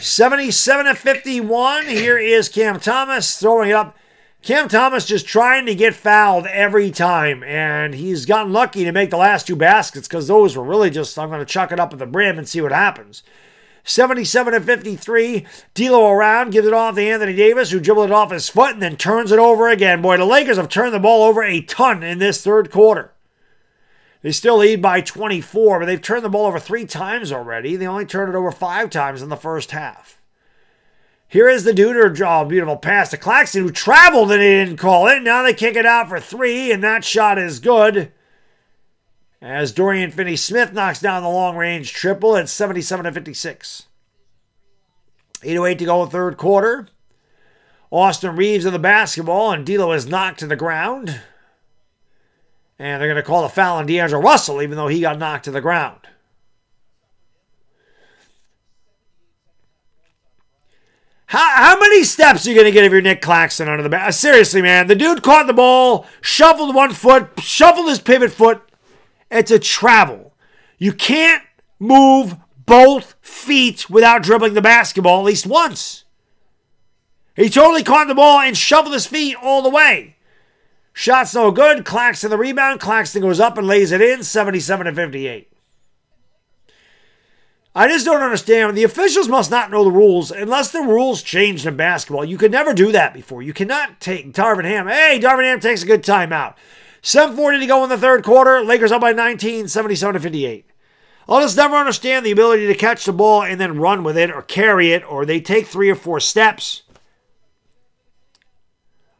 seventy-seven to fifty-one. Here is Cam Thomas throwing it up. Cam Thomas just trying to get fouled every time, and he's gotten lucky to make the last two baskets because those were really just, I'm going to chuck it up at the brim and see what happens. seventy-seven to fifty-three. D'Lo around, gives it off to Anthony Davis, who dribbled it off his foot and then turns it over again. Boy, the Lakers have turned the ball over a ton in this third quarter. They still lead by twenty-four, but they've turned the ball over three times already. They only turned it over five times in the first half. Here is the Duder draw. Beautiful pass to Claxton, who traveled and he didn't call it. Now they kick it out for three, and that shot is good. As Dorian Finney-Smith knocks down the long-range triple at seventy-seven to fifty-six. eight oh eight to go in third quarter. Austin Reeves of the basketball, and D'Lo is knocked to the ground. And they're going to call a foul on D'Angelo Russell, even though he got knocked to the ground. How, how many steps are you going to get if you're Nick Claxton under the basket? Seriously, man. The dude caught the ball, shuffled one foot, shuffled his pivot foot. It's a travel. You can't move both feet without dribbling the basketball at least once. He totally caught the ball and shuffled his feet all the way. Shot's no good. Claxton the rebound. Claxton goes up and lays it in. seventy-seven to fifty-eight. I just don't understand. The officials must not know the rules unless the rules change in basketball. You could never do that before. You cannot take Darvin Ham. Hey, Darvin Ham takes a good timeout. seven forty to go in the third quarter. Lakers up by nineteen, seventy-seven to fifty-eight. I'll just never understand the ability to catch the ball and then run with it or carry it, or they take three or four steps.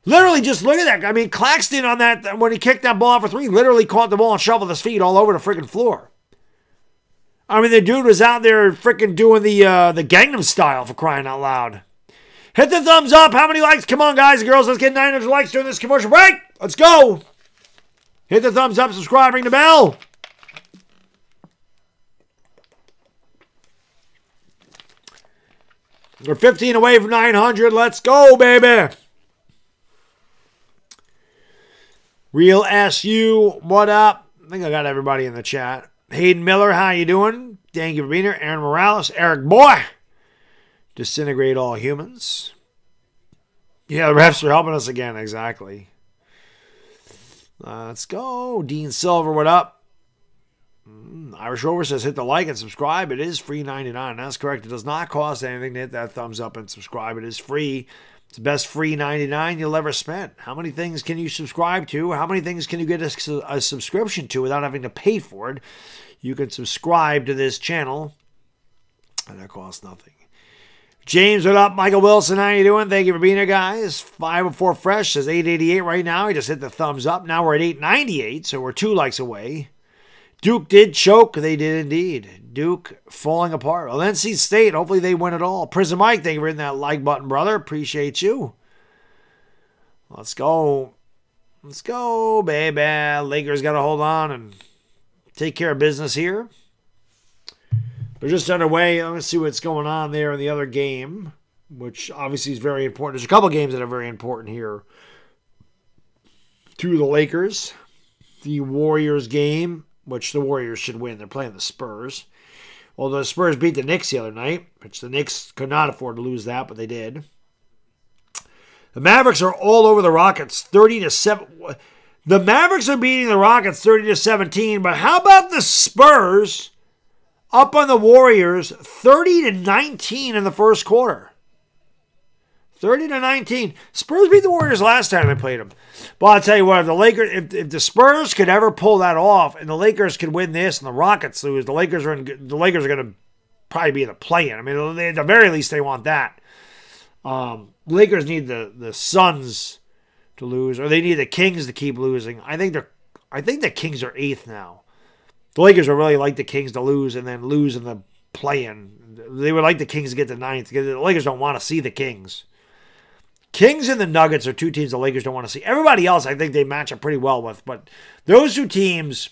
Literally, just look at that. I mean, Claxton on that, when he kicked that ball out for three, literally caught the ball and shoveled his feet all over the freaking floor. I mean, the dude was out there freaking doing the uh, the Gangnam Style, for crying out loud. Hit the thumbs up. How many likes? Come on, guys and girls. Let's get nine hundred likes during this commercial break. Let's go. Hit the thumbs up. Subscribe. Ring the bell. We're fifteen away from nine hundred. Let's go, baby. Real S U, what up? I think I got everybody in the chat. Hayden Miller, how you doing? Thank you for being here. Aaron Morales, Eric Boy. Disintegrate all humans. Yeah, the refs are helping us again, exactly. Uh, let's go. Dean Silver, what up? Mm, Irish Rover says hit the like and subscribe. It is free ninety-nine. That's correct. It does not cost anything to hit that thumbs up and subscribe. It is free. It's the best free ninety-nine you'll ever spend. How many things can you subscribe to? How many things can you get a, a subscription to without having to pay for it? You can subscribe to this channel, and that costs nothing. James, what up? Michael Wilson, how you doing? Thank you for being here, guys. five oh four Fresh says eight eighty-eight right now. He just hit the thumbs up. Now we're at eight ninety-eight, so we're two likes away. Duke did choke. They did indeed. Duke falling apart. Well, N C State, hopefully they win it all. Prison Mike, thank you for hitting that like button, brother. Appreciate you. Let's go. Let's go, baby. Lakers got to hold on and take care of business here. They're just underway. I'm going to see what's going on there in the other game, which obviously is very important. There's a couple games that are very important here to the Lakers. The Warriors game, which the Warriors should win. They're playing the Spurs. Although the Spurs beat the Knicks the other night, which the Knicks could not afford to lose that, but they did. The Mavericks are all over the Rockets, thirty to seven. The Mavericks are beating the Rockets thirty to seventeen, but how about the Spurs up on the Warriors thirty to nineteen in the first quarter? thirty to nineteen. Spurs beat the Warriors last time they played them. But I'll tell you what, if the Lakers, if, if the Spurs could ever pull that off, and the Lakers could win this, and the Rockets lose, the Lakers are in, the Lakers are going to probably be in the play-in. I mean, they, at the very least, they want that. Um, Lakers need the the Suns to lose, or they need the Kings to keep losing. I think they're, I think the Kings are eighth now. The Lakers would really like the Kings to lose, and then lose in the play-in. They would like the Kings to get to ninth. The Lakers don't want to see the Kings. Kings and the Nuggets are two teams the Lakers don't want to see. Everybody else, I think they match up pretty well with. But those two teams,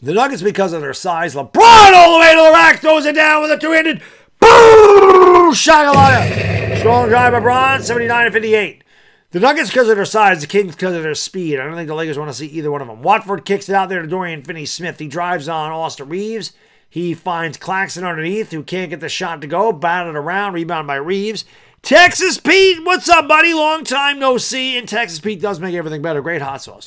the Nuggets, because of their size, LeBron all the way to the rack, throws it down with a two-handed. Boom! Shagalaya. Strong drive by Bron, seventy-nine to fifty-eight. The Nuggets because of their size, the Kings because of their speed. I don't think the Lakers want to see either one of them. Watford kicks it out there to Dorian Finney-Smith. He drives on Austin Reeves. He finds Claxton underneath, who can't get the shot to go. Batted around, rebound by Reeves. Texas Pete, what's up, buddy? Long time no see, and Texas Pete does make everything better. Great hot sauce.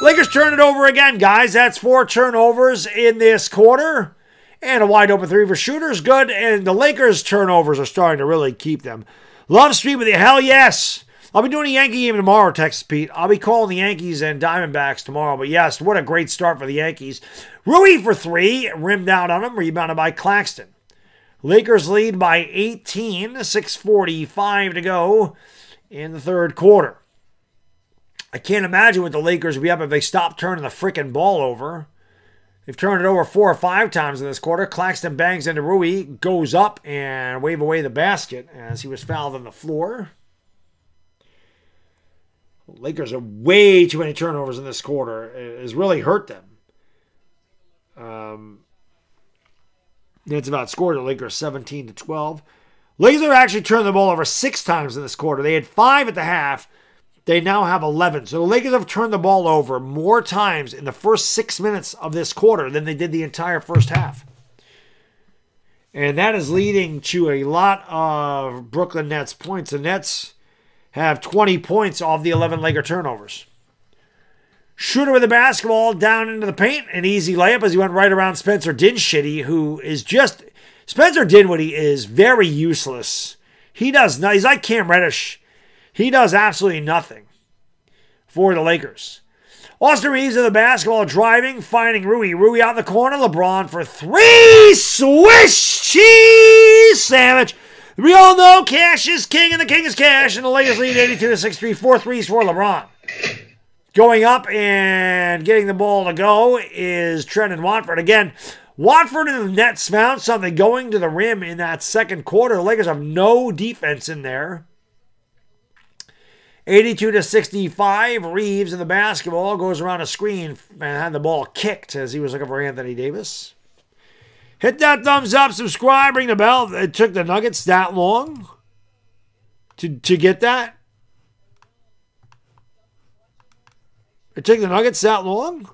Lakers turn it over again, guys. That's four turnovers in this quarter, and a wide open three for shooters. Good, and the Lakers' turnovers are starting to really keep them. Love Street with you. Hell yes. I'll be doing a Yankee game tomorrow, Texas Pete. I'll be calling the Yankees and Diamondbacks tomorrow, but yes, what a great start for the Yankees. Rui for three, rimmed out on him, rebounded by Claxton. Lakers lead by eighteen, six forty-five to go in the third quarter. I can't imagine what the Lakers would be up if they stopped turning the freaking ball over. They've turned it over four or five times in this quarter. Claxton bangs into Rui, goes up and wave away the basket as he was fouled on the floor. Lakers are way too many turnovers in this quarter. It has really hurt them. Um... It's about scored the Lakers seventeen to twelve. Lakers have actually turned the ball over six times in this quarter. They had five at the half. They now have eleven. So the Lakers have turned the ball over more times in the first six minutes of this quarter than they did the entire first half. And that is leading to a lot of Brooklyn Nets points. The Nets have twenty points off the eleven Laker turnovers. Shooter with the basketball down into the paint. An easy layup as he went right around Spencer Dinwiddie, who is just... Spencer Dinwiddie is very useless. He does not... He's like Cam Reddish. He does absolutely nothing for the Lakers. Austin Reeves with the basketball driving, finding Rui. Rui out in the corner. LeBron for three. Swish cheese sandwich. We all know cash is king, and the king is cash. And the Lakers lead eighty-two to sixty-three. Four threes for LeBron. Going up and getting the ball to go is Trendon Watford. Again, Watford and the Nets found something going to the rim in that second quarter. The Lakers have no defense in there. eighty-two to sixty-five. Reeves in the basketball goes around a screen and had the ball kicked as he was looking for Anthony Davis. Hit that thumbs up, subscribe, ring the bell. It took the Nuggets that long to, to get that. It took the Nuggets that long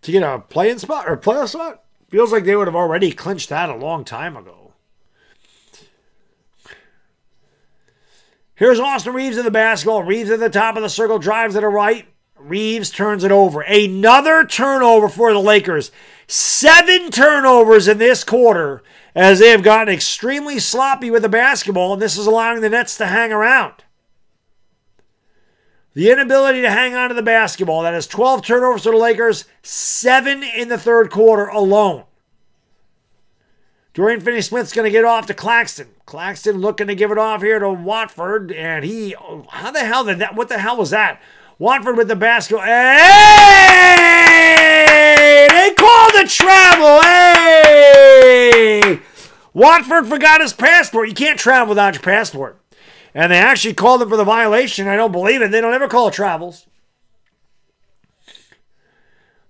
to get a play-in spot or playoff spot? Feels like they would have already clinched that a long time ago. Here's Austin Reeves in the basketball. Reeves at the top of the circle, drives to the right. Reeves turns it over. Another turnover for the Lakers. Seven turnovers in this quarter as they have gotten extremely sloppy with the basketball, and this is allowing the Nets to hang around. The inability to hang on to the basketball. That is twelve turnovers for the Lakers, seven in the third quarter alone. Dorian Finney-Smith's going to get off to Claxton. Claxton looking to give it off here to Watford, and he, how the hell did that, what the hell was that? Watford with the basketball. Hey! They called the travel. Hey! Watford forgot his passport. You can't travel without your passport. And they actually called him for the violation. I don't believe it. They don't ever call travels.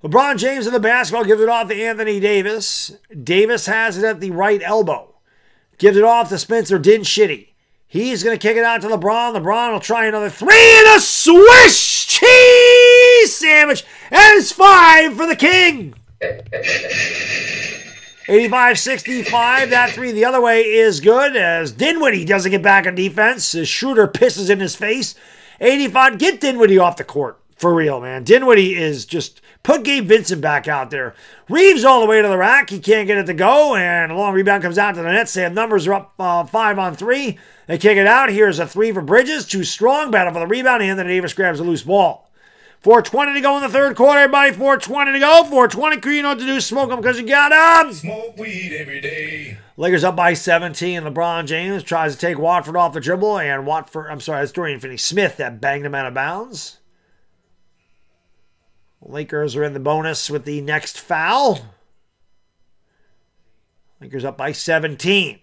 LeBron James in the basketball gives it off to Anthony Davis. Davis has it at the right elbow. Gives it off to Spencer Dinwiddie. He's going to kick it out to LeBron. LeBron will try another three and a swish cheese sandwich. And it's five for the King. eighty-five sixty-five. That three the other way is good as Dinwiddie doesn't get back on defense. As Schröder pisses in his face. eighty-five. Get Dinwiddie off the court. For real, man. Dinwiddie is just... Put Gabe Vincent back out there. Reeves all the way to the rack. He can't get it to go. And a long rebound comes out to the Nets. They have numbers are up uh, five on three. They kick it out. Here's a three for Bridges. Too strong. Battle for the rebound. Anthony Davis grabs a loose ball. four twenty to go in the third quarter, everybody. four twenty to go. four twenty. You know what to do. Smoke them because you got them. Smoke weed every day. Lakers up by seventeen. LeBron James tries to take Watford off the dribble. And Watford, I'm sorry, that's Dorian Finney-Smith that banged him out of bounds. Lakers are in the bonus with the next foul. Lakers up by seventeen.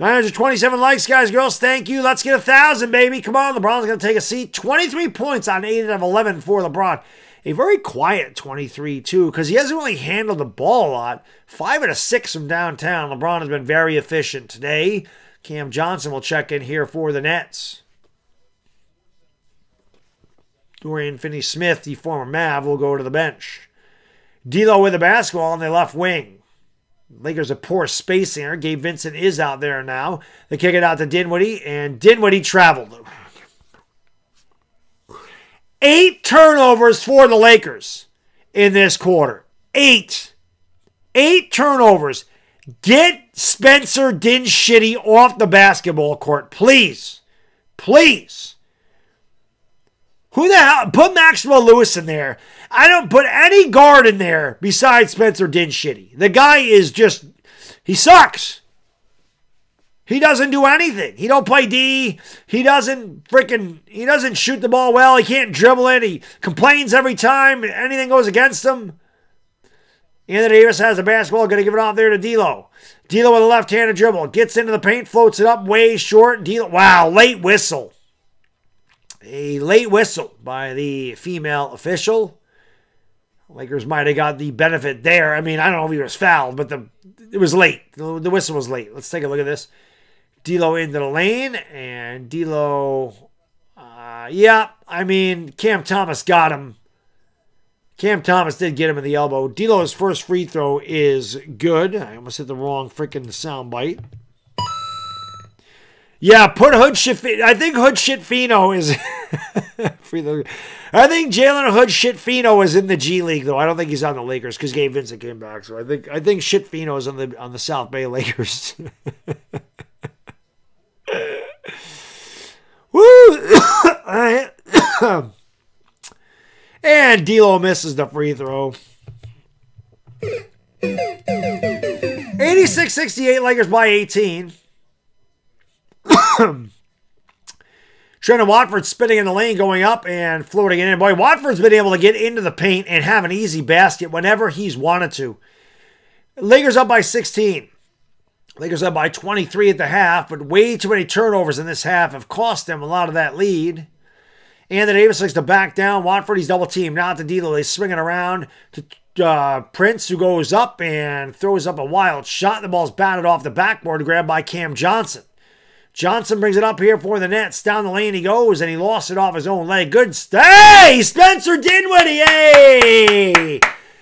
nine hundred twenty-seven likes, guys, girls. Thank you. Let's get one thousand, baby. Come on. LeBron's going to take a seat. twenty-three points on eight out of eleven for LeBron. A very quiet twenty-three, too, because he hasn't really handled the ball a lot. five out of six from downtown. LeBron has been very efficient today. Cam Johnson will check in here for the Nets. Dorian Finney-Smith, the former Mav, will go to the bench. D'Lo with the basketball on the left wing. Lakers a poor spacing there. Gabe Vincent is out there now. They kick it out to Dinwiddie, and Dinwiddie traveled. Eight turnovers for the Lakers in this quarter. Eight. Eight turnovers. Get Spencer Dinwiddie off the basketball court, please. Please. Who the hell? Put Maxwell Lewis in there. I don't put any guard in there besides Spencer Dinwiddie. The guy is just, he sucks. He doesn't do anything. He don't play D. He doesn't freaking, he doesn't shoot the ball well. He can't dribble it. He complains every time anything goes against him. Anthony Davis has the basketball. Going to give it off there to D'Lo. D'Lo with a left-handed dribble. Gets into the paint. Floats it up way short. D'Lo, wow, late whistle. A late whistle by the female official. Lakers might have got the benefit there. I mean, I don't know if he was fouled, but the it was late. The, the whistle was late. Let's take a look at this. D'Lo into the lane, and D'Lo, uh, yeah, I mean, Cam Thomas got him. Cam Thomas did get him in the elbow. D'Lo's first free throw is good. I almost hit the wrong freaking soundbite. Yeah, put Hood Shifino. I think Hood Shifino is. I think Jalen Hood Shifino is in the G League though. I don't think he's on the Lakers because Gabe Vincent came back. So I think I think Shifino is on the on the South Bay Lakers. Woo! And D'Lo misses the free throw. eighty-six sixty-eight Lakers by eighteen. Trendon Watford spinning in the lane, going up and floating it in. Boy, Watford's been able to get into the paint and have an easy basket whenever he's wanted to. Lakers up by sixteen. Lakers up by twenty-three at the half, but way too many turnovers in this half have cost them a lot of that lead. Anthony Davis likes to back down. Watford, he's double-teamed. Now to D'Lo. They swing it around to uh, Prince, who goes up and throws up a wild shot. The ball's batted off the backboard, grabbed by Cam Johnson. Johnson brings it up here for the Nets. Down the lane he goes, and he lost it off his own leg. Good stay! Spencer Dinwiddie! Hey!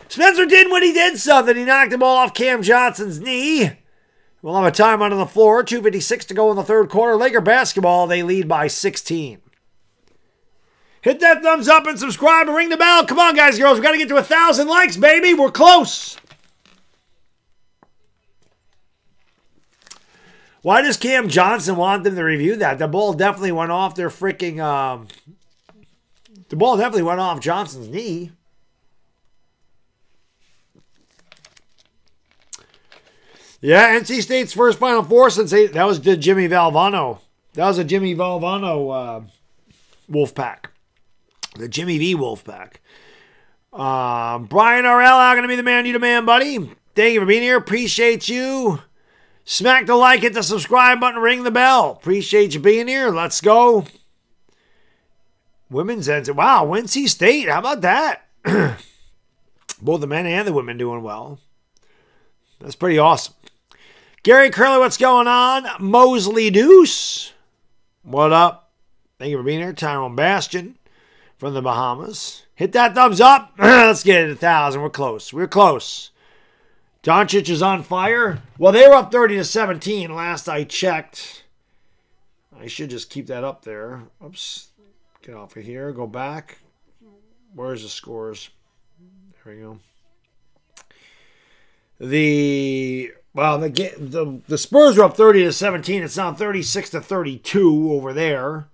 Spencer Dinwiddie did something. He knocked the ball off Cam Johnson's knee. We'll have a time under the floor. two fifty-six to go in the third quarter. Laker basketball, they lead by sixteen. Hit that thumbs up and subscribe and ring the bell. Come on, guys and girls. We've got to get to one thousand likes, baby. We're close. Why does Cam Johnson want them to review that? The ball definitely went off their freaking... Um, the ball definitely went off Johnson's knee. Yeah, N C State's first Final Four since... Eight, that was the Jimmy Valvano. That was a Jimmy Valvano uh, Wolfpack. The Jimmy V Wolfpack. Uh, Brian R L, how going to be the man you demand, buddy? Thank you for being here. Appreciate you. Smack the like, hit the subscribe button, ring the bell. Appreciate you being here. Let's go. Women's N C. Wow, N C State. How about that? Both the men and the women doing well. That's pretty awesome. Gary Curley, what's going on? Mosley Deuce, what up? Thank you for being here. Tyrone Bastion from the Bahamas. Hit that thumbs up. Let's get it a thousand. We're close. We're close. Doncic is on fire. Well, they were up thirty to seventeen last I checked. I should just keep that up there. Oops. Get off of here. Go back. Where's the scores? There we go. The well, the the the Spurs are up thirty to seventeen. It's now thirty-six to thirty-two over there.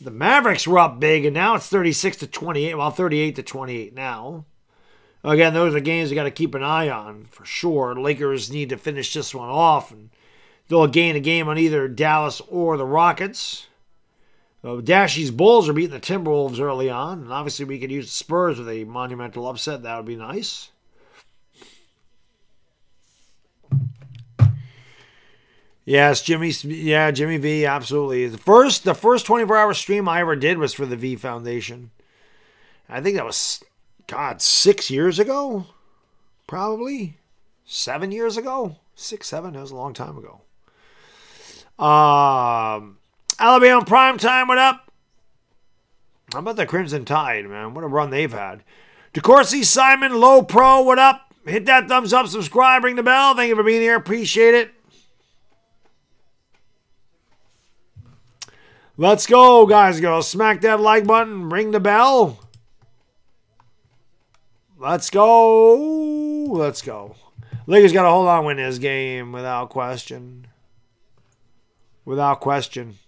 The Mavericks were up big, and now it's thirty-six to twenty-eight. Well, thirty-eight to twenty-eight now. Again, those are games you got to keep an eye on for sure. Lakers need to finish this one off, and they'll gain a game on either Dallas or the Rockets. Uh, Dashy's Bulls are beating the Timberwolves early on. And obviously, we could use the Spurs with a monumental upset. That would be nice. Yes, Jimmy. Yeah, Jimmy V. Absolutely. The first, the first twenty-four hour stream I ever did was for the V Foundation. I think that was, God, six years ago? Probably. Seven years ago? Six, seven. That was a long time ago. Um... Alabama Primetime, what up? How about the Crimson Tide, man? What a run they've had. DeCourcy Simon, Low Pro, what up? Hit that thumbs up, subscribe, ring the bell. Thank you for being here. Appreciate it. Let's go, guys. Go smack that like button, ring the bell. Let's go. Let's go. Lakers got to hold on, win this game without question. Without question.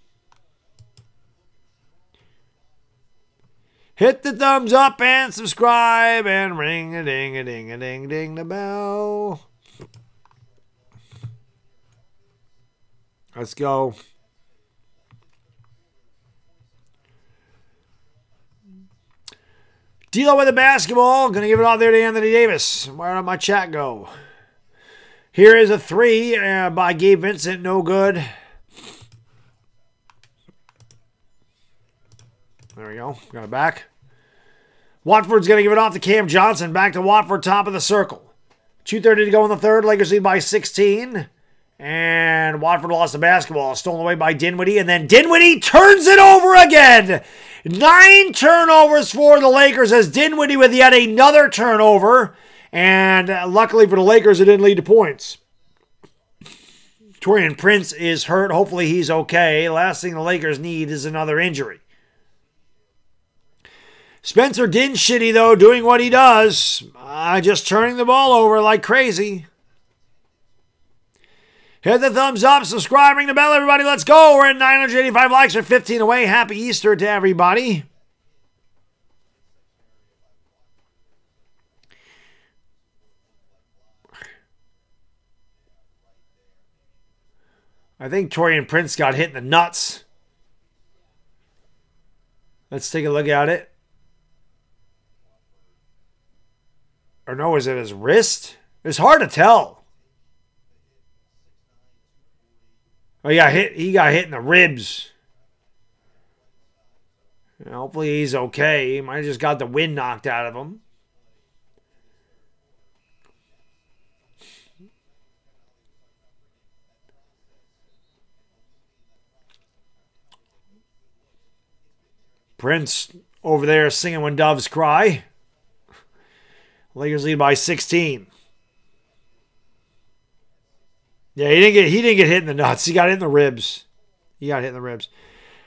Hit the thumbs up and subscribe and ring a ding a ding a ding ding the bell. Let's go. Deal with the basketball. Gonna give it all there to Anthony Davis. Where did my chat go? Here is a three uh, by Gabe Vincent. No good. There we go. Got it back. Watford's going to give it off to Cam Johnson. Back to Watford, top of the circle. two thirty to go in the third. Lakers lead by sixteen. And Watford lost the basketball. Stolen away by Dinwiddie. And then Dinwiddie turns it over again. Nine turnovers for the Lakers as Dinwiddie with yet another turnover. And luckily for the Lakers, it didn't lead to points. Torian Prince is hurt. Hopefully he's okay. Last thing the Lakers need is another injury. Spencer Din shitty, though, doing what he does. Uh, just turning the ball over like crazy. Hit the thumbs up, subscribe, ring the bell, everybody. Let's go. We're at nine hundred eighty-five likes. We're fifteen away. Happy Easter to everybody. I think Torian Prince got hit in the nuts. Let's take a look at it. Or no, is it his wrist? It's hard to tell. Oh, he got hit, he got hit in the ribs. And hopefully he's okay. He might have just got the wind knocked out of him. Prince over there singing When Doves Cry. Lakers lead by sixteen. Yeah, he didn't get he didn't get hit in the nuts. He got hit in the ribs. He got hit in the ribs.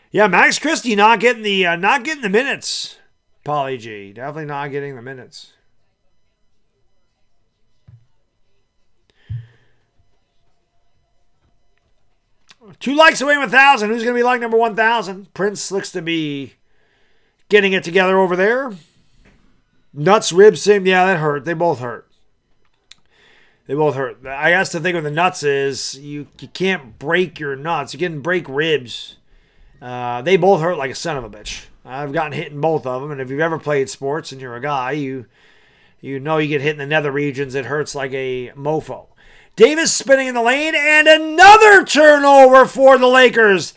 Yeah, Max Christie not getting the uh, not getting the minutes. Pauly G definitely not getting the minutes. Two likes away from a thousand. Who's gonna be like number one thousand? Prince looks to be getting it together over there. Nuts, ribs, same. Yeah, that hurt. They both hurt. They both hurt. I guess the thing with the nuts is you, you can't break your nuts. You can break ribs. Uh, they both hurt like a son of a bitch. I've gotten hit in both of them. And if you've ever played sports and you're a guy, you you know you get hit in the nether regions. It hurts like a mofo. Davis spinning in the lane. And another turnover for the Lakers.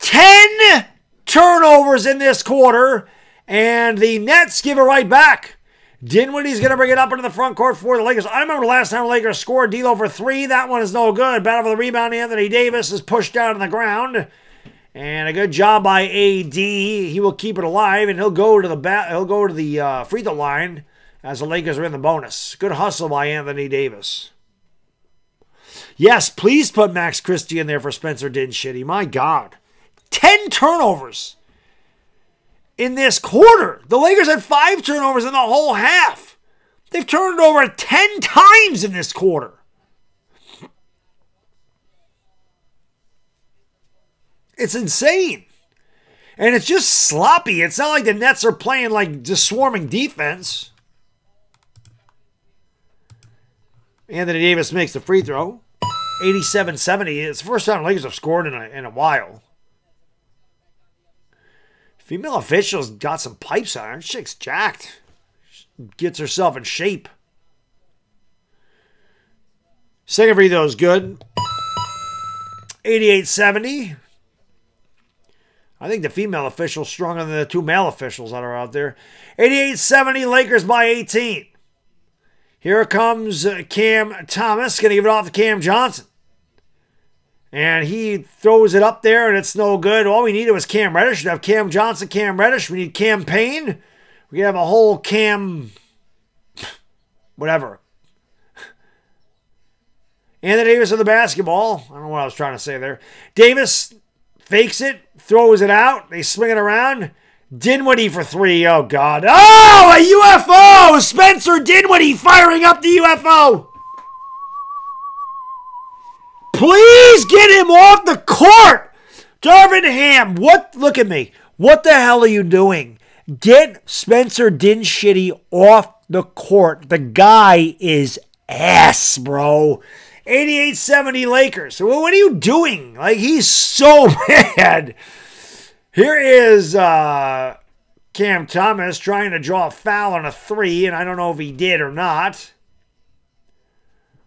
Ten turnovers in this quarter. And the Nets give it right back. Dinwiddie's going to bring it up into the front court for the Lakers. I remember last time the Lakers scored, D'Lo for three. That one is no good. Battle for the rebound. Anthony Davis is pushed down to the ground. And a good job by A D. He will keep it alive, and he'll go to the bat. He'll go to the uh, free throw line as the Lakers are in the bonus. Good hustle by Anthony Davis. Yes, please put Max Christie in there for Spencer Dinwiddie. My God, ten turnovers in this quarter. The Lakers had five turnovers in the whole half. They've turned over ten times in this quarter. It's insane. And it's just sloppy. It's not like the Nets are playing like just swarming defense. Anthony Davis makes the free throw. eighty-seven seventy. It's the first time the Lakers have scored in a, in a while. Female official's got some pipes on her. Chick's jacked. She gets herself in shape. Second free throw is good. eighty-eight seventy. I think the female official's stronger than the two male officials that are out there. eighty-eight seventy, Lakers by eighteen. Here comes Cam Thomas. Going to give it off to Cam Johnson. And he throws it up there, and it's no good. All we needed was Cam Reddish. We have Cam Johnson, Cam Reddish. We need Cam Payne. We have a whole Cam... whatever. Anthony Davis with the basketball. I don't know what I was trying to say there. Davis fakes it, throws it out. They swing it around. Dinwiddie for three. Oh, God. Oh, a U F O! Spencer Dinwiddie firing up the U F O! Please get him off the court. Darvin Ham, what? Look at me. What the hell are you doing? Get Spencer Dinwiddie off the court. The guy is ass, bro. eighty-eight seventy Lakers. Well, what are you doing? Like, he's so bad. Here is uh, Cam Thomas trying to draw a foul on a three, and I don't know if he did or not.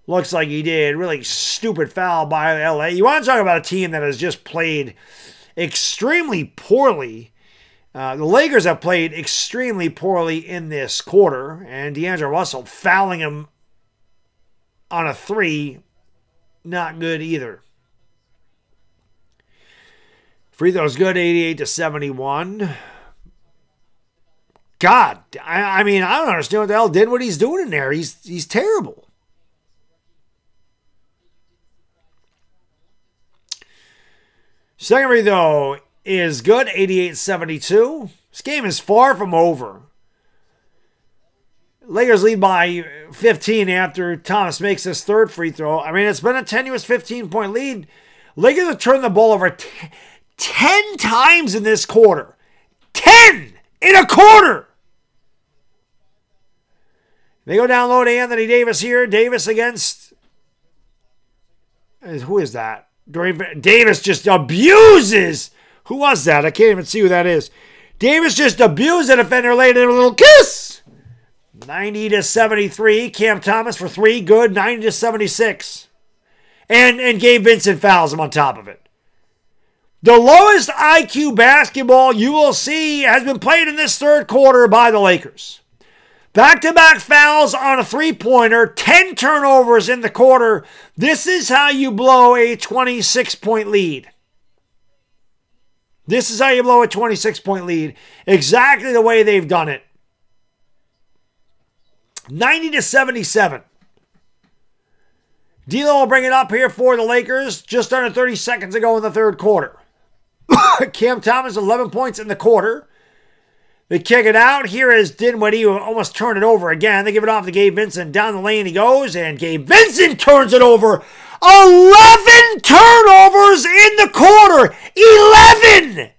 Looks like he did. Really stupid foul by L A. You want to talk about a team that has just played extremely poorly. Uh, the Lakers have played extremely poorly in this quarter. And D'Angelo Russell fouling him on a three. Not good either. Free throw's good. eighty-eight to seventy-one. God. I, I mean, I don't understand what the hell did what he's doing in there. He's, he's terrible. Secondary, though, is good. eighty-eight seventy-two. This game is far from over. Lakers lead by fifteen after Thomas makes his third free throw. I mean, it's been a tenuous fifteen-point lead. Lakers have turned the ball over ten times in this quarter. ten in a quarter! They go down low to Anthony Davis here. Davis against... Who is that? Davis just abuses. Who was that? I can't even see who that is. Davis just abused the defender late in a little kiss. ninety to seventy-three. Cam Thomas for three. Good. ninety to seventy-six. And, and Gabe Vincent fouls him on top of it. The lowest I Q basketball you will see has been played in this third quarter by the Lakers. Back-to-back fouls on a three-pointer, ten turnovers in the quarter. This is how you blow a twenty-six-point lead. This is how you blow a twenty-six-point lead. Exactly the way they've done it. ninety to seventy-seven. D'Lo will bring it up here for the Lakers just under thirty seconds ago in the third quarter. Cam Thomas, eleven points in the quarter. They kick it out. Here is Dinwiddie, who almost turned it over again. They give it off to Gabe Vincent. Down the lane he goes, and Gabe Vincent turns it over. eleven turnovers in the quarter. eleven!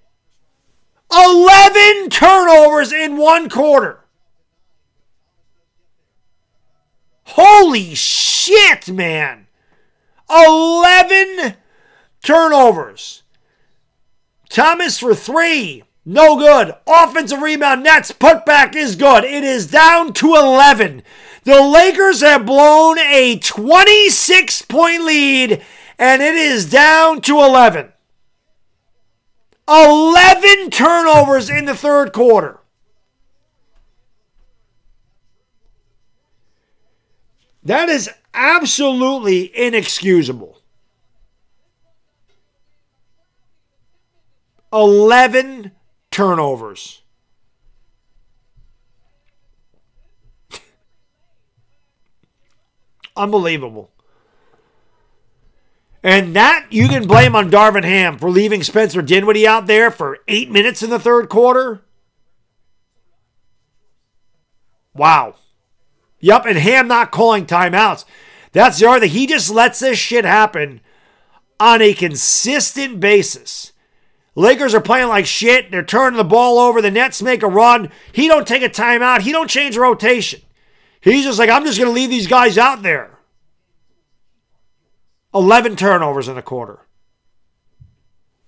eleven turnovers in one quarter. Holy shit, man. eleven turnovers. Thomas for three. No good. Offensive rebound. Nets putback is good. It is down to eleven. The Lakers have blown a twenty-six-point lead, and it is down to eleven. eleven turnovers in the third quarter. That is absolutely inexcusable. eleven turnovers. Unbelievable. And that you can blame on Darvin Ham for leaving Spencer Dinwiddie out there for eight minutes in the third quarter. Wow. Yup, and Ham not calling timeouts. That's the other thing. He just lets this shit happen on a consistent basis. Lakers are playing like shit. They're turning the ball over. The Nets make a run. He don't take a timeout. He don't change rotation. He's just like, I'm just going to leave these guys out there. eleven turnovers in a quarter.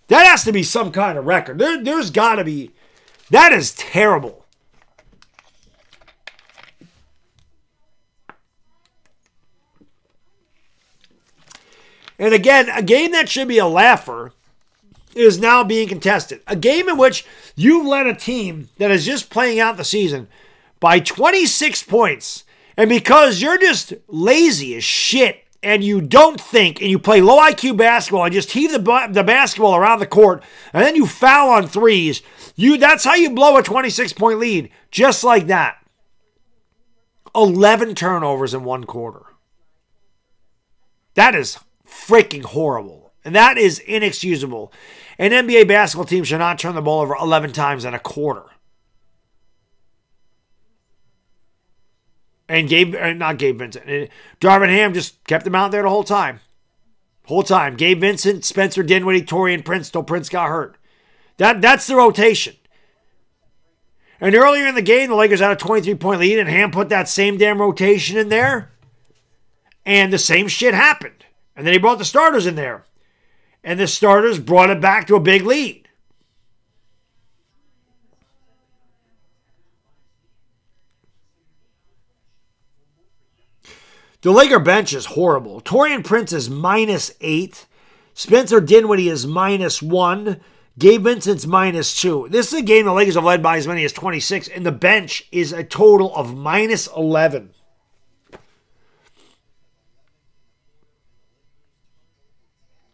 That has to be some kind of record. There, there's got to be. That is terrible. And again, a game that should be a laugher is now being contested. A game in which you've led a team that is just playing out the season by twenty-six points. And because you're just lazy as shit, and you don't think, and you play low I Q basketball and just heave the, the basketball around the court, and then you foul on threes, you that's how you blow a twenty-six point lead, just like that. eleven turnovers in one quarter. That is freaking horrible. And that is inexcusable. An N B A basketball team should not turn the ball over eleven times in a quarter. And Gabe, not Gabe Vincent, Darvin Ham just kept him out there the whole time. Whole time. Gabe Vincent, Spencer Dinwiddie, Torian Prince, till Prince got hurt. That, that's the rotation. And earlier in the game, the Lakers had a twenty-three point lead, and Ham put that same damn rotation in there. And the same shit happened. And then he brought the starters in there. And the starters brought it back to a big lead. The Laker bench is horrible. Torian Prince is minus eight. Spencer Dinwiddie is minus one. Gabe Vincent's minus two. This is a game the Lakers have led by as many as twenty-six, and the bench is a total of minus eleven.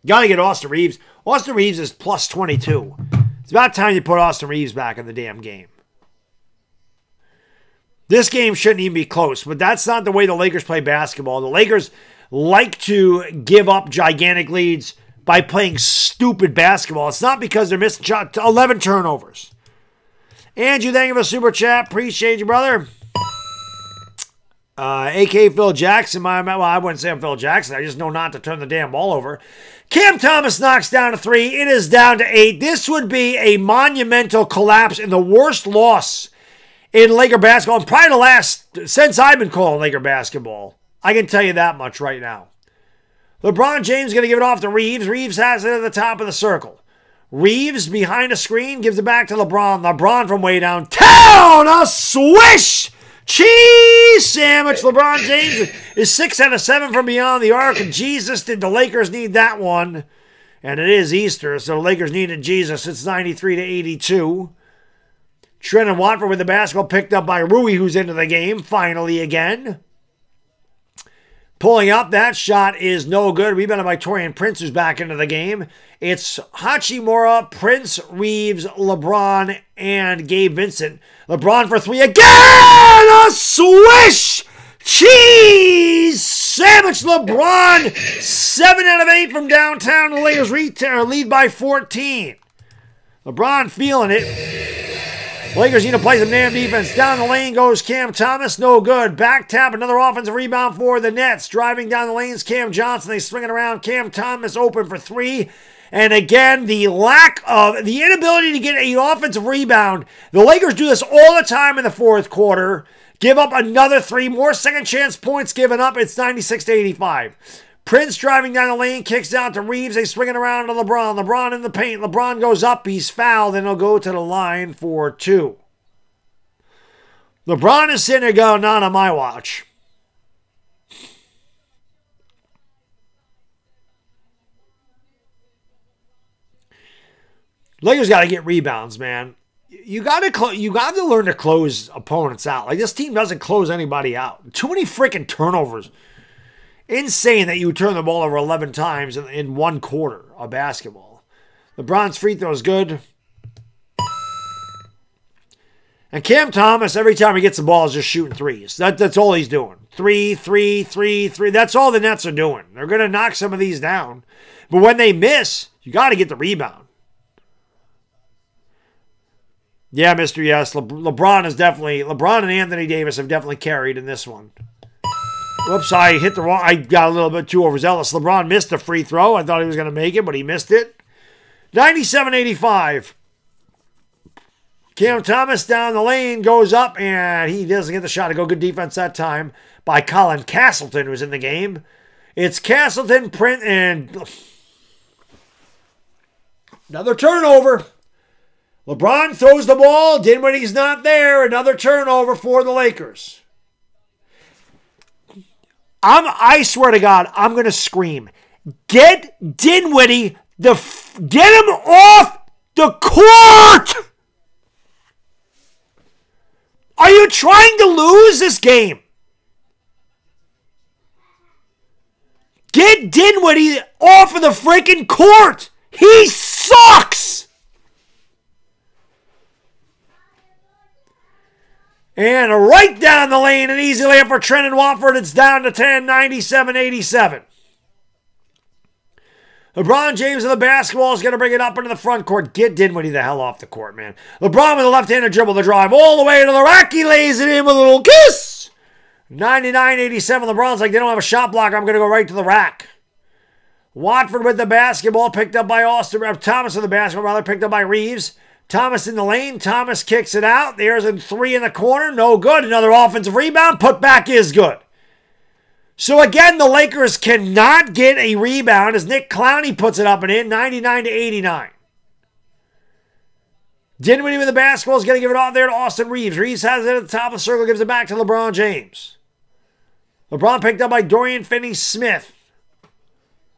Got to get Austin Reeves. Austin Reeves is plus twenty-two. It's about time you put Austin Reeves back in the damn game. This game shouldn't even be close, but that's not the way the Lakers play basketball. The Lakers like to give up gigantic leads by playing stupid basketball. It's not because they're missing shot. eleven turnovers. Andrew, thank you for the super chat. Appreciate you, brother. Uh, A K Phil Jackson. My, well, I wouldn't say I'm Phil Jackson. I just know not to turn the damn ball over. Cam Thomas knocks down a three. It is down to eight. This would be a monumental collapse and the worst loss in Laker basketball, and probably the last, since I've been calling Laker basketball, I can tell you that much right now. LeBron James is going to give it off to Reeves. Reeves has it at the top of the circle. Reeves behind a screen, gives it back to LeBron. LeBron from way downtown, a swish! Cheese sandwich. LeBron James is six out of seven from beyond the arc. And Jesus, did the Lakers need that one? And it is Easter, so the Lakers needed Jesus. It's ninety-three to eighty-two. Trendon Watford with the basketball picked up by Rui, who's into the game finally again. Pulling up, that shot is no good. Rebounded by Torian Prince, who's back into the game. It's Hachimura, Prince, Reeves, LeBron, and Gabe Vincent. LeBron for three again! A swish! Cheese sandwich, LeBron! Seven out of eight from downtown. The Lakers lead by fourteen. LeBron feeling it. Lakers need to play some damn defense. Down the lane goes Cam Thomas. No good. Back tap. Another offensive rebound for the Nets. Driving down the lanes, Cam Johnson. They swing it around. Cam Thomas open for three. And again, the lack of, the inability to get an offensive rebound. The Lakers do this all the time in the fourth quarter. Give up another three. More second chance points given up. It's ninety-six to eighty-five. Prince driving down the lane, kicks out to Reeves. They swing it around to LeBron. LeBron in the paint. LeBron goes up. He's fouled, and he'll go to the line for two. LeBron is sitting there going, not on my watch. Lakers got to get rebounds, man. you got to you got to learn to close opponents out. Like, this team doesn't close anybody out. Too many freaking turnovers. Insane that you turn the ball over eleven times in, in one quarter of basketball. LeBron's free throw is good. And Cam Thomas, every time he gets the ball, is just shooting threes. That, that's all he's doing. Three, three, three, three. That's all the Nets are doing. They're going to knock some of these down. But when they miss, you got to get the rebound. Yeah, Mister Yes, Le LeBron is definitely... LeBron and Anthony Davis have definitely carried in this one. Whoops, I hit the wrong... I got a little bit too overzealous. LeBron missed a free throw. I thought he was going to make it, but he missed it. ninety-seven eighty-five. Cam Thomas down the lane, goes up, and he doesn't get the shot to go. Good defense that time by Colin Castleton, who's in the game. It's Castleton, Print, and another turnover. LeBron throws the ball. Dinwiddie's not there. Another turnover for the Lakers. I'm, I swear to God, I'm going to scream. Get Dinwiddie, the f get him off the court! Are you trying to lose this game? Get Dinwiddie off of the freaking court. He sucks. And right down the lane, an easy layup for Trendon Watford. It's down to ten, ninety-seven eighty-seven. LeBron James of the basketball is going to bring it up into the front court. Get Dinwiddie the hell off the court, man. LeBron with a left-handed dribble, the drive all the way to the rack. He lays it in with a little kiss. ninety-nine eighty-seven. LeBron's like, they don't have a shot block. I'm going to go right to the rack. Watford with the basketball, picked up by Austin. Thomas with the basketball, rather, picked up by Reeves. Thomas in the lane. Thomas kicks it out. There's a three in the corner. No good. Another offensive rebound. Put back is good. So again, the Lakers cannot get a rebound as Nick Claxton puts it up and in, ninety-nine to eighty-nine. Dinwiddie with the basketball is going to give it off there to Austin Reeves. Reeves has it at the top of the circle, gives it back to LeBron James. LeBron picked up by Dorian Finney-Smith.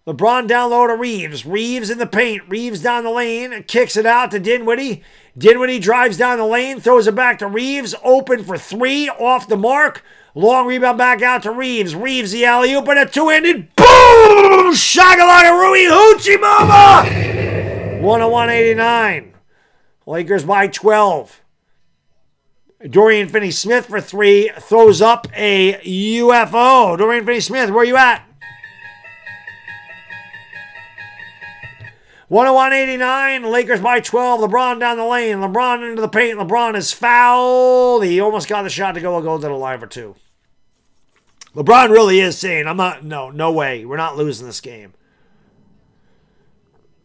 LeBron down low to Reeves. Reeves in the paint. Reeves down the lane, kicks it out to Dinwiddie. Dinwiddie drives down the lane, throws it back to Reeves, open for three, off the mark. Long rebound back out to Reeves. Reeves the alley-oop and a two-handed boom! Shagalaka Rui Hachimura! one oh one eighty-nine. Lakers by twelve. Dorian Finney-Smith for three. Throws up a U F O. Dorian Finney-Smith, where are you at? one oh one eighty-nine. Lakers by twelve. LeBron down the lane. LeBron into the paint. LeBron is fouled. He almost got the shot to go. He'll go to the line for two. LeBron really is saying, I'm not, no, no way. We're not losing this game.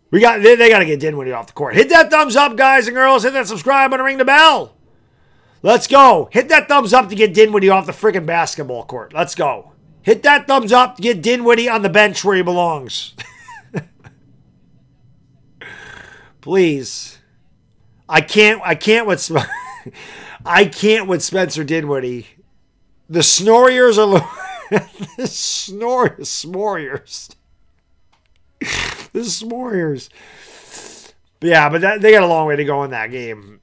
We got, they, they got to get Dinwiddie off the court. Hit that thumbs up, guys and girls. Hit that subscribe button, ring the bell. Let's go. Hit that thumbs up to get Dinwiddie off the freaking basketball court. Let's go. Hit that thumbs up to get Dinwiddie on the bench where he belongs. Please. I can't, I can't with, I can't with Spencer Dinwiddie. The snoriers are the snore smoriers. The smoriers. But yeah, but that, they got a long way to go in that game.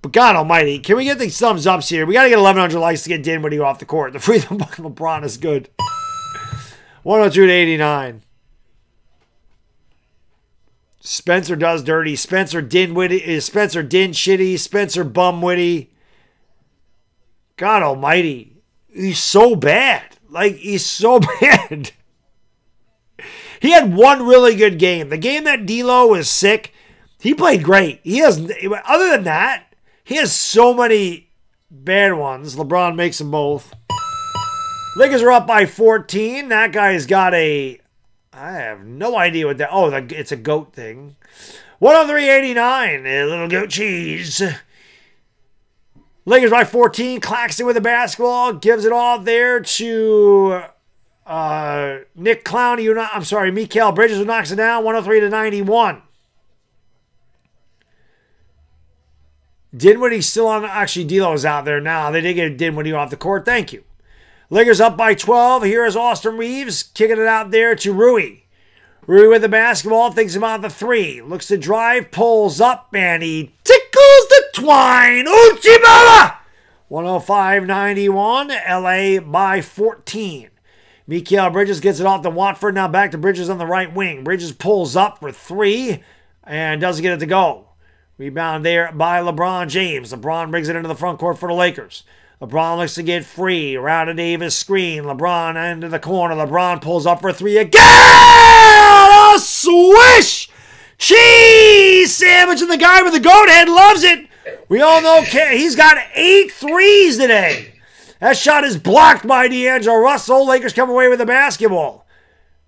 But God almighty, can we get these thumbs ups here? We got to get eleven hundred likes to get Dinwiddie off the court. The free throw by LeBron is good. one oh two to eighty-nine. Spencer does dirty. Spencer Dinwiddie is Spencer Din shitty. Spencer Bumwitty. God almighty. He's so bad. Like, he's so bad. He had one really good game. The game that D'Lo was sick, he played great. He has, other than that, he has so many bad ones. LeBron makes them both. Lakers are up by fourteen. That guy's got a, I have no idea what that, oh, the, it's a goat thing. one oh three eighty-nine. A little goat cheese. Lakers by fourteen. Claxton with the basketball. Gives it all there to uh, Nick Claxton. Who not, I'm sorry, Mikael Bridges, who knocks it down. one oh three to ninety-one. Dinwiddie's still on. Actually, D'Lo's out there now. They did get Dinwiddie off the court. Thank you. Lakers up by twelve. Here is Austin Reeves kicking it out there to Rui. Rui with the basketball. Thinks about the three. Looks to drive. Pulls up. And he tickles the Twine Uchibala! one oh five ninety-one, L A by fourteen. Mikael Bridges gets it off to Watford. Now back to Bridges on the right wing. Bridges pulls up for three and doesn't get it to go. Rebound there by LeBron James. LeBron brings it into the front court for the Lakers. LeBron looks to get free. Around to Davis screen. LeBron into the corner. LeBron pulls up for three again. A swish! Cheese sandwich, and the guy with the goat head loves it. We all know he's got eight threes today. That shot is blocked by D'Angelo Russell. Lakers come away with the basketball.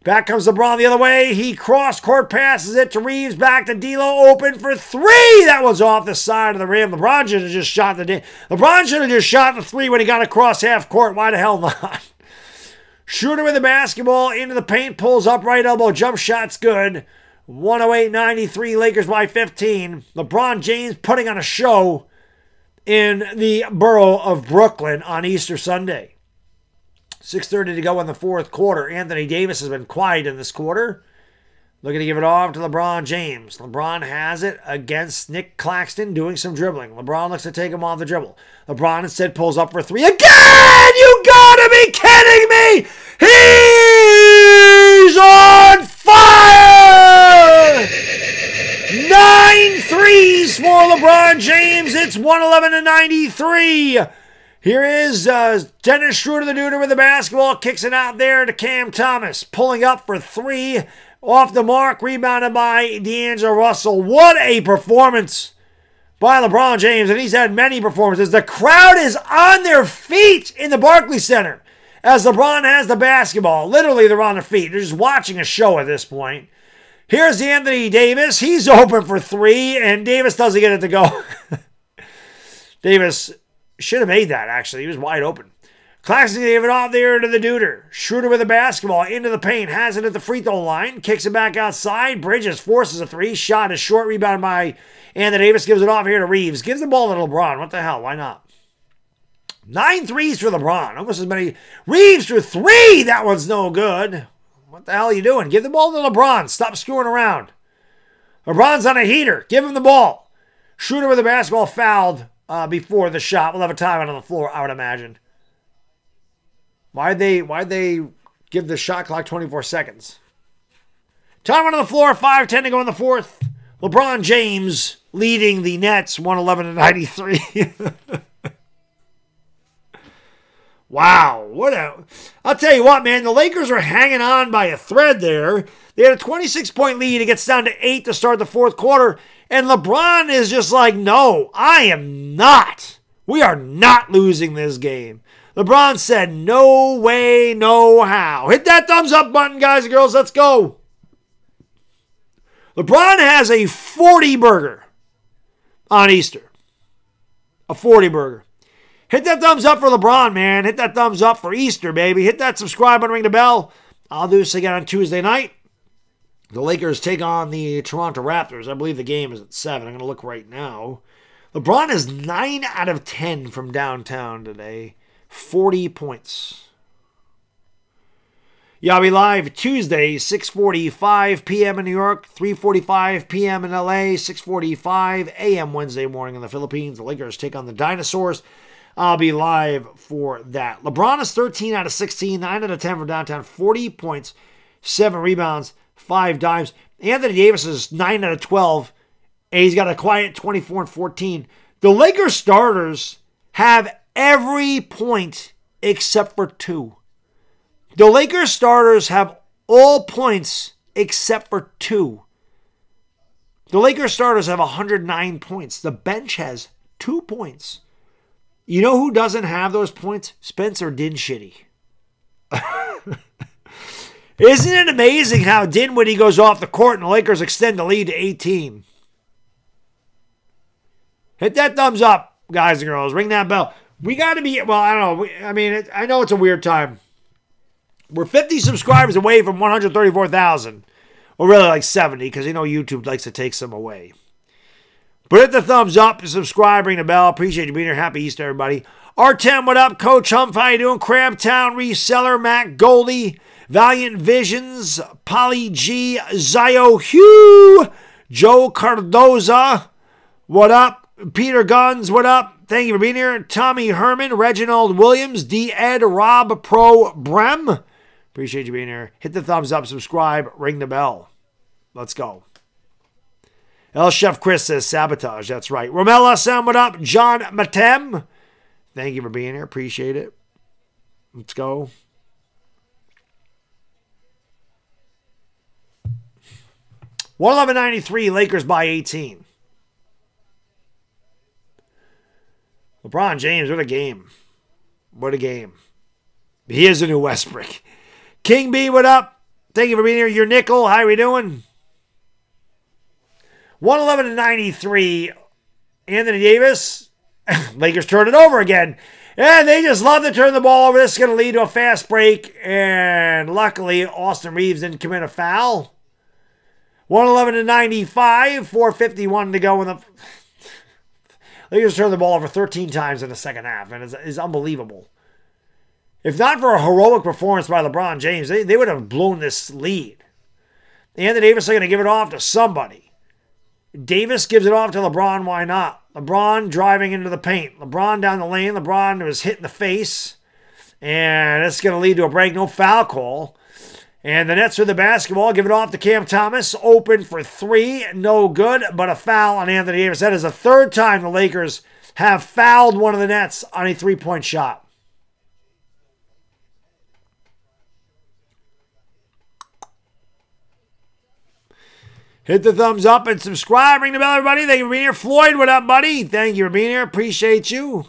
Back comes LeBron the other way. He cross-court passes it to Reeves. Back to D'Lo, open for three. That was off the side of the rim. LeBron should have just shot the LeBron should have just shot the three when he got across half court. Why the hell not? Schröder with the basketball into the paint, pulls up right elbow. Jump shot's good. one oh eight ninety-three, Lakers by fifteen. LeBron James putting on a show in the borough of Brooklyn on Easter Sunday. six thirty to go in the fourth quarter. Anthony Davis has been quiet in this quarter. Looking to give it off to LeBron James. LeBron has it against Nick Claxton doing some dribbling. LeBron looks to take him off the dribble. LeBron instead pulls up for three. Again! You gotta be kidding me! He's on fire! Nine threes for LeBron James. It's one eleven to ninety-three. Here is uh, Dennis Schröder, the dude with the basketball. Kicks it out there to Cam Thomas. Pulling up for three. Off the mark, rebounded by D'Angelo Russell. What a performance by LeBron James, and he's had many performances. The crowd is on their feet in the Barclays Center as LeBron has the basketball. Literally, they're on their feet. They're just watching a show at this point. Here's Anthony Davis. He's open for three, and Davis doesn't get it to go. Davis should have made that, actually. He was wide open. Claxton gave it off there to the Duder. Schröder with the basketball into the paint. Has it at the free throw line. Kicks it back outside. Bridges forces a three. Shot is short. Rebound by Anthony Davis. Gives it off here to Reeves. Gives the ball to LeBron. What the hell? Why not? Nine threes for LeBron. Almost as many. Reeves for three. That one's no good. What the hell are you doing? Give the ball to LeBron. Stop screwing around. LeBron's on a heater. Give him the ball. Schröder with the basketball fouled uh, before the shot. We'll have a timeout on the floor, I would imagine. Why'd they, why'd they give the shot clock twenty-four seconds? Time on the floor, five ten to go in the fourth. LeBron James leading the Nets, one eleven to ninety-three. Wow. What a, I'll tell you what, man. The Lakers are hanging on by a thread there. They had a twenty-six point lead. It gets down to eight to start the fourth quarter. And LeBron is just like, no, I am not. We are not losing this game. LeBron said, no way, no how. Hit that thumbs up button, guys and girls. Let's go. LeBron has a forty burger on Easter. A forty burger. Hit that thumbs up for LeBron, man. Hit that thumbs up for Easter, baby. Hit that subscribe button, ring the bell. I'll do this again on Tuesday night. The Lakers take on the Toronto Raptors. I believe the game is at seven. I'm going to look right now. LeBron is nine out of ten from downtown today. forty points. Yeah, I'll be live Tuesday, six forty-five p m in New York, three forty-five p m in L A, six forty-five a m Wednesday morning in the Philippines. The Lakers take on the Dinosaurs. I'll be live for that. LeBron is thirteen out of sixteen, nine out of ten from downtown, forty points, seven rebounds, five dimes. Anthony Davis is nine out of twelve, and he's got a quiet twenty-four and fourteen. The Lakers starters have every point except for two. The Lakers starters have all points except for two. The Lakers starters have one hundred nine points. The bench has two points. You know who doesn't have those points? Spencer Dinwiddie. Isn't it amazing how Dinwiddie goes off the court and the Lakers extend the lead to eighteen? Hit that thumbs up, guys and girls. Ring that bell. We got to be, well, I don't know. We, I mean, it, I know it's a weird time. We're fifty subscribers away from one hundred thirty-four thousand. Or really like seventy, because you know YouTube likes to take some away. But hit the thumbs up, subscribe, ring the bell. Appreciate you being here. Happy Easter, everybody. R ten, what up? Coach Humph, how you doing? Crabtown, Reseller, Mac Goldie, Valiant Visions, Polly G, Zio Hugh, Joe Cardoza, what up? Peter Guns, what up? Thank you for being here. Tommy Herman, Reginald Williams, D. Ed, Rob Pro Brem. Appreciate you being here. Hit the thumbs up, subscribe, ring the bell. Let's go. El Chef Chris says sabotage. That's right. Romella Sam, what up? John Matem. Thank you for being here. Appreciate it. Let's go. one eleven ninety-three, Lakers by eighteen. LeBron James, what a game. What a game. He is a new Westbrook. King B, what up? Thank you for being here. Your nickel, how are we doing? one eleven to ninety-three, Anthony Davis. Lakers turn it over again. And they just love to turn the ball over. This is going to lead to a fast break. And luckily, Austin Reeves didn't commit a foul. one eleven to ninety-five, four fifty-one to go in the... Lakers turned the ball over thirteen times in the second half, and it's, it's unbelievable. If not for a heroic performance by LeBron James, they, they would have blown this lead. Anthony Davis are going to give it off to somebody. Davis gives it off to LeBron, why not? LeBron driving into the paint. LeBron down the lane. LeBron was hit in the face. And it's going to lead to a break. No foul call. And the Nets with the basketball. Give it off to Cam Thomas. Open for three. No good, but a foul on Anthony Davis. That is the third time the Lakers have fouled one of the Nets on a three-point shot. Hit the thumbs up and subscribe. Ring the bell, everybody. Thank you for being here. Floyd, what up, buddy? Thank you for being here. Appreciate you.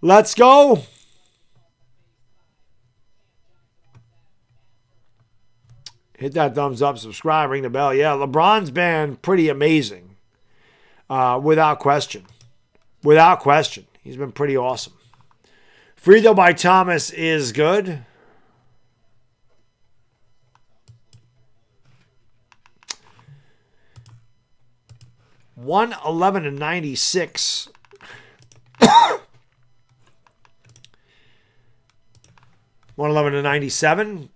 Let's go. Hit that thumbs up, subscribe, ring the bell. Yeah, LeBron's been pretty amazing, uh, without question. Without question. He's been pretty awesome. Free throw by Thomas is good. one eleven to ninety-six. one eleven to ninety-seven.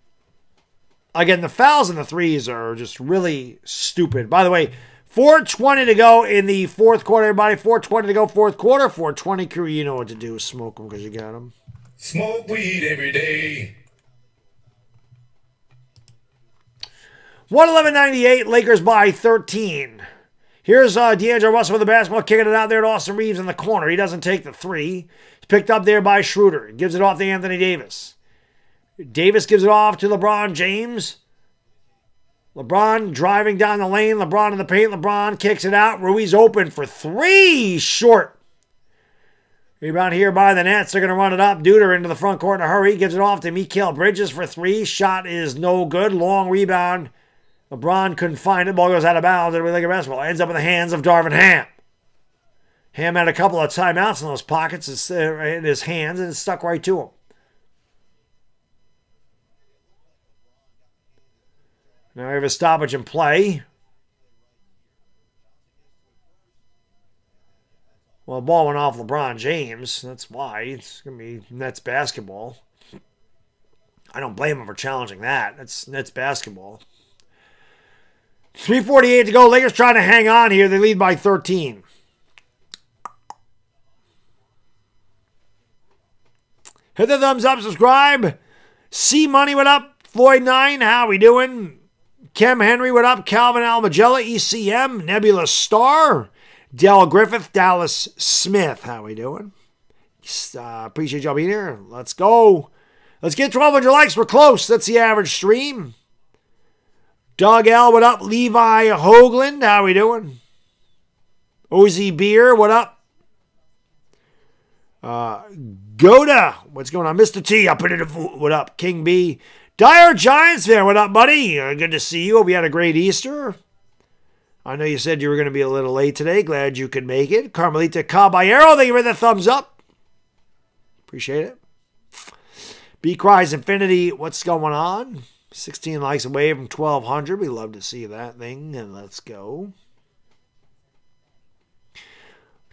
Again, the fouls and the threes are just really stupid. By the way, four twenty to go in the fourth quarter, everybody. four twenty to go, fourth quarter. four twenty crew, you know what to do. Smoke them because you got them. Smoke weed every day. one eleven ninety-eight, Lakers by thirteen. Here's uh, D'Angelo Russell with the basketball, kicking it out there to Austin Reeves in the corner. He doesn't take the three. It's picked up there by Schröder. He gives it off to Anthony Davis. Davis gives it off to LeBron James. LeBron driving down the lane. LeBron in the paint. LeBron kicks it out. Rui's open for three. Short. Rebound here by the Nets. They're going to run it up. Duder into the front court in a hurry. Gives it off to Mikael Bridges for three. Shot is no good. Long rebound. LeBron couldn't find it. Ball goes out of bounds. It'll be like a basketball. Ends up in the hands of Darvin Ham. Ham had a couple of timeouts in those pockets in his hands, and it stuck right to him. Now we have a stoppage in play. Well, the ball went off LeBron James. That's why. It's going to be Nets basketball. I don't blame him for challenging that. That's Nets basketball. three forty-eight to go. Lakers trying to hang on here. They lead by thirteen. Hit the thumbs up. Subscribe. C-Money, what up? Floyd nine, how we doing? Kim Henry, what up? Calvin Almagella, E C M, Nebula Star, Dell Griffith, Dallas Smith. How we doing? Uh, appreciate y'all being here. Let's go. Let's get twelve hundred likes. We're close. That's the average stream. Doug L, what up? Levi Hoagland, how we doing? Ozzy Beer, what up? Uh, Goda, what's going on? Mister T, up in it. What up? King B. Dire Giants fan, what up, buddy? Good to see you. Hope you had a great Easter. I know you said you were going to be a little late today. Glad you could make it. Carmelita Caballero, thank you for the thumbs up. Appreciate it. B Cries Infinity, what's going on? sixteen likes away from twelve hundred. We love to see that thing. And let's go.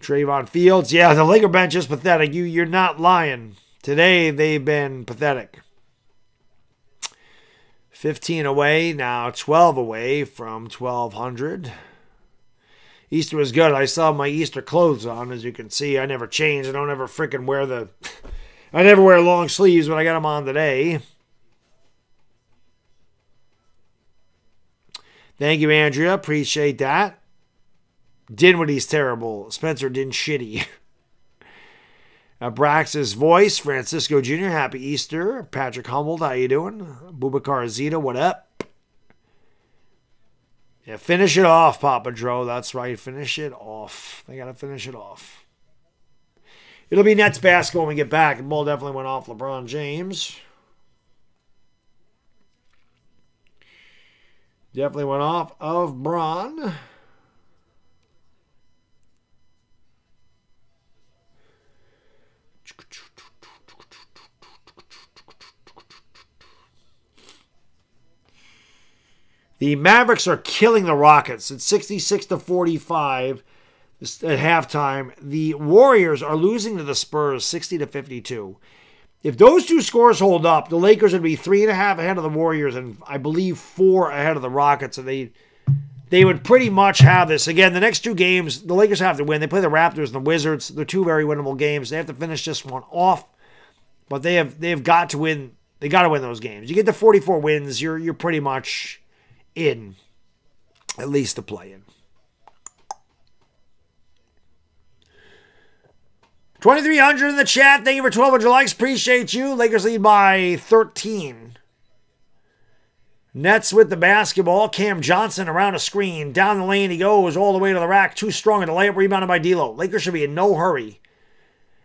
Trayvon Fields. Yeah, the Laker bench is pathetic. You, you're not lying. Today, they've been pathetic. fifteen away, now twelve away from twelve hundred. Easter was good. I saw my Easter clothes on, as you can see. I never change. I don't ever freaking wear the... I never wear long sleeves, but I got them on today. Thank you, Andrea. Appreciate that. Dinwiddie's terrible. Spencer Din shitty. Abraxas Voice. Francisco Junior Happy Easter. Patrick Humboldt. How you doing? Bubakar Zita. What up? Yeah, finish it off, Papa Dro. That's right. Finish it off. They got to finish it off. It'll be Nets basketball when we get back. The ball definitely went off LeBron James. Definitely went off of Bron. The Mavericks are killing the Rockets. It's sixty-six to forty-five. At halftime, the Warriors are losing to the Spurs sixty to fifty-two. If those two scores hold up, the Lakers would be three and a half ahead of the Warriors and I believe four ahead of the Rockets. And they they would pretty much have this. Again, the next two games, the Lakers have to win. They play the Raptors and the Wizards. They're two very winnable games. They have to finish this one off. But they have they've got to win. They gotta win those games. You get to forty-four wins, you're you're pretty much in. At least to play in. twenty-three hundred in the chat. Thank you for twelve hundred likes. Appreciate you. Lakers lead by thirteen. Nets with the basketball. Cam Johnson around a screen. Down the lane he goes all the way to the rack. Too strong in the layup. Rebounded by D'Lo. Lakers should be in no hurry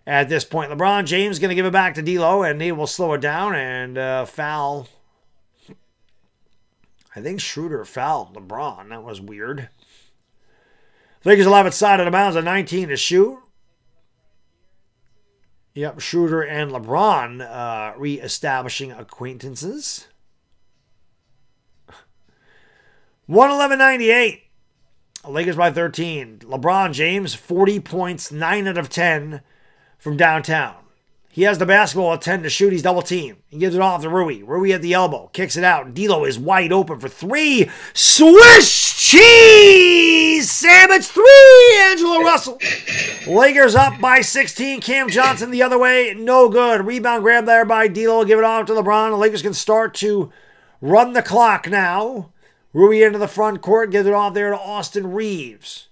at this point. LeBron James going to give it back to D'Lo, and he will slow it down and uh, foul. I think Schröder fouled LeBron. That was weird. Lakers alive outside of the bounds at nineteen to shoot. Yep, Schröder and LeBron uh, reestablishing acquaintances. one eleven ninety-eight. Lakers by thirteen. LeBron James, forty points, nine out of ten from downtown. He has the basketball at ten to shoot. He's double teamed. He gives it off to Rui. Rui at the elbow. Kicks it out. D'Lo is wide open for three. Swish cheese sandwich three. D'Angelo Russell. Lakers up by sixteen. Cam Johnson the other way. No good. Rebound grab there by D'Lo. Give it off to LeBron. The Lakers can start to run the clock now. Rui into the front court. Gives it off there to Austin Reeves.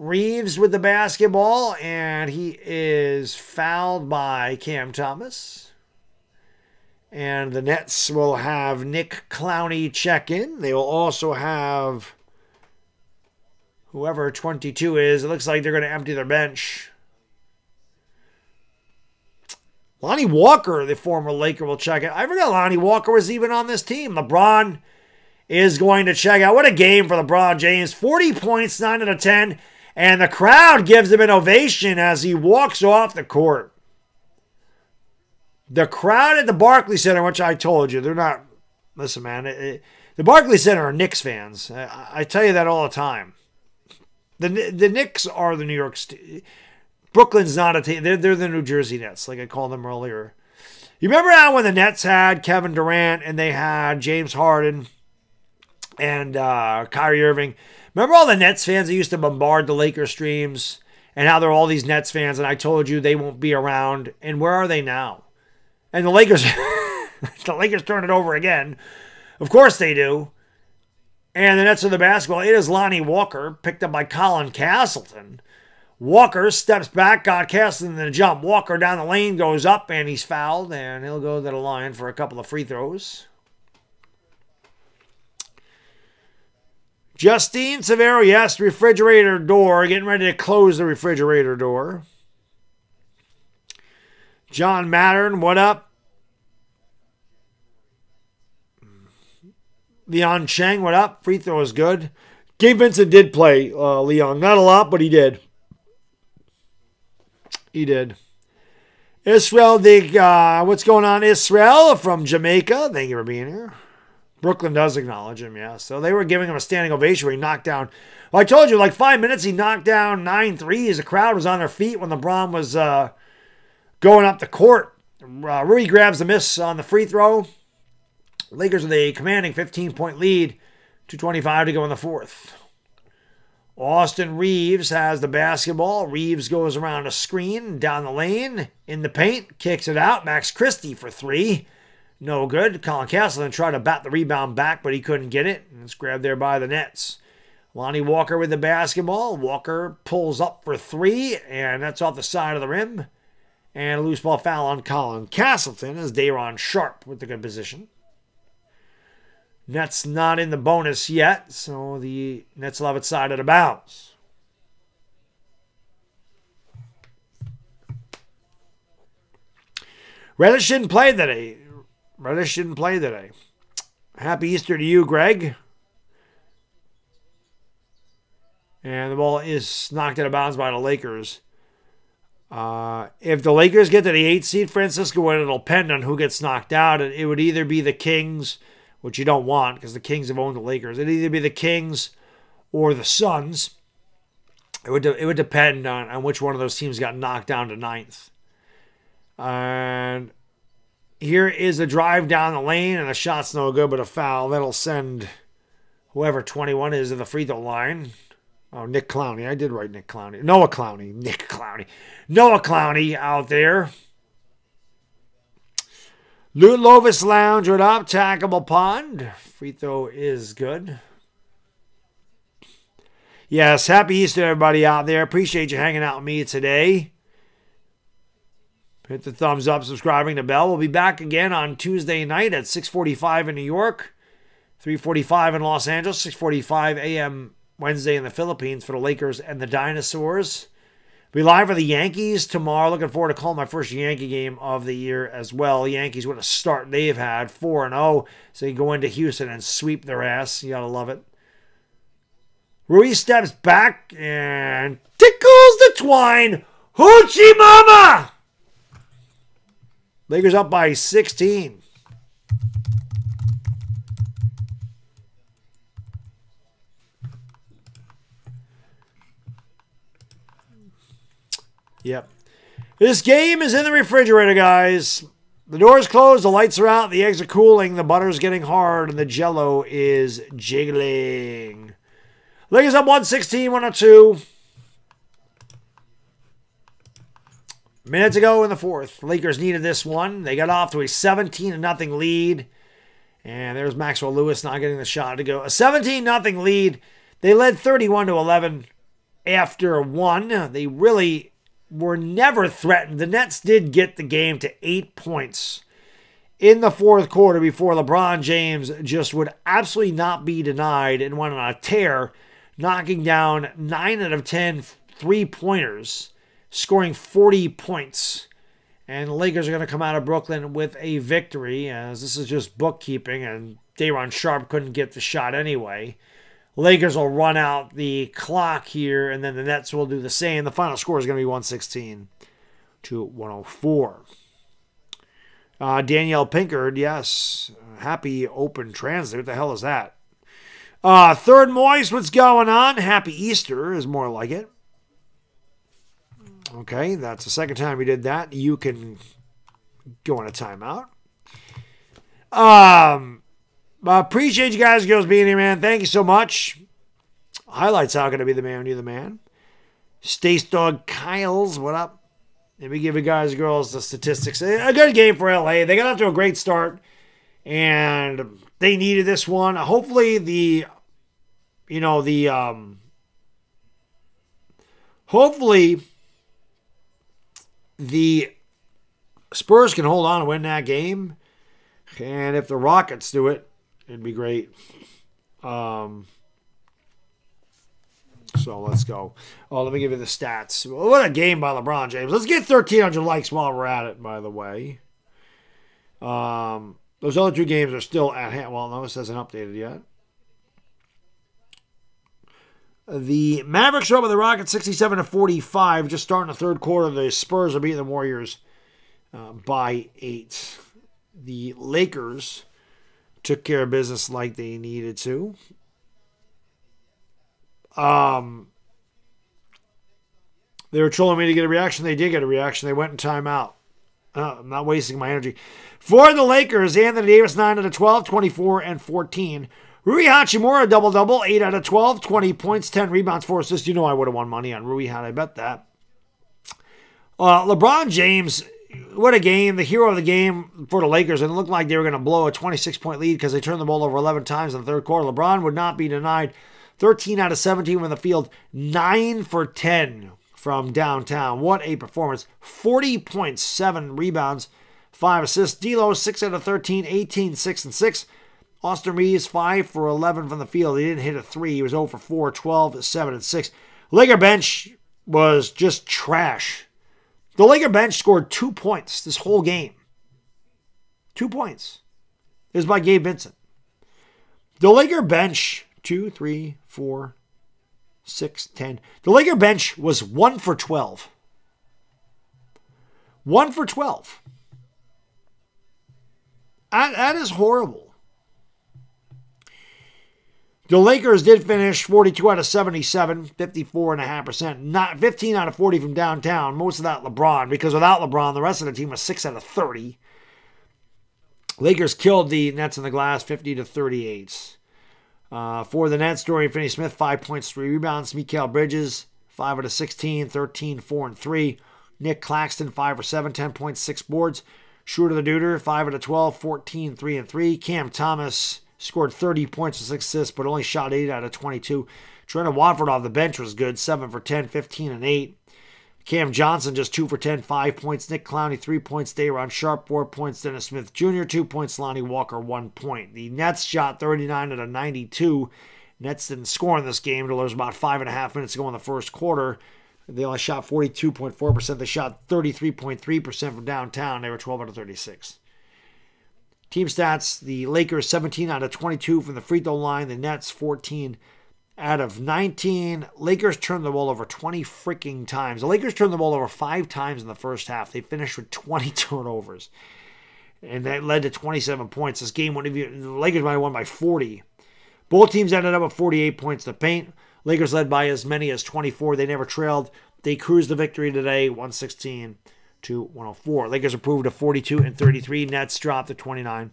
Reeves with the basketball, and he is fouled by Cam Thomas. And the Nets will have Nick Clowney check in. They will also have whoever twenty-two is. It looks like they're going to empty their bench. Lonnie Walker, the former Laker, will check in. I forgot Lonnie Walker was even on this team. LeBron is going to check out. What a game for LeBron James. forty points, nine out of ten. And the crowd gives him an ovation as he walks off the court. The crowd at the Barclays Center, which I told you, they're not... Listen, man, it, it, the Barclays Center are Knicks fans. I, I tell you that all the time. The the Knicks are the New York... St Brooklyn's not a team. They're, they're the New Jersey Nets, like I called them earlier. You remember how when the Nets had Kevin Durant and they had James Harden and uh, Kyrie Irving... Remember all the Nets fans that used to bombard the Lakers streams and how there are all these Nets fans and I told you they won't be around and where are they now? And the Lakers the Lakers turn it over again. Of course they do. And the Nets are the basketball. It is Lonnie Walker picked up by Colin Castleton. Walker steps back, got Castleton in the jump. Walker down the lane goes up and he's fouled and he'll go to the line for a couple of free throws. Justine Severo, yes, refrigerator door. Getting ready to close the refrigerator door. John Mattern, what up? Leon Cheng, what up? Free throw is good. Gabe Vincent did play, uh, Leon. Not a lot, but he did. He did. Israel, the, uh, what's going on, Israel from Jamaica? Thank you for being here. Brooklyn does acknowledge him, yeah. So they were giving him a standing ovation where he knocked down. Well, I told you, like five minutes, he knocked down nine threes. The crowd was on their feet when LeBron was uh, going up the court. Uh, Rui grabs the miss on the free throw. Lakers with a commanding fifteen-point lead. two twenty-five to go in the fourth. Austin Reeves has the basketball. Reeves goes around a screen, down the lane, in the paint, kicks it out. Max Christie for three. No good. Colin Castleton tried to bat the rebound back, but he couldn't get it. It's grabbed there by the Nets. Lonnie Walker with the basketball. Walker pulls up for three, and that's off the side of the rim. And a loose ball foul on Colin Castleton as Dayron Sharp with the good position. Nets not in the bonus yet, so the Nets will have it sided out of bounds. Reddish didn't play today. Reddish didn't play today. Happy Easter to you, Greg. And the ball is knocked out of bounds by the Lakers. Uh, if the Lakers get to the eighth seed, Francisco, and it'll depend on who gets knocked out. It, it would either be the Kings, which you don't want because the Kings have owned the Lakers. It'd either be the Kings or the Suns. It would, de it would depend on, on which one of those teams got knocked down to ninth. And here is a drive down the lane, and the shot's no good, but a foul. That'll send whoever twenty-one is to the free throw line. Oh, Nick Clowney. I did write Nick Clowney. Noah Clowney. Nick Clowney. Noah Clowney out there. Lou Lovis Lounge with up. Tackable Pond. Free throw is good. Yes, happy Easter, everybody out there. Appreciate you hanging out with me today. Hit the thumbs up, subscribing, the bell. We'll be back again on Tuesday night at six forty-five in New York, three forty-five in Los Angeles, six forty-five a m Wednesday in the Philippines for the Lakers and the Dinosaurs. Be live for the Yankees tomorrow. Looking forward to calling my first Yankee game of the year as well. Yankees, what a start they've had, four and oh. So you go into Houston and sweep their ass. You got to love it. Rui steps back and tickles the twine. Hoochie mama! Lakers up by sixteen. Yep. This game is in the refrigerator, guys. The door's closed, the lights are out, the eggs are cooling, the butter's getting hard, and the jello is jiggling. Lakers up one sixteen, one oh two. Minutes ago in the fourth. Lakers needed this one. They got off to a seventeen to nothing lead. And there's Maxwell Lewis not getting the shot to go. A seventeen nothing lead. They led thirty-one to eleven after one. They really were never threatened. The Nets did get the game to eight points in the fourth quarter before LeBron James just would absolutely not be denied and went on a tear, knocking down nine out of ten three-pointers, scoring forty points. And the Lakers are going to come out of Brooklyn with a victory, as this is just bookkeeping, and Dayron Sharp couldn't get the shot anyway. Lakers will run out the clock here, and then the Nets will do the same. The final score is going to be one sixteen to one oh four. Uh, Danielle Pinkard, yes. Happy open transit. What the hell is that? Uh, Third Moist, what's going on? Happy Easter is more like it. Okay, that's the second time we did that. You can go on a timeout. Um... I uh, appreciate you guys and girls being here, man. Thank you so much. Highlights are going to be the man, you the man. Stace Dog Kyles, what up? Let me give you guys and girls the statistics. A good game for L A. They got off to a great start, and they needed this one. Hopefully the, you know, the, um, hopefully the Spurs can hold on and win that game. And if the Rockets do it, it'd be great. Um, so let's go. Oh, let me give you the stats. What a game by LeBron James. Let's get thirteen hundred likes while we're at it, by the way. Um, those other two games are still at hand. Well, no, this hasn't updated yet. The Mavericks are up with the Rockets sixty-seven to forty-five. Just starting the third quarter. The Spurs are beating the Warriors uh, by eight. The Lakers took care of business like they needed to. Um, they were trolling me to get a reaction. They did get a reaction. They went in timeout. Uh, I'm not wasting my energy. For the Lakers, Anthony Davis, nine out of twelve, twenty-four and fourteen. Rui Hachimura, double-double, eight out of twelve, twenty points, ten rebounds, four assists. You know I would have won money on Rui had I bet that. Uh, LeBron James, what a game. The hero of the game for the Lakers. And it looked like they were going to blow a twenty-six point lead because they turned the ball over eleven times in the third quarter. LeBron would not be denied. thirteen out of seventeen from the field. nine for ten from downtown. What a performance. forty points, seven rebounds, five assists. D'Lo, six out of thirteen, eighteen, six, and six. Austin Reeves, five for eleven from the field. He didn't hit a three. He was zero for four, twelve, seven, and six. Laker bench was just trash. The Laker bench scored two points this whole game. Two points. It was by Gabe Vincent. The Laker bench, two, three, four, six, ten. The Laker bench was one for twelve. one for twelve. That, that is horrible. The Lakers did finish forty-two out of seventy-seven, fifty-four point five percent. Not fifteen out of forty from downtown. Most of that LeBron, because without LeBron, the rest of the team was six out of thirty. Lakers killed the Nets in the glass, fifty to thirty-eight. Uh, for the Nets, Dorian Finney-Smith, five points, three rebounds. Mikael Bridges, five out of sixteen, thirteen, four, and three. Nick Claxton, five for seven, ten points, six boards. Schröder the Duder, five out of twelve, fourteen, three, and three. Cam Thomas scored thirty points with six assists, but only shot eight out of twenty-two. Trendon Watford off the bench was good, seven for ten, fifteen and eight. Cam Johnson just two for ten, five points. Nick Clowney, three points. Dayron Sharp, four points. Dennis Smith Junior, two points. Lonnie Walker, one point. The Nets shot thirty-nine out of ninety-two. Nets didn't score in this game until there was about five and a half minutes ago in the first quarter. They only shot forty-two point four percent. They shot thirty-three point three percent from downtown. They were twelve out of thirty-six. Team stats, the Lakers seventeen out of twenty-two from the free throw line. The Nets fourteen out of nineteen. Lakers turned the ball over twenty freaking times. The Lakers turned the ball over five times in the first half. They finished with twenty turnovers. And that led to twenty-seven points. This game, wouldn't even, the Lakers might have won by forty. Both teams ended up with forty-eight points in the paint. Lakers led by as many as twenty-four. They never trailed. They cruised the victory today, one sixteen to one oh four. Lakers improved to forty-two and thirty-three. Nets dropped to twenty-nine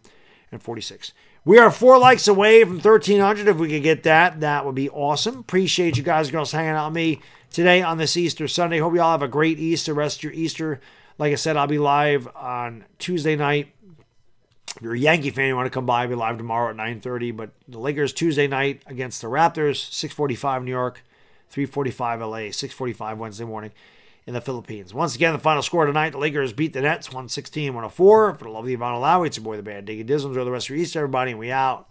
and forty-six. We are four likes away from thirteen hundred. If we could get that, that would be awesome. Appreciate you guys and girls hanging out with me today on this Easter Sunday. Hope you all have a great Easter, rest of your Easter. Like I said, I'll be live on Tuesday night. If you're a Yankee fan, you want to come by, I'll be live tomorrow at nine thirty. But the Lakers Tuesday night against the Raptors, six forty-five New York, three forty-five L A, six forty-five Wednesday morning in the Philippines. Once again, the final score tonight, the Lakers beat the Nets, one sixteen to one oh four. For the love of the Ivana Lowy, it's your boy, the Bad Diggy Disms. Enjoy the rest of your Easter, everybody, and we out.